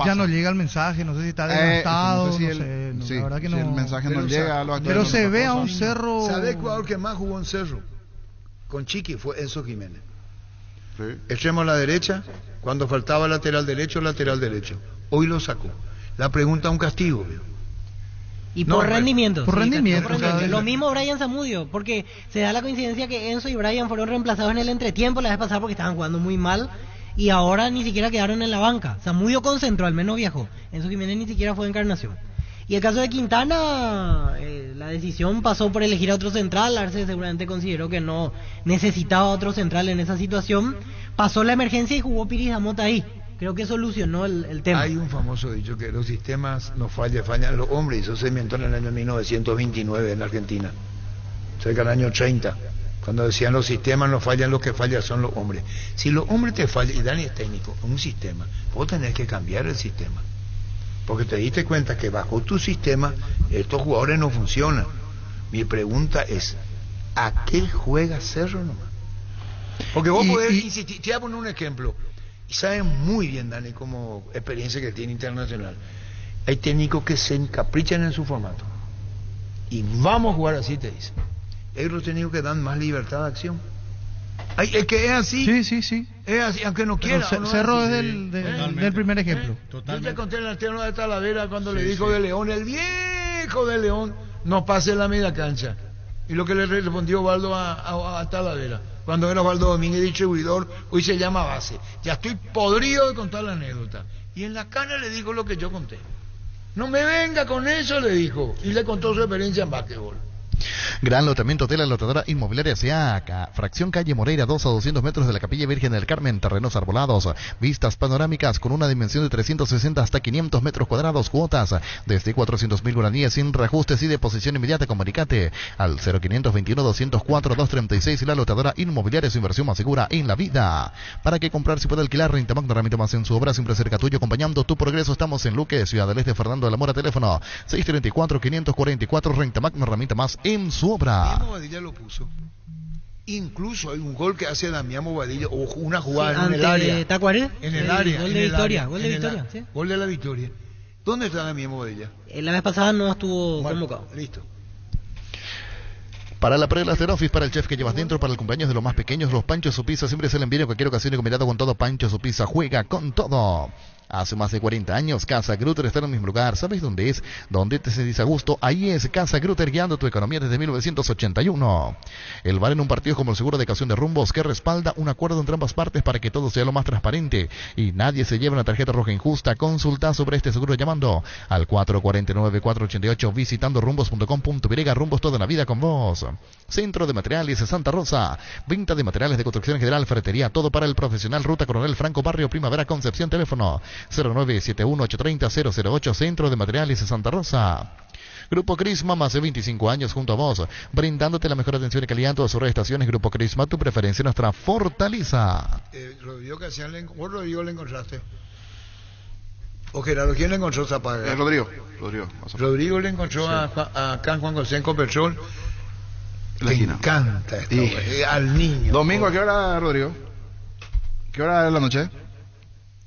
ya no llega el mensaje. No sé si está adelantado. La verdad que no. El mensaje no llega a los actores. Pero se ve a un Cerro. ¿Sabés el jugador que más jugó en Cerro? Con Chiqui fue Enzo Jiménez. Extremo a la derecha, cuando faltaba lateral derecho. Hoy lo sacó. La pregunta es un castigo. Y por rendimiento. Por rendimiento. Lo mismo Brian Zamudio, porque se da la coincidencia que Enzo y Brian fueron reemplazados en el entretiempo la vez pasada porque estaban jugando muy mal y ahora ni siquiera quedaron en la banca. Zamudio concentró, al menos viajó. Enzo Jiménez ni siquiera fue de Encarnación. Y el caso de Quintana, la decisión pasó por elegir a otro central. Arce seguramente consideró que no necesitaba otro central en esa situación. Pasó la emergencia y jugó Piris Damota ahí. Creo que solucionó el tema. Hay un famoso dicho que los sistemas no fallan los hombres. Eso se inventó en el año 1929 en la Argentina, cerca del año 30, cuando decían los sistemas no fallan, los que fallan son los hombres. Si los hombres te fallan, y Dani es técnico, un sistema, vos tenés que cambiar el sistema. porque te diste cuenta que bajo tu sistema estos jugadores no funcionan. Mi pregunta es, ¿a qué juega Cerro nomás? Porque vos podés insistir. Te voy a poner un ejemplo, y sabes muy bien, Dani, como experiencia que tiene internacional, hay técnicos que se encaprichan en su formato y vamos a jugar así, te dicen. Hay otros técnicos que dan más libertad de acción. Ay, es que es así. Sí, sí, sí. Es así, aunque no quiera. No, Cerro es del primer ejemplo. Totalmente. Yo te conté el alterno de Talavera cuando le dijo de León, el viejo de León, no pase la media cancha. Y lo que le respondió Osvaldo a Talavera, cuando era Osvaldo Domínguez distribuidor, hoy se llama base. Ya estoy podrido de contar la anécdota. Y en la cana le dijo lo que yo conté. No me venga con eso, le dijo. Y le contó su experiencia en básquetbol. Gran lotamiento de la lotadora inmobiliaria SEACA, fracción calle Moreira 2 a 200 metros de la Capilla Virgen del Carmen, terrenos arbolados, vistas panorámicas con una dimensión de 360 hasta 500 metros cuadrados, cuotas desde 400.000 guaraníes sin reajustes y de posición inmediata. Comunicate al 0521-204-236 y la lotadora inmobiliaria es su inversión más segura en la vida. Para que comprar si puede alquilar, Renta Magna, Ramito más en su obra, siempre cerca tuyo, acompañando tu progreso. Estamos en Luque, Ciudad del Este, Fernando de la Mora, teléfono 634-544, Renta Magna, Ramito más en su obra. Damián Bobadilla lo puso. Incluso hay un gol que hace Damián Bobadilla, o una jugada en el área. ¿Tacuary? En el área. Gol de victoria. Gol de victoria. Gol de la victoria. ¿Dónde está Damián Bobadilla? La vez pasada no estuvo convocado. Listo. Para la prueba de office, para el chef que llevas dentro, para el cumpleaños de los más pequeños, los Panchos Su Pizza siempre se le envío cualquier ocasión y combinado con todo. Pancho Su Pizza juega con todo. Hace más de 40 años, Casa Grutter está en el mismo lugar. ¿Sabes dónde es? Donde te sentís a gusto. Ahí es Casa Grutter, guiando tu economía desde 1981. El VAR en un partido es como el seguro de caución de rumbos, que respalda un acuerdo entre ambas partes para que todo sea lo más transparente y nadie se lleve una tarjeta roja injusta. Consulta sobre este seguro llamando al 449-488, visitando rumbos.com.pr. Rumbos, toda la vida con vos. Centro de Materiales Santa Rosa, venta de materiales de construcción en general, ferretería, todo para el profesional. Ruta Coronel Franco, Barrio Primavera, Concepción. Teléfono 0971830-008. Centro de Materiales de Santa Rosa. Grupo Crisma, más de 25 años junto a vos, brindándote la mejor atención y calidad en todas sus redes estaciones. Grupo Crisma, tu preferencia, nuestra fortaleza. Rodrigo, que hacían, Rodrigo le encontraste. O Gerardo, ¿quién le encontró Zapaga? Rodrigo le encontró a Can Juan José en Copersol. Le encanta esto, al niño. Domingo, ¿a qué hora, Rodrigo? ¿Qué hora es la noche?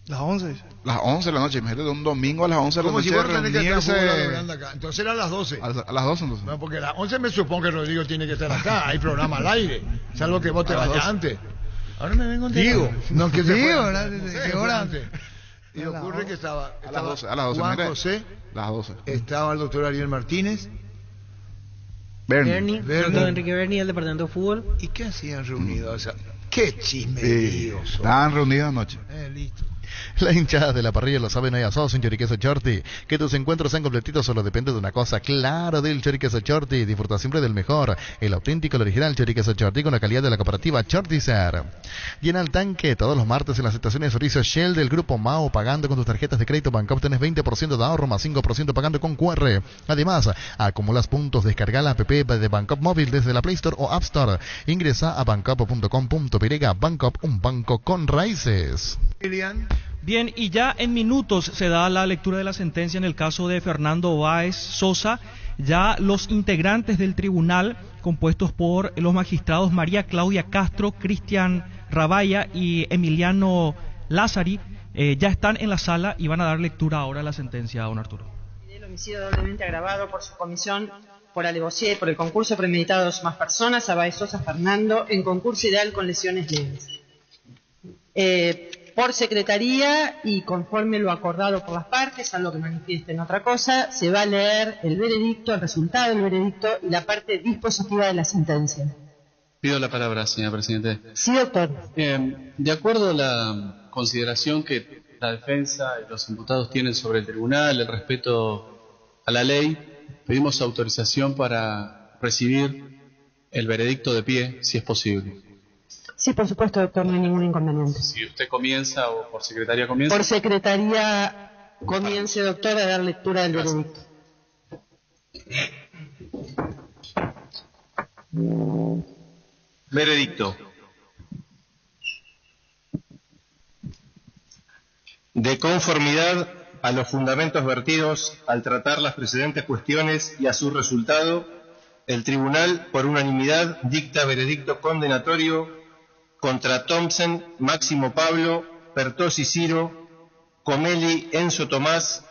Las 11. Las 11 de la noche, imagínate, un domingo a las 11 de la noche. Como si vos tenés que estar acá. Entonces era a las 12. A las 12 entonces. No, porque a las 11 me supongo que Rodrigo tiene que estar acá, hay programa al aire, salvo que vos te vayas antes. Ahora me vengo antes. Digo, no, que digo, ¿verdad? ¿Qué hora antes? Y ocurre que estaba a las 12, Juan José, las 12. Estaba el doctor Ariel Martínez, Bernie, Enrique Berni, el departamento de fútbol. ¿Y qué hacían reunidos? O sea, qué chismeríos. Estaban reunidos anoche. Listo. La hinchada de la parrilla lo saben, hay asado en Choriqueso Chorti. Que tus encuentros sean completitos solo depende de una cosa, claro, del Choriqueso Chorti. Disfruta siempre del mejor, el auténtico, el original Choriqueso Chorti, con la calidad de la cooperativa Chortizer. Llena el tanque todos los martes en las estaciones de servicio Shell del Grupo Mao. Pagando con tus tarjetas de crédito Bancop tenés 20% de ahorro, más 5% pagando con QR. Además, acumulas puntos. Descarga la app de Bancop móvil desde la Play Store o App Store. Ingresa a bancop.com.pr. Bancop, un banco con raíces. Bien, y ya en minutos se da la lectura de la sentencia en el caso de Fernando Báez Sosa. Ya los integrantes del tribunal, compuestos por los magistrados María Claudia Castro, Cristian Rabaya y Emiliano Lázari, ya están en la sala y van a dar lectura ahora a la sentencia, don Arturo. El homicidio doblemente agravado por su comisión, por alevosía y por el concurso premeditado de dos más personas, a Báez Sosa Fernando, en concurso ideal con lesiones leves. Por secretaría y conforme lo acordado por las partes, salvo que manifiesten otra cosa, se va a leer el veredicto, el resultado del veredicto y la parte dispositiva de la sentencia. Pido la palabra, señora Presidente. Sí, doctor. De acuerdo a la consideración que la defensa y los imputados tienen sobre el tribunal, el respeto a la ley, pedimos autorización para recibir el veredicto de pie, si es posible. Sí, por supuesto, doctor, no hay ningún inconveniente. Si usted comienza o por secretaría comienza. Por secretaría comience, doctor, a dar lectura del veredicto. Veredicto. De conformidad a los fundamentos vertidos al tratar las precedentes cuestiones y a su resultado, el Tribunal, por unanimidad, dicta veredicto condenatorio contra Thompson, Máximo Pablo, Pertossi Ciro, Comelli Enzo Tomás,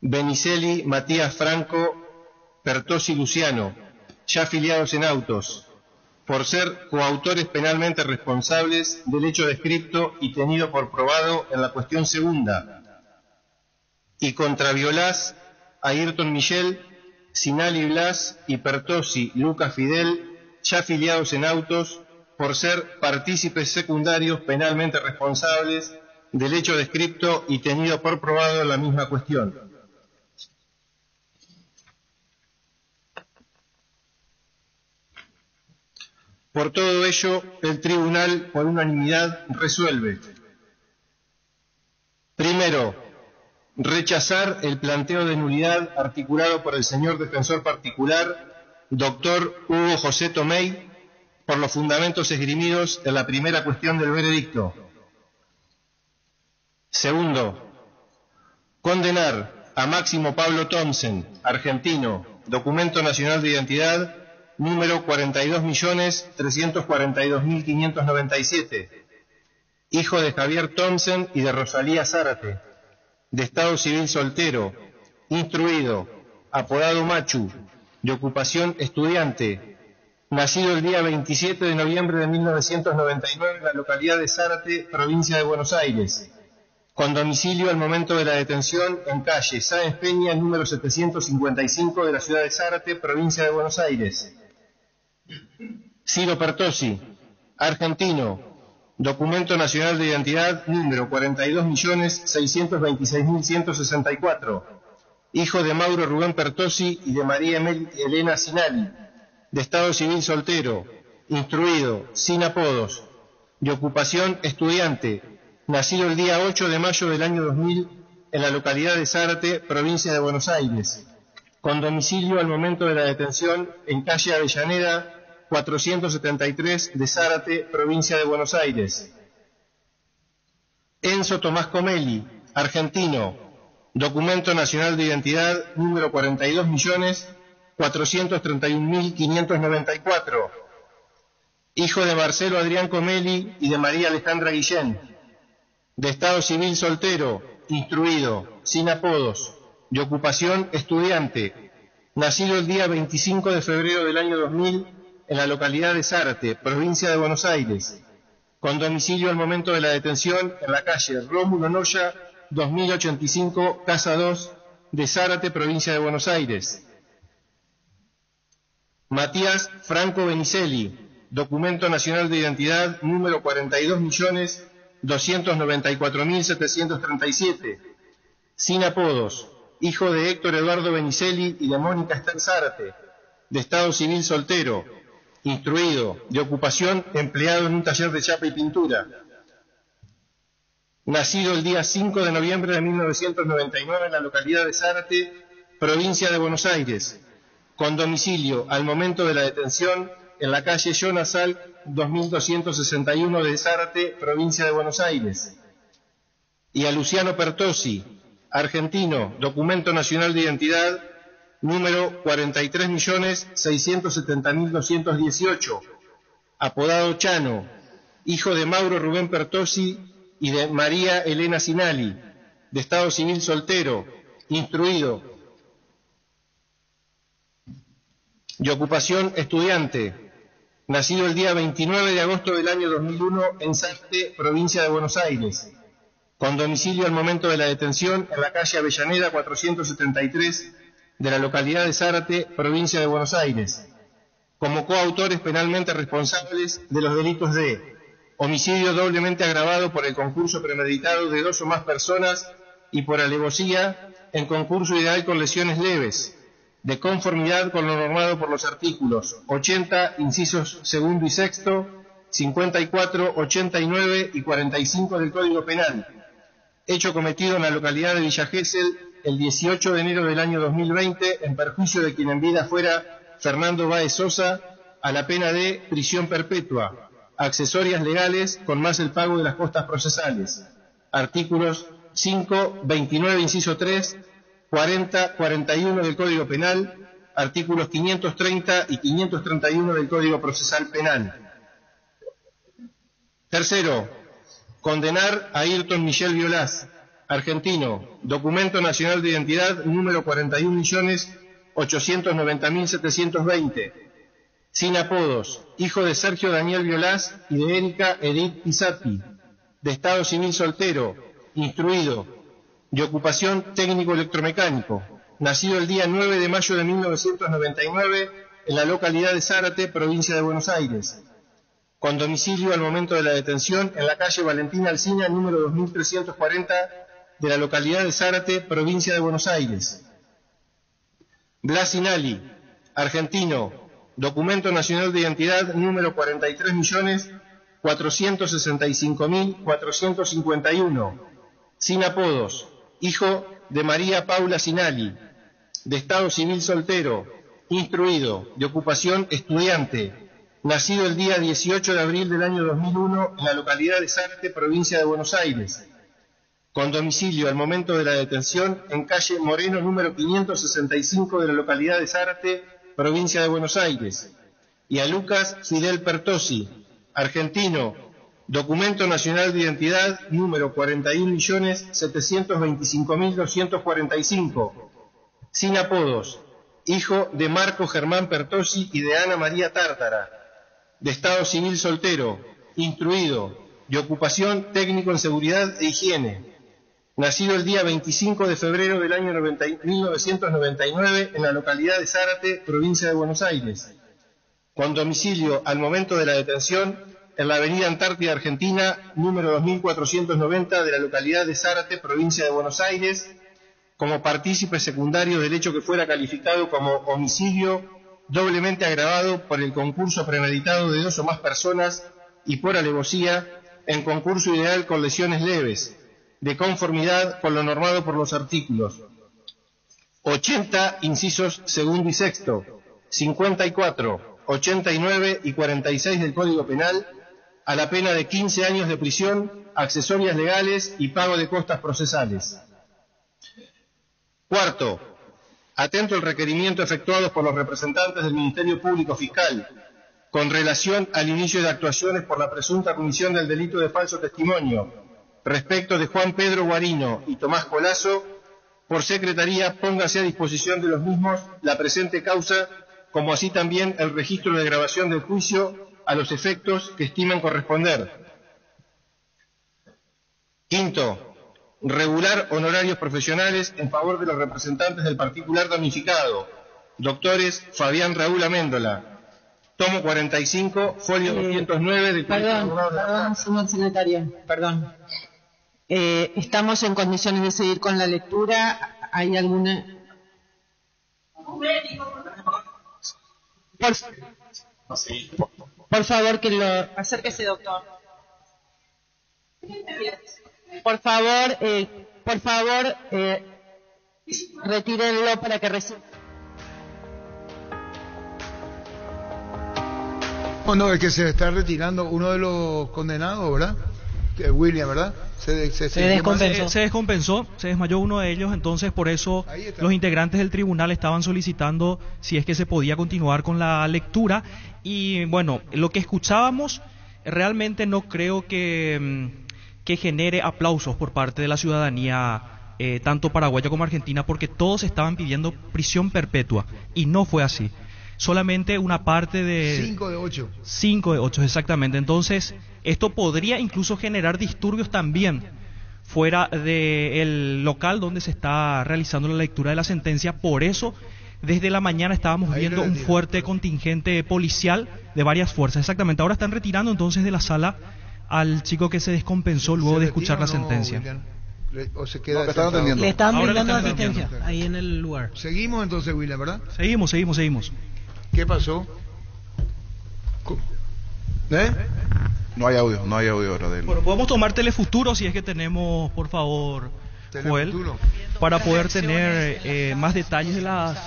Benicelli Matías Franco, Pertossi Luciano, ya afiliados en autos, por ser coautores penalmente responsables del hecho descripto y tenido por probado en la cuestión segunda, y contra Violás, Ayrton Michel, Sinali Blas y Pertossi Lucas Fidel, ya afiliados en autos, por ser partícipes secundarios penalmente responsables del hecho descripto y tenido por probado en la misma cuestión. Por todo ello, el Tribunal, por unanimidad, resuelve: primero, rechazar el planteo de nulidad articulado por el señor defensor particular, doctor Hugo José Tomei, por los fundamentos esgrimidos en la primera cuestión del veredicto. Segundo, condenar a Máximo Pablo Thompson, argentino, documento nacional de identidad número 42.342.597, hijo de Javier Thompson y de Rosalía Zárate, de estado civil soltero, instruido, apodado Machu, de ocupación estudiante, nacido el día 27 de noviembre de 1999 en la localidad de Zárate, provincia de Buenos Aires, con domicilio al momento de la detención en calle Sáenz Peña, número 755 de la ciudad de Zárate, provincia de Buenos Aires. Ciro Pertossi, argentino, documento nacional de identidad número 42.626.164, hijo de Mauro Rubén Pertossi y de María Elena Sinali, de estado civil soltero, instruido, sin apodos, de ocupación estudiante, nacido el día 8 de mayo del año 2000 en la localidad de Zárate, provincia de Buenos Aires, con domicilio al momento de la detención en calle Avellaneda, 473 de Zárate, provincia de Buenos Aires. Enzo Tomás Comelli, argentino, documento nacional de identidad número 42.431.594, hijo de Marcelo Adrián Comelli y de María Alejandra Guillén, de estado civil soltero, instruido, sin apodos, de ocupación estudiante, nacido el día 25 de febrero del año 2000 en la localidad de Zárate, provincia de Buenos Aires, con domicilio al momento de la detención en la calle Rómulo Noya, 2085, casa 2, de Zárate, provincia de Buenos Aires. Matías Franco Benicelli, documento nacional de identidad número 42.294.737, sin apodos, hijo de Héctor Eduardo Benicelli y de Mónica Esther Zárate, de estado civil soltero, instruido, de ocupación empleado en un taller de chapa y pintura, nacido el día 5 de noviembre de 1999 en la localidad de Zárate, provincia de Buenos Aires, con domicilio al momento de la detención en la calle Jonasal, 2261 de Zárate, provincia de Buenos Aires. Y a Luciano Pertossi, argentino, documento nacional de identidad número 43.670.218, apodado Chano, hijo de Mauro Rubén Pertossi y de María Elena Sinali, de estado civil soltero, instruido, de ocupación estudiante, nacido el día 29 de agosto del año 2001 en Zárate, provincia de Buenos Aires, con domicilio al momento de la detención en la calle Avellaneda, 473 de la localidad de Zárate, provincia de Buenos Aires, como coautores penalmente responsables de los delitos de homicidio doblemente agravado por el concurso premeditado de dos o más personas y por alevosía en concurso ideal con lesiones leves, de conformidad con lo normado por los artículos 80, incisos 2 y 6, 54, 89 y 45 del Código Penal, hecho cometido en la localidad de Villa Gesell el 18 de enero del año 2020 en perjuicio de quien en vida fuera Fernando Báez Sosa, a la pena de prisión perpetua, accesorias legales con más el pago de las costas procesales, artículos 5, 29, inciso 3, 40, 41 del Código Penal, artículos 530 y 531 del Código Procesal Penal. Tercero, condenar a Ayrton Michel Violaz, argentino, documento nacional de identidad número 41.890.720, sin apodos, hijo de Sergio Daniel Violaz y de Erika Edith Pisati, de estado civil soltero, instruido, de ocupación técnico electromecánico, nacido el día 9 de mayo de 1999 en la localidad de Zárate, provincia de Buenos Aires, con domicilio al momento de la detención en la calle Valentina Alsina, número 2340, de la localidad de Zárate, provincia de Buenos Aires. Blas Inali, argentino, documento nacional de identidad número 43.465.451, sin apodos, hijo de María Paula Sinali, de estado civil soltero, instruido, de ocupación estudiante, nacido el día 18 de abril del año 2001 en la localidad de Zárate, provincia de Buenos Aires, con domicilio al momento de la detención en calle Moreno, número 565 de la localidad de Zárate, provincia de Buenos Aires, y a Lucas Fidel Pertosi, argentino, documento nacional de identidad número 41.725.245, sin apodos, hijo de Marco Germán Pertosi y de Ana María Tártara, de estado civil soltero, instruido, de ocupación técnico en seguridad e higiene, nacido el día 25 de febrero del año 1999 en la localidad de Zárate, provincia de Buenos Aires, con domicilio al momento de la detención en la avenida Antártida Argentina, número 2490 de la localidad de Zárate, provincia de Buenos Aires, como partícipe secundario del hecho que fuera calificado como homicidio doblemente agravado por el concurso premeditado de dos o más personas y por alevosía en concurso ideal con lesiones leves, de conformidad con lo normado por los artículos 80, incisos segundo y sexto, 54, 89 y 46 del Código Penal, a la pena de 15 años de prisión, accesorias legales y pago de costas procesales. Cuarto, atento al requerimiento efectuado por los representantes del Ministerio Público Fiscal con relación al inicio de actuaciones por la presunta comisión del delito de falso testimonio respecto de Juan Pedro Guarino y Tomás Colazo, por secretaría póngase a disposición de los mismos la presente causa, como así también el registro de grabación del juicio a los efectos que estimen corresponder. Quinto, regular honorarios profesionales en favor de los representantes del particular damnificado, doctores Fabián Raúl Améndola, tomo 45, folio 209 del Perdón, señor secretario, perdón. Estamos en condiciones de seguir con la lectura. ¿Hay alguna? Por favor, que lo acérquese, doctor. Por favor, retírenlo para que reciba. Oh, no, es que se está retirando uno de los condenados, ¿verdad? William, ¿verdad? Se descompensó, se desmayó uno de ellos, entonces por eso los integrantes del tribunal estaban solicitando si es que se podía continuar con la lectura. Y bueno, lo que escuchábamos realmente no creo que genere aplausos por parte de la ciudadanía, tanto paraguaya como argentina, porque todos estaban pidiendo prisión perpetua, y no fue así. Solamente una parte de... 5 de 8. 5 de 8, exactamente. Entonces, esto podría incluso generar disturbios también fuera del local donde se está realizando la lectura de la sentencia. Por eso, desde la mañana estábamos viendo un fuerte contingente policial de varias fuerzas. Exactamente, ahora están retirando entonces de la sala al chico que se descompensó luego de escuchar la sentencia. ¿O se queda? Le estaban brindando asistencia ahí en el lugar. Seguimos entonces, William, ¿verdad? Seguimos. ¿Qué pasó? No hay audio ahora de él. Bueno, podemos tomar Telefuturo si es que tenemos, por favor, Joel, para poder tener más detalles de las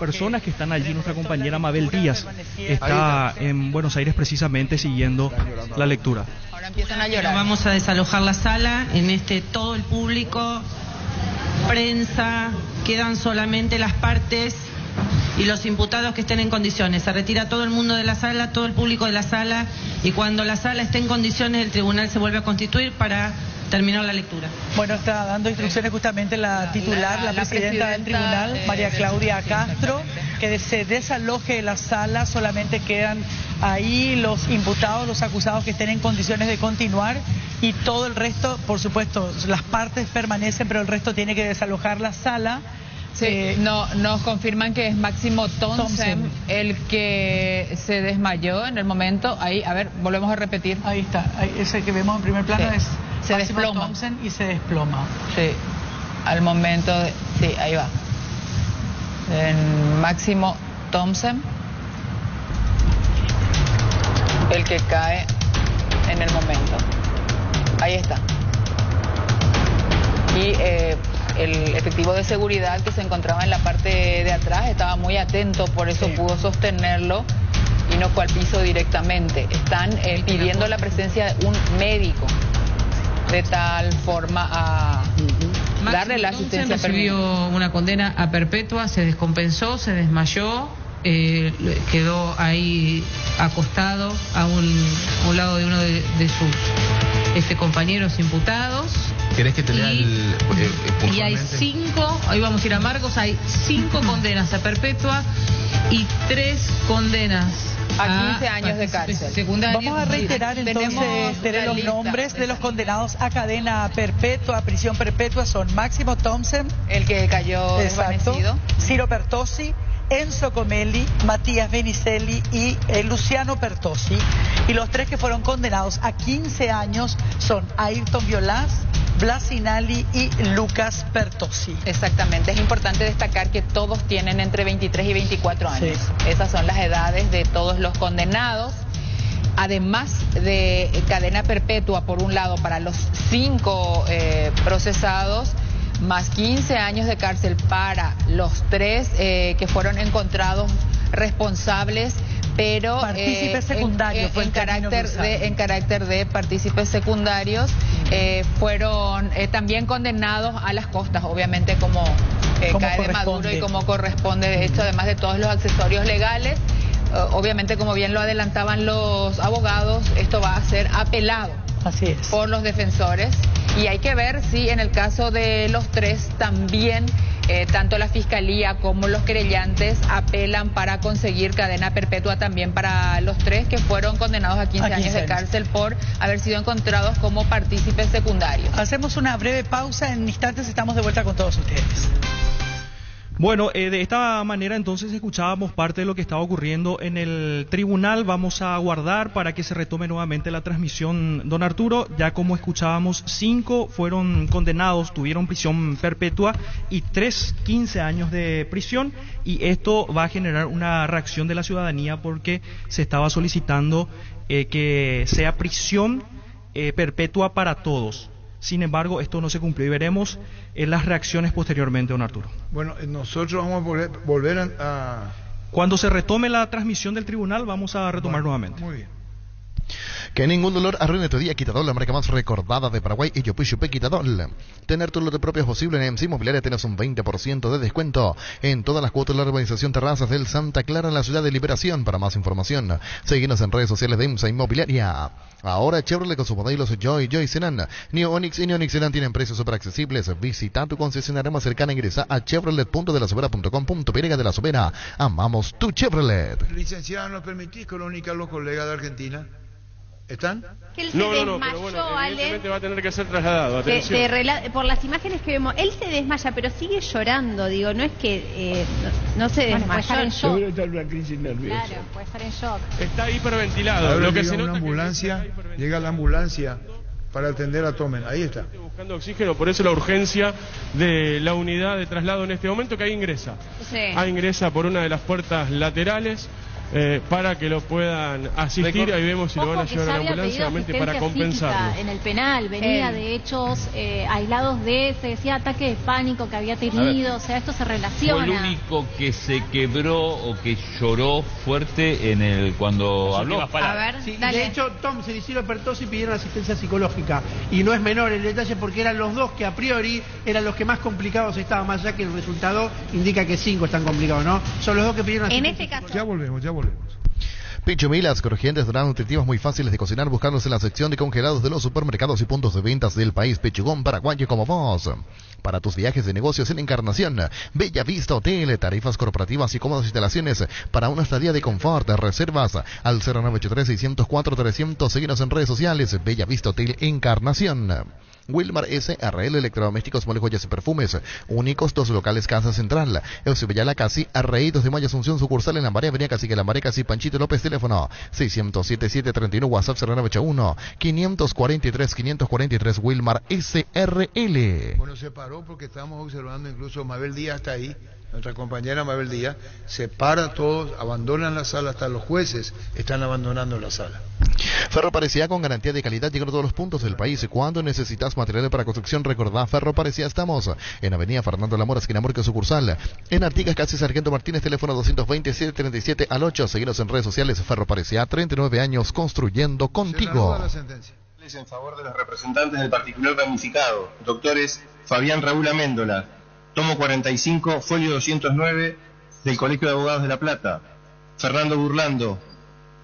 personas que están allí. Nuestra compañera Mabel Díaz está en Buenos Aires precisamente siguiendo la lectura. Ahora empiezan a llorar. Vamos a desalojar la sala, en este todo el público, prensa, quedan solamente las partes y los imputados que estén en condiciones. Se retira todo el mundo de la sala, todo el público de la sala, y cuando la sala esté en condiciones el tribunal se vuelve a constituir para terminar la lectura. Bueno, está dando instrucciones justamente la titular, la presidenta del tribunal, María Claudia Castro, que se desaloje la sala, solamente quedan ahí los imputados, los acusados que estén en condiciones de continuar, y todo el resto, por supuesto, las partes permanecen, pero el resto tiene que desalojar la sala. Sí, no, nos confirman que es Máximo Thompson el que se desmayó en el momento. Ahí, a ver, volvemos a repetir. Ahí está, ese que vemos en primer plano, sí, es Máximo Thompson y se desploma. Sí, al momento, sí, ahí va. En Máximo Thompson, el que cae en el momento. Ahí está. Y el efectivo de seguridad que se encontraba en la parte de atrás estaba muy atento, por eso sí pudo sostenerlo y no fue al piso directamente. Están pidiendo la presencia de un médico de tal forma a darle la asistencia. Recibió una condena a perpetua, se descompensó, se desmayó, quedó ahí acostado a un lado de uno de sus compañeros imputados. ¿Querés que te lea el y hay 5, hoy vamos a ir a Marcos, hay 5 condenas a perpetua y 3 condenas a 15 años de cárcel. Secundaria. Vamos a reiterar entonces los nombres de los condenados a cadena perpetua, a prisión perpetua, son Máximo Thompson, el que cayó desvanecido, Ciro Pertossi, Enzo Comelli, Matías Benicelli y Luciano Pertossi. Y los 3 que fueron condenados a 15 años son Ayrton Violás, Blasinali y Lucas Pertossi. Exactamente, es importante destacar que todos tienen entre 23 y 24 años. Sí. Esas son las edades de todos los condenados. Además de cadena perpetua, por un lado, para los 5 procesados, más 15 años de cárcel para los 3 que fueron encontrados responsables, pero partícipes secundarios en carácter de partícipes secundarios. Fueron también condenados a las costas, obviamente como cae de maduro y como corresponde, de hecho, además de todos los accesorios legales. Obviamente, como bien lo adelantaban los abogados, esto va a ser apelado. Así es. Por los defensores, y hay que ver si en el caso de los 3 también tanto la fiscalía como los querellantes apelan para conseguir cadena perpetua también para los 3 que fueron condenados a 15 años de cárcel por haber sido encontrados como partícipes secundarios. Hacemos una breve pausa, en instantes estamos de vuelta con todos ustedes. Bueno, de esta manera entonces escuchábamos parte de lo que estaba ocurriendo en el tribunal. Vamos a aguardar para que se retome nuevamente la transmisión, don Arturo. Ya como escuchábamos, 5 fueron condenados, tuvieron prisión perpetua y 3, 15 años de prisión. Y esto va a generar una reacción de la ciudadanía porque se estaba solicitando que sea prisión perpetua para todos. Sin embargo, esto no se cumplió y veremos las reacciones posteriormente, don Arturo. Bueno, nosotros vamos a volver a... Cuando se retome la transmisión del tribunal, vamos a retomar nuevamente. Muy bien. Que ningún dolor arruine tu día. Quitador, la marca más recordada de Paraguay. Y Yupi Yupi Quitador. Tener tu lote propio es posible. En MC Inmobiliaria tenés un 20% de descuento en todas las cuotas de la urbanización Terrazas del Santa Clara en la ciudad de Liberación. Para más información, seguinos en redes sociales de MC Inmobiliaria. Ahora Chevrolet con sus modelos Joy, Joy Sedan, New Onix y New Onix Sedan tienen precios súper accesibles. Visita tu concesionario más cercana, ingresa a chevrolet.delasobera.com.pr de la Sobera. Amamos tu Chevrolet. Licenciada, ¿nos permitís comunicar a los colegas de Argentina? ¿Están? Él se desmayó, pero bueno, evidentemente va a tener que ser trasladado. Por las imágenes que vemos, él se desmaya, pero sigue llorando. Digo, no es que no se desmaya. Puede estar en shock. Seguro está en una crisis nerviosa. Claro, puede estar en shock. Está hiperventilado. Ahora lo que se nota una ambulancia, que llega la ambulancia para atender a Tomen. Ahí está. Buscando oxígeno, por eso la urgencia de la unidad de traslado en este momento, que ahí ingresa. Sí. Ahí ingresa por una de las puertas laterales. para que lo puedan asistir. Ahí vemos si lo van a llevar a la ambulancia, obviamente para compensar. En el penal venía de hechos aislados de, se decía, ataque de pánico que había tenido, o sea, esto se relaciona. Fue el único que se quebró o que lloró fuerte en el cuando habló. A ver, sí, de hecho, Tom se hicieron Pertosi y pidieron asistencia psicológica. Y no es menor el detalle porque eran los dos que a priori eran los que más complicados estaban, más allá que el resultado indica que 5 están complicados, ¿no? Son los dos que pidieron asistencia psicológica. En este caso. Ya volvemos. Pichumilas, crujientes, doradas, nutritivas, muy fáciles de cocinar, buscándose en la sección de congelados de los supermercados y puntos de ventas del país. Pichugón paraguayo como vos. Para tus viajes de negocios en Encarnación, Bella Vista Hotel, tarifas corporativas y cómodas instalaciones para una estadía de confort. Reservas al 0983-604-300. Seguinos en redes sociales, Bella Vista Hotel Encarnación. Wilmar S.R.L. Electrodomésticos, muebles, joyas y perfumes. Únicos, 2 locales, Casa Central, Eusebellala, Casi, Arreitos de Maya, Asunción, sucursal en Lambaré, Avenida Cacique Lambaré, Casi, Panchito López, teléfono 607-731, WhatsApp 0981-543-543, Wilmar S.R.L. Bueno, se paró porque estábamos observando, incluso Mabel Díaz está ahí, nuestra compañera Mabel Díaz, se para todos, abandonan la sala, hasta los jueces están abandonando la sala. Ferro Parecía, con garantía de calidad, llegando a todos los puntos del país. Cuando necesitas materiales para construcción, recordá, Ferro Parecía. Estamos en Avenida Fernando Lamora, esquina Morque, sucursal en Artigas, casi Sargento Martínez, teléfono 227-37 al 8. Seguinos en redes sociales, Ferro Parecía, 39 años construyendo contigo. En favor de los representantes del particular damnificado, doctores Fabián Raúl Améndola, tomo 45, folio 209 del Colegio de Abogados de La Plata. Fernando Burlando,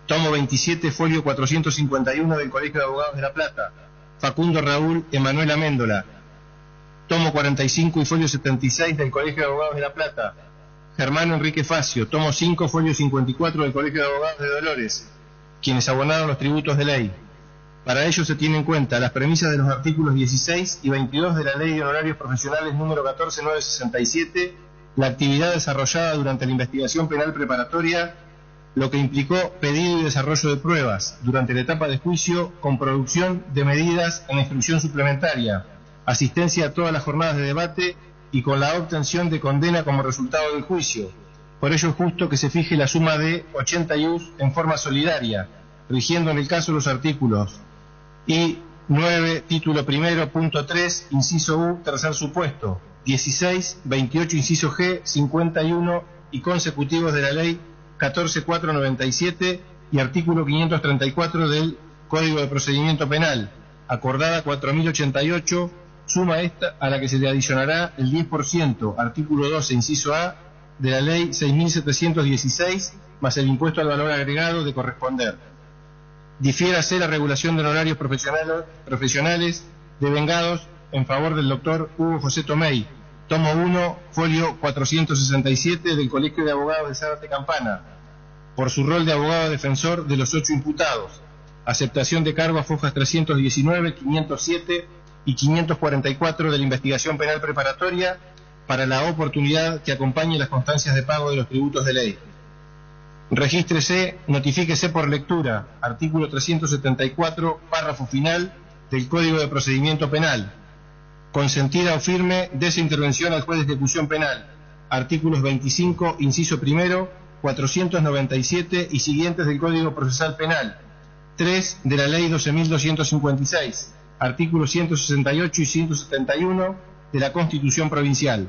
tomo 27, folio 451 del Colegio de Abogados de La Plata. Facundo Raúl Emanuel Améndola, tomo 45 y folio 76 del Colegio de Abogados de La Plata. Germán Enrique Facio, tomo 5, folio 54 del Colegio de Abogados de Dolores, quienes abonaron los tributos de ley. Para ello se tienen en cuenta las premisas de los artículos 16 y 22 de la Ley de Honorarios Profesionales número 14967, la actividad desarrollada durante la investigación penal preparatoria, lo que implicó pedido y desarrollo de pruebas durante la etapa de juicio con producción de medidas en instrucción suplementaria, asistencia a todas las jornadas de debate y con la obtención de condena como resultado del juicio. Por ello es justo que se fije la suma de 80 IUs en forma solidaria, rigiendo en el caso los artículos y 9, título primero, punto 3, inciso U, tercer supuesto, 16, 28, inciso G, 51 y consecutivos de la ley 14497 y artículo 534 del Código de Procedimiento Penal, acordada 4088, suma esta a la que se le adicionará el 10%, artículo 12, inciso A, de la ley 6716, más el impuesto al valor agregado de corresponder. Difiérase la regulación de honorarios profesionales devengados en favor del doctor Hugo José Tomei, tomo 1, folio 467 del Colegio de Abogados de Zárate Campana, por su rol de abogado defensor de los 8 imputados, aceptación de cargo a fojas 319, 507 y 544 de la investigación penal preparatoria para la oportunidad que acompañe las constancias de pago de los tributos de ley. Regístrese, notifíquese por lectura, artículo 374, párrafo final del Código de Procedimiento Penal. Consentida o firme, dese intervención al juez de ejecución penal, artículos 25, inciso primero, 497 y siguientes del Código Procesal Penal, 3 de la Ley 12.256, artículos 168 y 171 de la Constitución Provincial.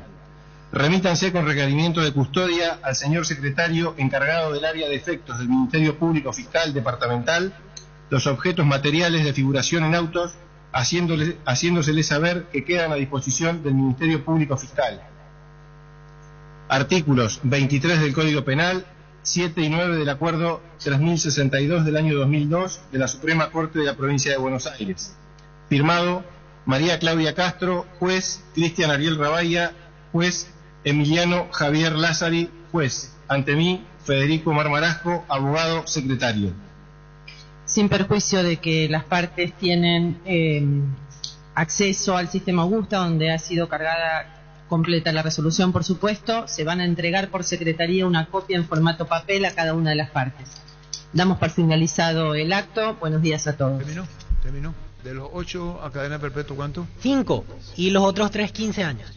Remítanse con requerimiento de custodia al señor secretario encargado del área de efectos del Ministerio Público Fiscal Departamental los objetos materiales de figuración en autos, haciéndosele saber que quedan a disposición del Ministerio Público Fiscal. Artículos 23 del Código Penal, 7 y 9 del Acuerdo 3062 del año 2002 de la Suprema Corte de la Provincia de Buenos Aires. Firmado, María Claudia Castro, juez; Cristian Ariel Rabaya, juez; Emiliano Javier Lázari, juez; ante mí, Federico Marmarasco, abogado secretario. Sin perjuicio de que las partes tienen acceso al sistema Augusta, donde ha sido cargada completa la resolución, por supuesto, se van a entregar por secretaría una copia en formato papel a cada una de las partes. Damos por finalizado el acto. Buenos días a todos. Terminó. De los 8 a cadena perpetua, ¿cuánto? 5, y los otros 3, 15 años.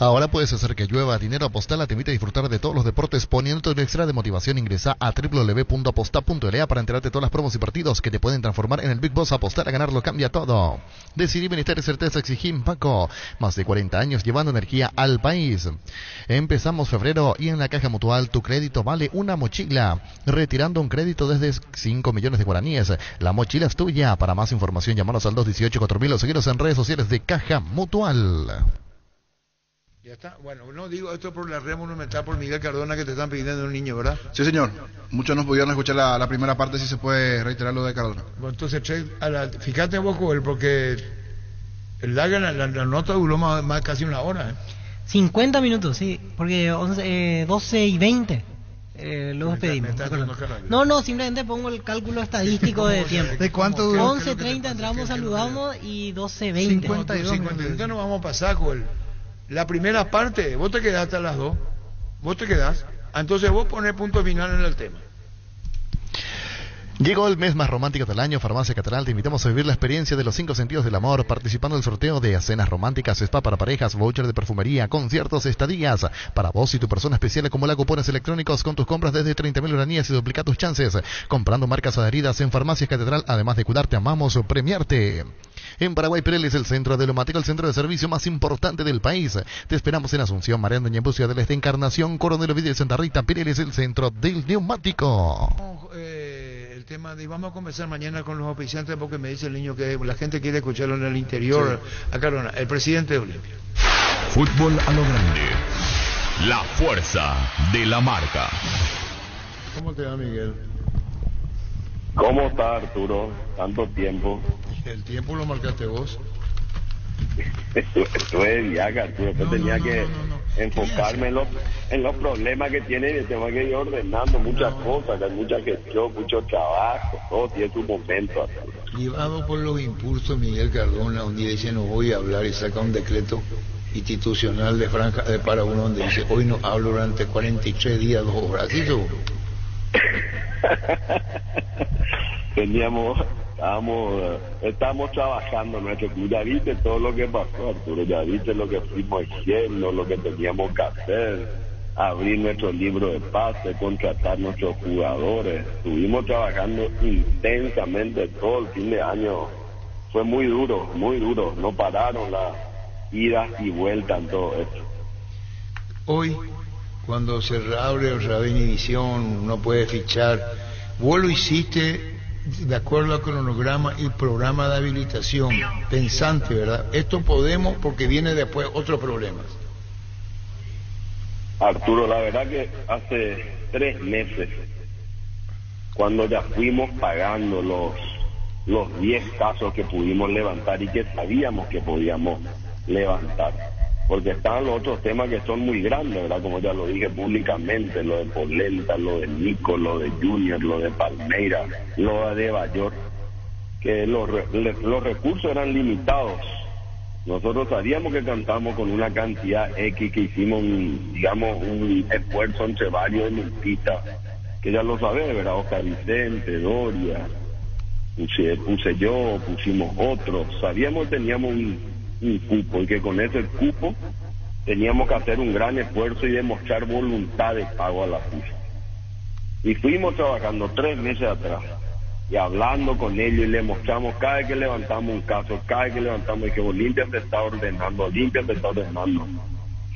Ahora puedes hacer que llueva. Dinero Apostala te invita a disfrutar de todos los deportes poniéndote un extra de motivación. Ingresa a www.apostá.la para enterarte de todas las promos y partidos que te pueden transformar en el Big Boss. Apostar a ganar lo cambia todo. Decidí Ministerio de Certeza. Exigim Paco. Más de 40 años llevando energía al país. Empezamos febrero y en la Caja Mutual tu crédito vale una mochila. Retirando un crédito desde 5 millones de guaraníes. La mochila es tuya. Para más información, llámanos al 218-4000 o seguiros en redes sociales de Caja Mutual. Ya está. Bueno, no digo esto por la red monumental, por Miguel Cardona, que te están pidiendo un niño, ¿verdad? Sí, señor. Muchos nos pudieron escuchar la primera parte, si se puede reiterar lo de Cardona. Bueno, entonces, fíjate vos, Cobel, porque la nota duró más casi una hora. 50 minutos, sí, porque 12:20. Los despedimos. No, simplemente pongo el cálculo estadístico de tiempo. ¿De cuánto duró? 11:30 entramos, saludamos y 12:20. 50 nos vamos a pasar con la primera parte. Vos te quedás hasta las 2. Vos te quedás. Entonces vos pones punto final en el tema. Llegó el mes más romántico del año. Farmacia Catral, te invitamos a vivir la experiencia de los 5 sentidos del amor, participando del sorteo de cenas románticas, spa para parejas, voucher de perfumería, conciertos, estadías para vos y tu persona especial, como la cupones electrónicos con tus compras desde 30.000 guaraníes y duplica tus chances comprando marcas adheridas en Farmacia Catral. Además de cuidarte, amamos premiarte. En Paraguay, Pirelli es el centro de neumático, el centro de servicio más importante del país. Te esperamos en Asunción, Mariano Doña Embucia del Este, Encarnación, Coronel Ovidio y Santa Rita. Pirelli es el centro del neumático. Tema de, vamos a conversar mañana con los oficiantes, porque me dice el niño que la gente quiere escucharlo en el interior. Sí. A Carona, el presidente de Olimpia. Fútbol a lo grande. La fuerza de la marca. ¿Cómo te va, Miguel? ¿Cómo está, Arturo? Tanto tiempo. ¿El tiempo lo marcaste vos? Estuve de viaje, Arturo. Yo tenía que enfocarme en los problemas que tiene, y tengo que ir ordenando muchas cosas, mucha gestión, mucho trabajo, todo tiene su momento. Llevado por los impulsos, Miguel Cardona, un día dice no voy a hablar, y saca un decreto institucional de franja de para uno donde dice hoy no hablo durante 43 días, 2 horas. ¿Así tú? Estamos trabajando nuestro club. Ya viste todo lo que pasó, Arturo. Ya viste lo que fuimos haciendo, lo que teníamos que hacer, abrir nuestro libro de pases, contratar nuestros jugadores. Estuvimos trabajando intensamente todo el fin de año. Fue muy duro, muy duro. No pararon las idas y vueltas en todo esto. Hoy, cuando se abre otra vez División, uno puede fichar. Vos lo hiciste de acuerdo al cronograma y programa de habilitación, pensante, ¿verdad? Esto podemos, porque viene después otros problemas. Arturo, la verdad que hace 3 meses, cuando ya fuimos pagando los 10 casos que pudimos levantar y que sabíamos que podíamos levantar, porque están los otros temas que son muy grandes, ¿verdad? Como ya lo dije públicamente, lo de Polenta, lo de Nico, lo de Junior, lo de Palmeira, lo de Bayor, que los recursos eran limitados. Nosotros sabíamos que cantamos con una cantidad X, que hicimos un esfuerzo entre varios dentistas, que ya lo sabés, ¿verdad? Oscar Vicente, Doria, puse yo, pusimos otros. Sabíamos que teníamos un cupo, y que con ese cupo teníamos que hacer un gran esfuerzo y demostrar voluntad de pago a la FUSA. Y fuimos trabajando 3 meses atrás y hablando con ellos, y le mostramos cada vez que levantamos un caso, cada vez que levantamos, y que Olimpia se está ordenando, Olimpia se está ordenando.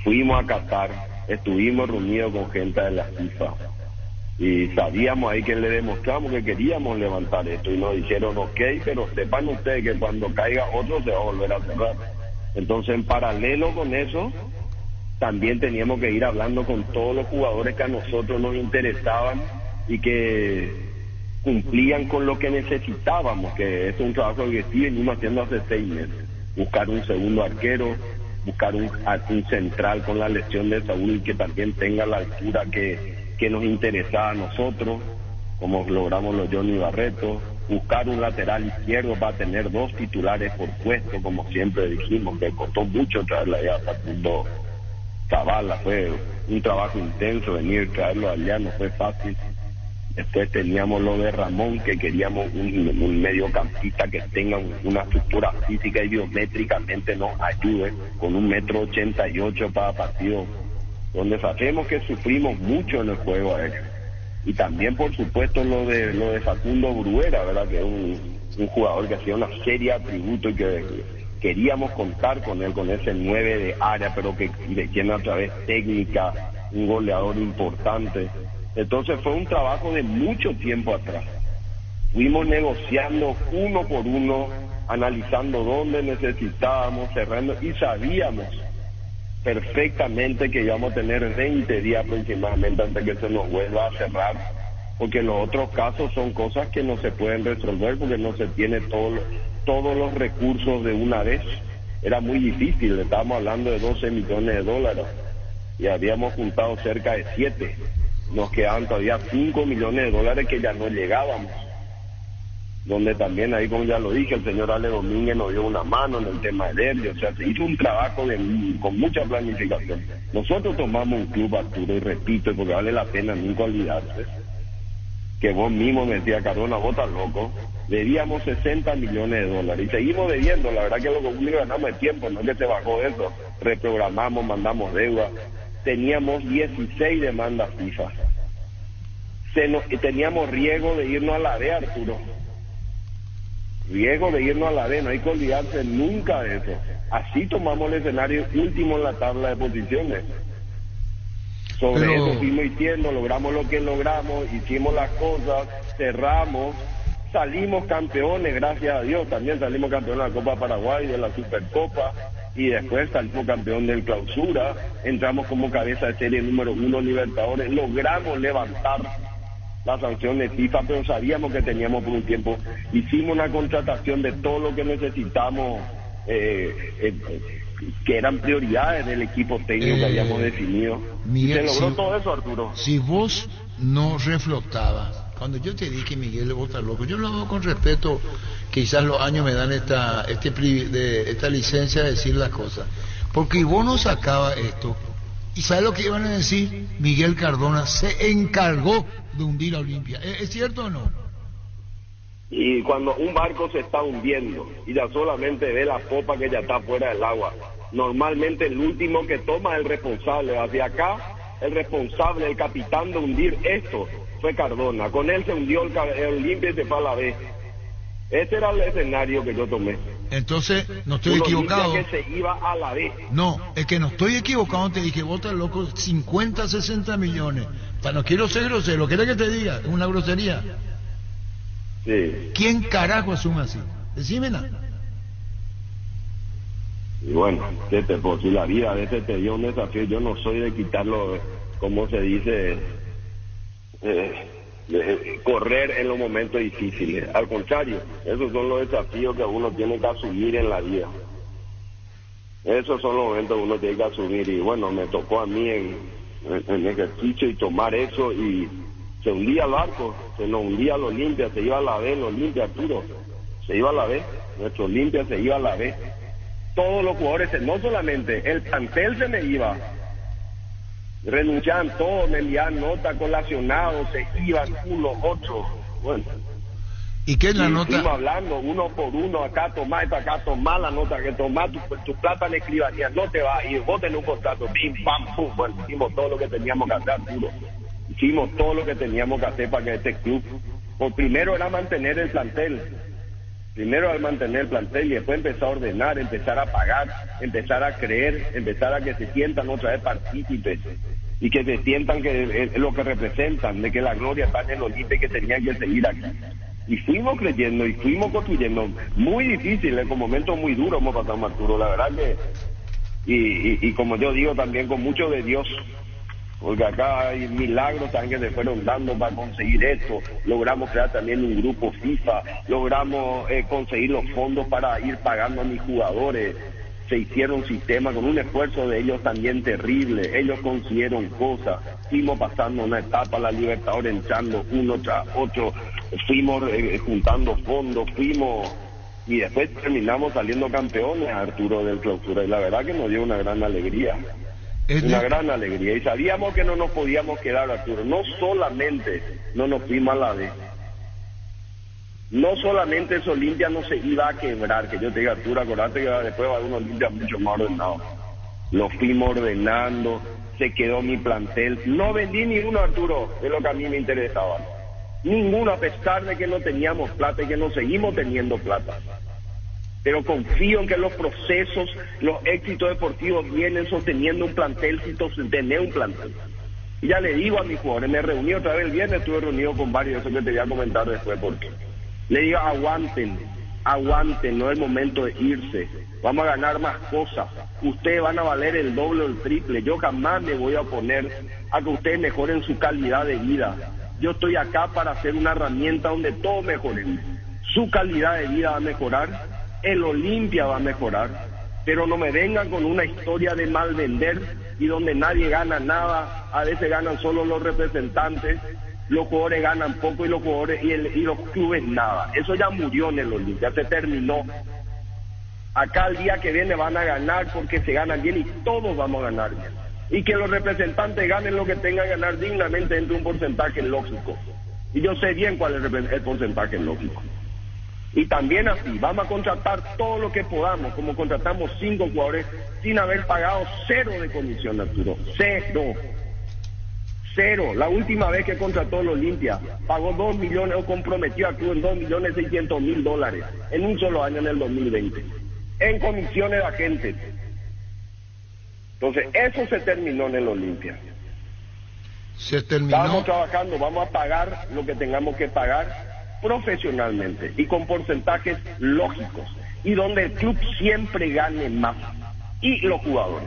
Fuimos a Qatar, estuvimos reunidos con gente de la FIFA, y sabíamos ahí que le demostramos que queríamos levantar esto, y nos dijeron ok, pero sepan ustedes que cuando caiga otro se va a volver a cerrar. Entonces, en paralelo con eso, también teníamos que ir hablando con todos los jugadores que a nosotros nos interesaban y que cumplían con lo que necesitábamos, que es un trabajo que venimos haciendo hace 6 meses, buscar un segundo arquero, buscar un central con la lesión de Saúl, y que también tenga la altura que nos interesaba a nosotros, como logramos los Johnny Barreto, buscar un lateral izquierdo para tener 2 titulares por puesto, como siempre dijimos, que costó mucho traerla allá hasta Facundo Zavala, fue un trabajo intenso venir, traerlo allá, no fue fácil. Después teníamos lo de Ramón, que queríamos un mediocampista que tenga una estructura física y biométricamente nos ayude, con 1,88 m para partido, donde sabemos que sufrimos mucho en el juego aéreo. Y también, por supuesto, lo de Facundo Bruera, ¿verdad? Que es un jugador que hacía una seria tributo y que queríamos contar con él, con ese 9 de área, pero que tiene a través técnica, un goleador importante. Entonces fue un trabajo de mucho tiempo atrás. Fuimos negociando uno por uno, analizando dónde necesitábamos, cerrando, y sabíamos perfectamente que íbamos a tener 20 días aproximadamente antes que se nos vuelva a cerrar, porque los otros casos son cosas que no se pueden resolver porque no se tiene todos los recursos de una vez. Era muy difícil, estábamos hablando de $12 millones y habíamos juntado cerca de 7. Nos quedaban todavía $5 millones que ya no llegábamos, donde también ahí, como ya lo dije, el señor Ale Domínguez nos dio una mano en el tema de Derbio. O sea, se hizo un trabajo con mucha planificación. Nosotros tomamos un club, Arturo, y repito, porque vale la pena nunca olvidarse, que vos mismo me decías, Cardona, vos estás loco, debíamos $60 millones y seguimos debiendo. La verdad que lo único que ganamos es tiempo, no es que se bajó eso, reprogramamos, mandamos deuda. Teníamos 16 demandas FIFA, teníamos riesgo de irnos a la D, Arturo. Riesgo de irnos a la D, no hay que olvidarse nunca de eso. Así tomamos el escenario último en la tabla de posiciones. Sobre eso fuimos diciendo, logramos lo que logramos, hicimos las cosas, cerramos, salimos campeones, gracias a Dios. También salimos campeones de la Copa Paraguay, de la Supercopa, y después salimos campeón del Clausura, entramos como cabeza de serie número 1 Libertadores, logramos levantar la sanción de FIFA, pero sabíamos que teníamos por un tiempo, hicimos una contratación de todo lo que necesitamos, que eran prioridades del equipo técnico que habíamos definido. Miguel, se logró todo eso, Arturo. Si vos no reflotabas, cuando yo te dije, Miguel, vos estás loco, yo lo hago con respeto, quizás los años me dan esta licencia de decir las cosas, porque vos no sacabas esto, y ¿sabes lo que iban a decir? Miguel Cardona se encargó de hundir a Olimpia. ¿Es cierto o no? Y cuando un barco se está hundiendo y ya solamente ve la popa que ya está fuera del agua, normalmente el último que toma es el responsable. Hacia acá, el responsable, el capitán de hundir esto fue Cardona. Con él se hundió el Olimpia y se fue a la vez. Este era el escenario que yo tomé. Entonces, no estoy equivocado. Que se iba a la vez. No, es que no estoy equivocado. Te dije, vos estás loco, 50, 60 millones. No quiero ser grosero, ¿querés que te diga? Es una grosería. Sí. ¿Quién carajo asume así? Decímela. Y bueno, si la vida a veces te dio un desafío, yo no soy de quitarlo, como se dice, correr en los momentos difíciles. Al contrario, esos son los desafíos que uno tiene que asumir en la vida. Esos son los momentos que uno tiene que asumir. Y bueno, me tocó a mí en ejercicio y tomar eso, y se hundía el barco, se nos hundía el Olimpia, se iba a la vez el Olimpia, Arturo, se iba a la vez, nuestro Olimpia se iba a la vez, todos los jugadores, no solamente el plantel se me iba, renunciaban todos, me enviaban notas, colacionados, se iban uno, otro, bueno. ¿Y qué es la nota? Estuvimos hablando uno por uno, acá tomá esto, acá tomá la nota, que tomá tu plata en escribanía, no te va a ir, vos tenés un contrato, pim, pam, pum. Bueno, hicimos todo lo que teníamos que hacer, Arturo. Hicimos todo lo que teníamos que hacer para que este club, por primero era mantener el plantel, y después empezar a ordenar, empezar a pagar, empezar a creer, empezar a que se sientan otra vez partícipes, y que se sientan que lo que representan, de que la gloria está en el Olimpia, que tenían que seguir aquí. Y fuimos creyendo y fuimos construyendo. Muy difícil, con momentos muy duros hemos pasado, Arturo, la verdad que... Y como yo digo también, con mucho de Dios, porque acá hay milagros también que se fueron dando para conseguir esto. Logramos crear también un grupo FIFA, logramos conseguir los fondos para ir pagando a mis jugadores. Se hicieron sistemas con un esfuerzo de ellos también terrible, ellos consiguieron cosas, fuimos pasando una etapa, la Libertadores, entrando uno tras otro, fuimos juntando fondos, y después terminamos saliendo campeones, Arturo, del Clausura, y la verdad que nos dio una gran alegría. Es una gran alegría. Y sabíamos que no nos podíamos quedar, Arturo. No solamente no nos fuimos a la vez. No solamente eso, Olimpia no se iba a quebrar. Que yo te diga, Arturo, acordate que después va a haber un Olimpia mucho más ordenado. Lo fuimos ordenando, se quedó mi plantel. No vendí ninguno, Arturo, de lo que a mí me interesaba. Ninguno, a pesar de que no teníamos plata y que no seguimos teniendo plata. Pero confío en que los procesos, los éxitos deportivos vienen sosteniendo un plantel, sin sostener un plantel. Y ya le digo a mis jugadores, me reuní otra vez el viernes, estuve reunido con varios, eso que te voy a comentar después, porque le digo, aguanten, aguanten, no es el momento de irse, vamos a ganar más cosas, ustedes van a valer el doble o el triple, yo jamás me voy a oponer a que ustedes mejoren su calidad de vida. Yo estoy acá para hacer una herramienta donde todos mejoren, su calidad de vida va a mejorar, el Olimpia va a mejorar, pero no me vengan con una historia de mal vender y donde nadie gana nada. A veces ganan solo los representantes, los jugadores ganan poco y los jugadores y los clubes nada. Eso ya murió en el Olimpia, se terminó. Acá el día que viene van a ganar porque se ganan bien y todos vamos a ganar bien. Y que los representantes ganen lo que tengan que ganar dignamente dentro de un porcentaje lógico. Y yo sé bien cuál es el porcentaje lógico. Y también así, vamos a contratar todo lo que podamos, como contratamos 5 jugadores sin haber pagado 0 de comisión, Arturo. Cero. La última vez que contrató el Olimpia, pagó 2 millones, o comprometió a club en $2.600.000 en un solo año en el 2020, en comisiones de agentes. Entonces, eso se terminó en el Olimpia. Se terminó. Estamos trabajando, vamos a pagar lo que tengamos que pagar, profesionalmente y con porcentajes lógicos y donde el club siempre gane más y los jugadores,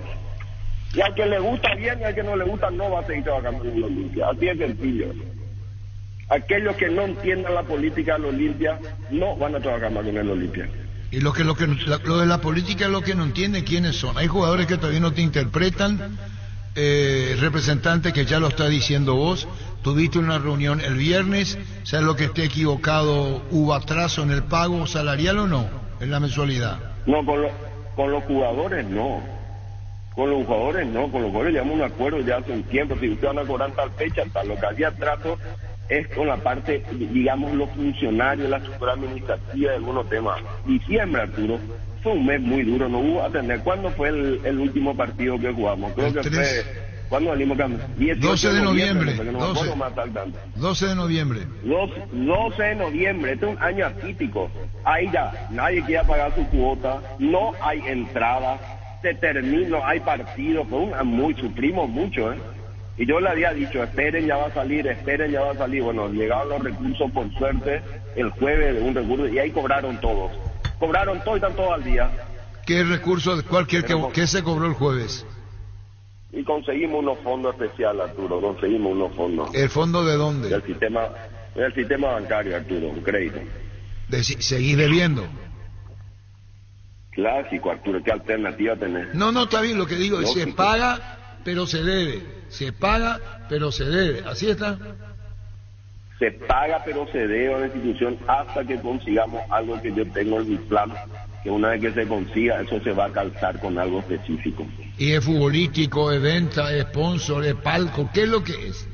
y al que le gusta bien y al que no le gusta no va a seguir trabajando en el Olimpia. Así es sencillo. Aquellos que no entiendan la política del Olimpia no van a trabajar más en el Olimpia. Y lo de la política es lo que no entienden quiénes son. Hay jugadores que todavía no te interpretan, representante que ya lo está diciendo vos. Tuviste una reunión el viernes, ¿sabes lo que esté equivocado? ¿Hubo atraso en el pago salarial o no? ¿En la mensualidad? No, con los jugadores no. Con los jugadores llevamos un acuerdo ya hace un tiempo. Si ustedes van a cobrar tal fecha, tal, lo que había trato es con la parte, digamos, los funcionarios, la estructura administrativa de algunos temas. Diciembre, Arturo, fue un mes muy duro, no hubo atender. ¿Cuándo fue el último partido que jugamos? Creo que fue... ¿Cuándo salimos? 12 de noviembre. Este es un año atípico. Ahí ya nadie quiere pagar su cuota, no hay entrada, se termina, no hay partido. Sufrimos mucho, ¿eh? Y yo le había dicho, esperen, ya va a salir. Bueno, llegaron los recursos, por suerte, el jueves de un recurso, y ahí cobraron todos y están todos al día. ¿Qué recurso? ¿Qué se cobró el jueves? Y conseguimos unos fondos especiales, Arturo, ¿El fondo de dónde? Del sistema bancario, Arturo, un crédito. ¿Seguís debiendo? Clásico, Arturo, ¿qué alternativa tenés? No, está bien, lo que digo es se paga, pero se debe. ¿Así está? Se paga, pero se debe a la institución hasta que consigamos algo que yo tengo en mi plan, que una vez que se consiga, eso se va a calzar con algo específico. ¿Y es futbolístico, es venta, es sponsor, es palco? ¿Qué es lo que es?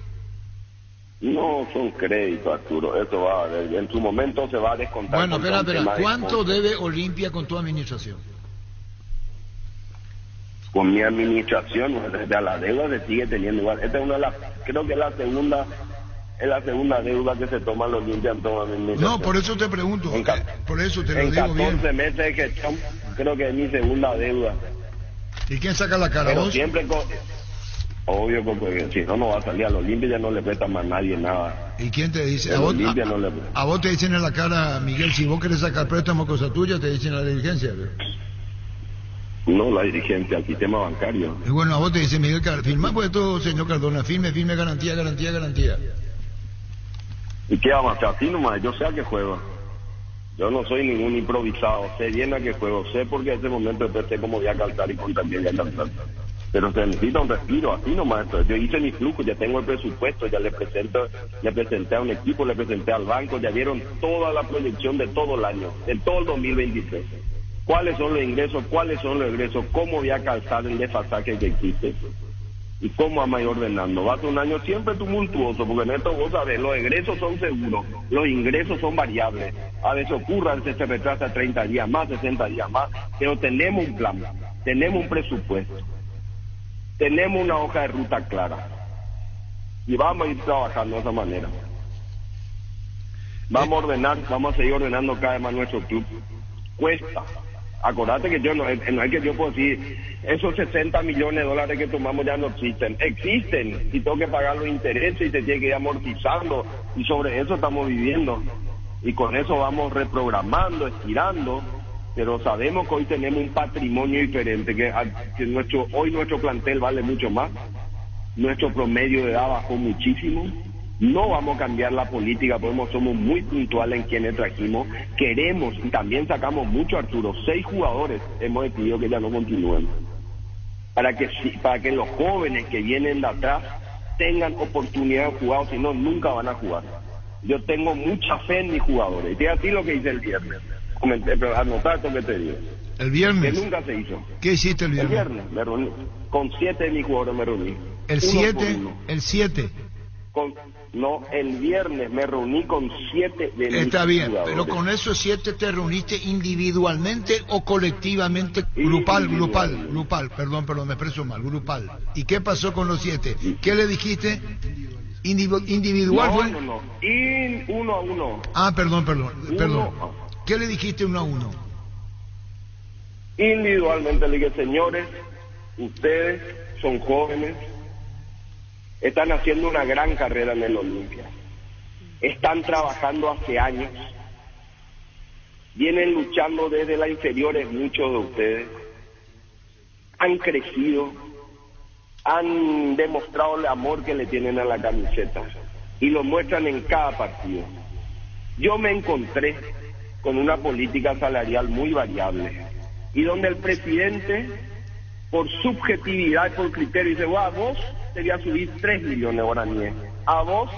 No son créditos, Arturo. Eso va a, en su momento se va a descontar. Bueno, espera. ¿Cuánto debe Olimpia con tu administración? Con mi administración, desde la deuda se sigue teniendo igual. Esta es una de las, creo que es la segunda deuda que se toma los Olimpia en toda mi administración. No, por eso te pregunto. Por eso te lo digo bien. En 14 meses de gestión, creo que es mi segunda deuda. ¿Y quién saca la cara? Pero siempre, obvio, porque si no va a salir a los Olimpia, no le presta más nadie nada. ¿Y quién te dice? A vos te dicen en la cara, Miguel, si vos querés sacar préstamo, cosa tuya, te dicen la dirigencia. No, la dirigencia, el sistema bancario. Y bueno, a vos te dicen, Miguel, firmá pues todo, señor Cardona, firme, garantía. ¿Y qué vamos a hacer? Así nomás, yo sé a qué juego. Yo no soy ningún improvisado, sé bien a qué juego, sé porque en este momento sé cómo voy a calzar y con también voy a calzar. Pero se necesita un respiro, así nomás. Yo hice mi flujo, ya tengo el presupuesto, ya le presenté a un equipo, le presenté al banco, ya vieron toda la proyección de todo el año, de todo el 2023. ¿Cuáles son los ingresos? ¿Cuáles son los egresos? ¿Cómo voy a calzar el desfasaje que existe? ¿Y cómo ama a ir ordenando? Va a ser un año siempre tumultuoso, porque en esto vos sabés, los egresos son seguros, los ingresos son variables. A veces ocurra, a veces se retrasa 30 días más, 60 días más, pero tenemos un plan, tenemos un presupuesto, tenemos una hoja de ruta clara. Y vamos a ir trabajando de esa manera. Vamos a ordenar, vamos a seguir ordenando cada vez más nuestro club. Cuesta. Acordate que yo no es que yo puedo decir, esos 60 millones de dólares que tomamos ya no existen. Existen, y tengo que pagar los intereses y se tiene que ir amortizando. Y sobre eso estamos viviendo. Y con eso vamos reprogramando, estirando. Pero sabemos que hoy tenemos un patrimonio diferente, que hoy nuestro plantel vale mucho más. Nuestro promedio de edad bajó muchísimo. No vamos a cambiar la política, porque somos muy puntuales en quienes trajimos. Queremos, y también sacamos mucho, Arturo, 6 jugadores hemos decidido que ya no continúen. Para que los jóvenes que vienen de atrás tengan oportunidad de jugar, o si no, nunca van a jugar. Yo tengo mucha fe en mis jugadores. Y a ti lo que hice el viernes. Pero anotar esto que te digo. ¿El viernes? Que nunca se hizo. ¿Qué hiciste el viernes? El viernes me reuní. Con 7 de mis jugadores me reuní. ¿El 7? ¿El 7? No, el viernes me reuní con 7 de mis Está bien, jugadores. Pero con esos 7 te reuniste individualmente o colectivamente, grupal, me expreso mal, grupal. ¿Y qué pasó con los 7? ¿Qué le dijiste? ¿Individual fue? No. Uno a uno. Ah, perdón. ¿Qué le dijiste uno a uno? Individualmente le dije, señores, ustedes son jóvenes, están haciendo una gran carrera en el Olimpia, están trabajando hace años, vienen luchando desde las inferiores muchos de ustedes, han crecido, han demostrado el amor que le tienen a la camiseta y lo muestran en cada partido. Yo me encontré con una política salarial muy variable y donde el presidente, por subjetividad y por criterio, dice, a vos te voy a subir 3 millones ahora, Nié. A vos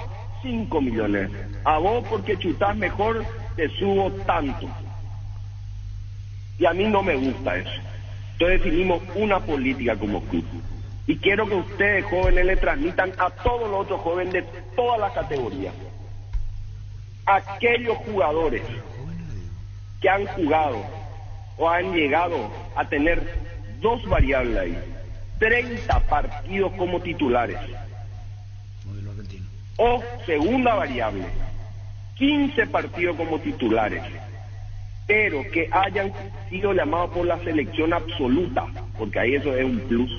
5 millones. A vos porque chutás mejor te subo tanto. Y a mí no me gusta eso. Entonces definimos una política como club. Y quiero que ustedes jóvenes le transmitan a todos los otros jóvenes de todas las categorías. Aquellos jugadores que han jugado o han llegado a tener 2 variables ahí. 30 partidos como titulares o segunda variable, 15 partidos como titulares, pero que hayan sido llamados por la selección absoluta, porque ahí eso es un plus.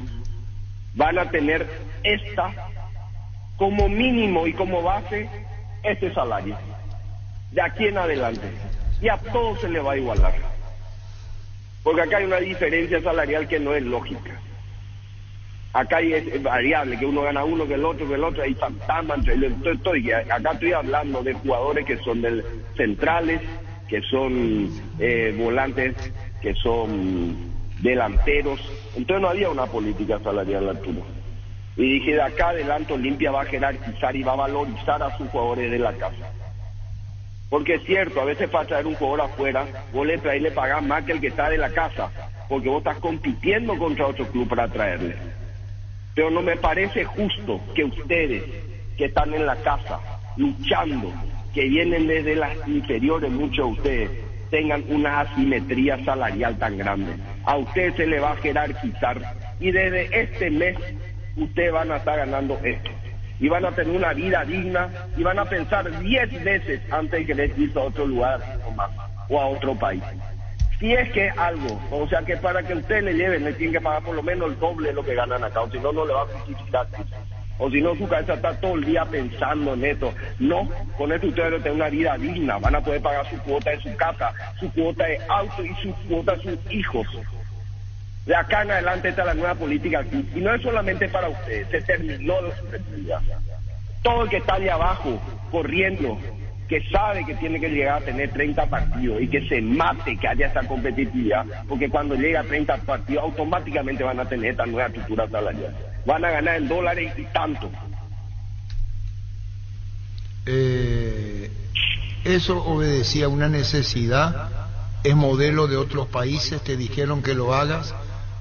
Van a tener esta como mínimo y como base este salario de aquí en adelante, y a todos se les va a igualar, porque acá hay una diferencia salarial que no es lógica. Acá es variable, que uno gana uno, que el otro, hay fantasma entre ellos. Acá estoy hablando de jugadores que son centrales, que son volantes, que son delanteros. Entonces no había una política salarial actual. Y dije, de acá adelante Olimpia va a jerarquizar y va a valorizar a sus jugadores de la casa. Porque es cierto, a veces para traer un jugador afuera, vos le traes y le pagás más que el que está de la casa, porque vos estás compitiendo contra otro club para traerle. Pero no me parece justo que ustedes, que están en la casa, luchando, que vienen desde las inferiores, muchos de ustedes, tengan una asimetría salarial tan grande. A ustedes se les va a jerarquizar y desde este mes ustedes van a estar ganando esto. Y van a tener una vida digna y van a pensar 10 veces antes de que les irse a otro lugar o a otro país. Si es que algo, o sea que para que usted le lleven, le tienen que pagar por lo menos el doble de lo que ganan acá, o si no, no le va a justificar. O si no, su cabeza está todo el día pensando en esto. No, con esto ustedes van a tener una vida digna, van a poder pagar su cuota de su casa, su cuota de auto y su cuota de sus hijos. De acá en adelante está la nueva política aquí. Y no es solamente para ustedes, se terminó la superioridad. Todo el que está de abajo, corriendo, que sabe que tiene que llegar a tener 30 partidos y que se mate, que haya esa competitividad, porque cuando llega a 30 partidos automáticamente van a tener esta nueva estructura salarial, van a ganar en dólares y tanto. Eso obedecía una necesidad, es modelo de otros países, te dijeron que lo hagas.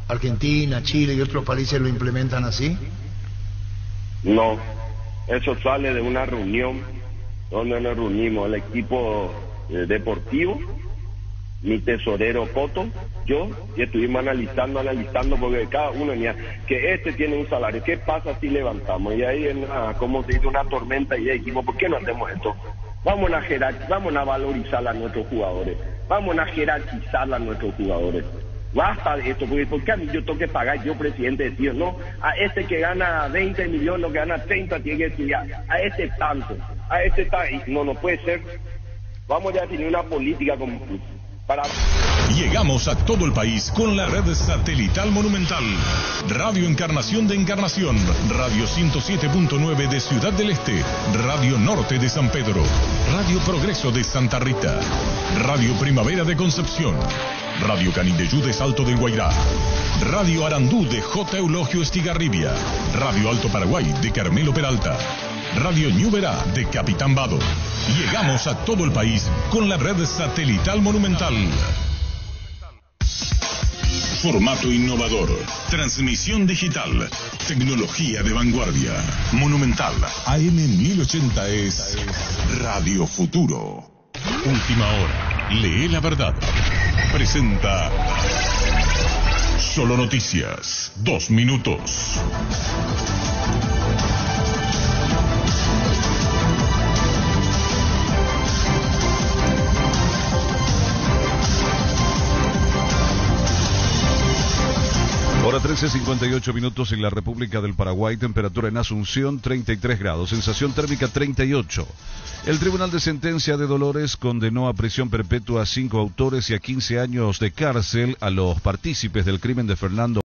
Argentina, Chile y otros países lo implementan así. No, eso sale de una reunión donde nos reunimos el equipo deportivo, mi tesorero Coto, yo, y estuvimos analizando, porque cada uno tenía que este tiene un salario, ¿qué pasa si levantamos? Y ahí, como se hizo una tormenta, y dijimos, ¿por qué no hacemos esto? Vamos a valorizar a nuestros jugadores, vamos a jerarquizar a nuestros jugadores. Basta de esto, porque a mí yo tengo que pagar, yo presidente, tío, no, a este que gana 20 millones, que gana 30, tiene que decir, a este tanto, a este tanto, no puede ser. Vamos ya a definir una política como... Para... Llegamos a todo el país con la red satelital Monumental. Radio Encarnación de Encarnación, Radio 107.9 de Ciudad del Este, Radio Norte de San Pedro, Radio Progreso de Santa Rita, Radio Primavera de Concepción, Radio Canindeyú de Salto del Guairá, Radio Arandú de J. Eulogio Estigarribia, Radio Alto Paraguay de Carmelo Peralta, Radio Ñuberá de Capitán Vado. Llegamos a todo el país con la red satelital Monumental. Formato innovador, transmisión digital, tecnología de vanguardia. Monumental AM 1080 es Radio Futuro. Última hora, lee la verdad. Presenta Solo Noticias, 2 minutos. Hora 13:58 en la República del Paraguay, temperatura en Asunción 33 grados, sensación térmica 38. El Tribunal de Sentencia de Dolores condenó a prisión perpetua a 5 autores y a 15 años de cárcel a los partícipes del crimen de Fernando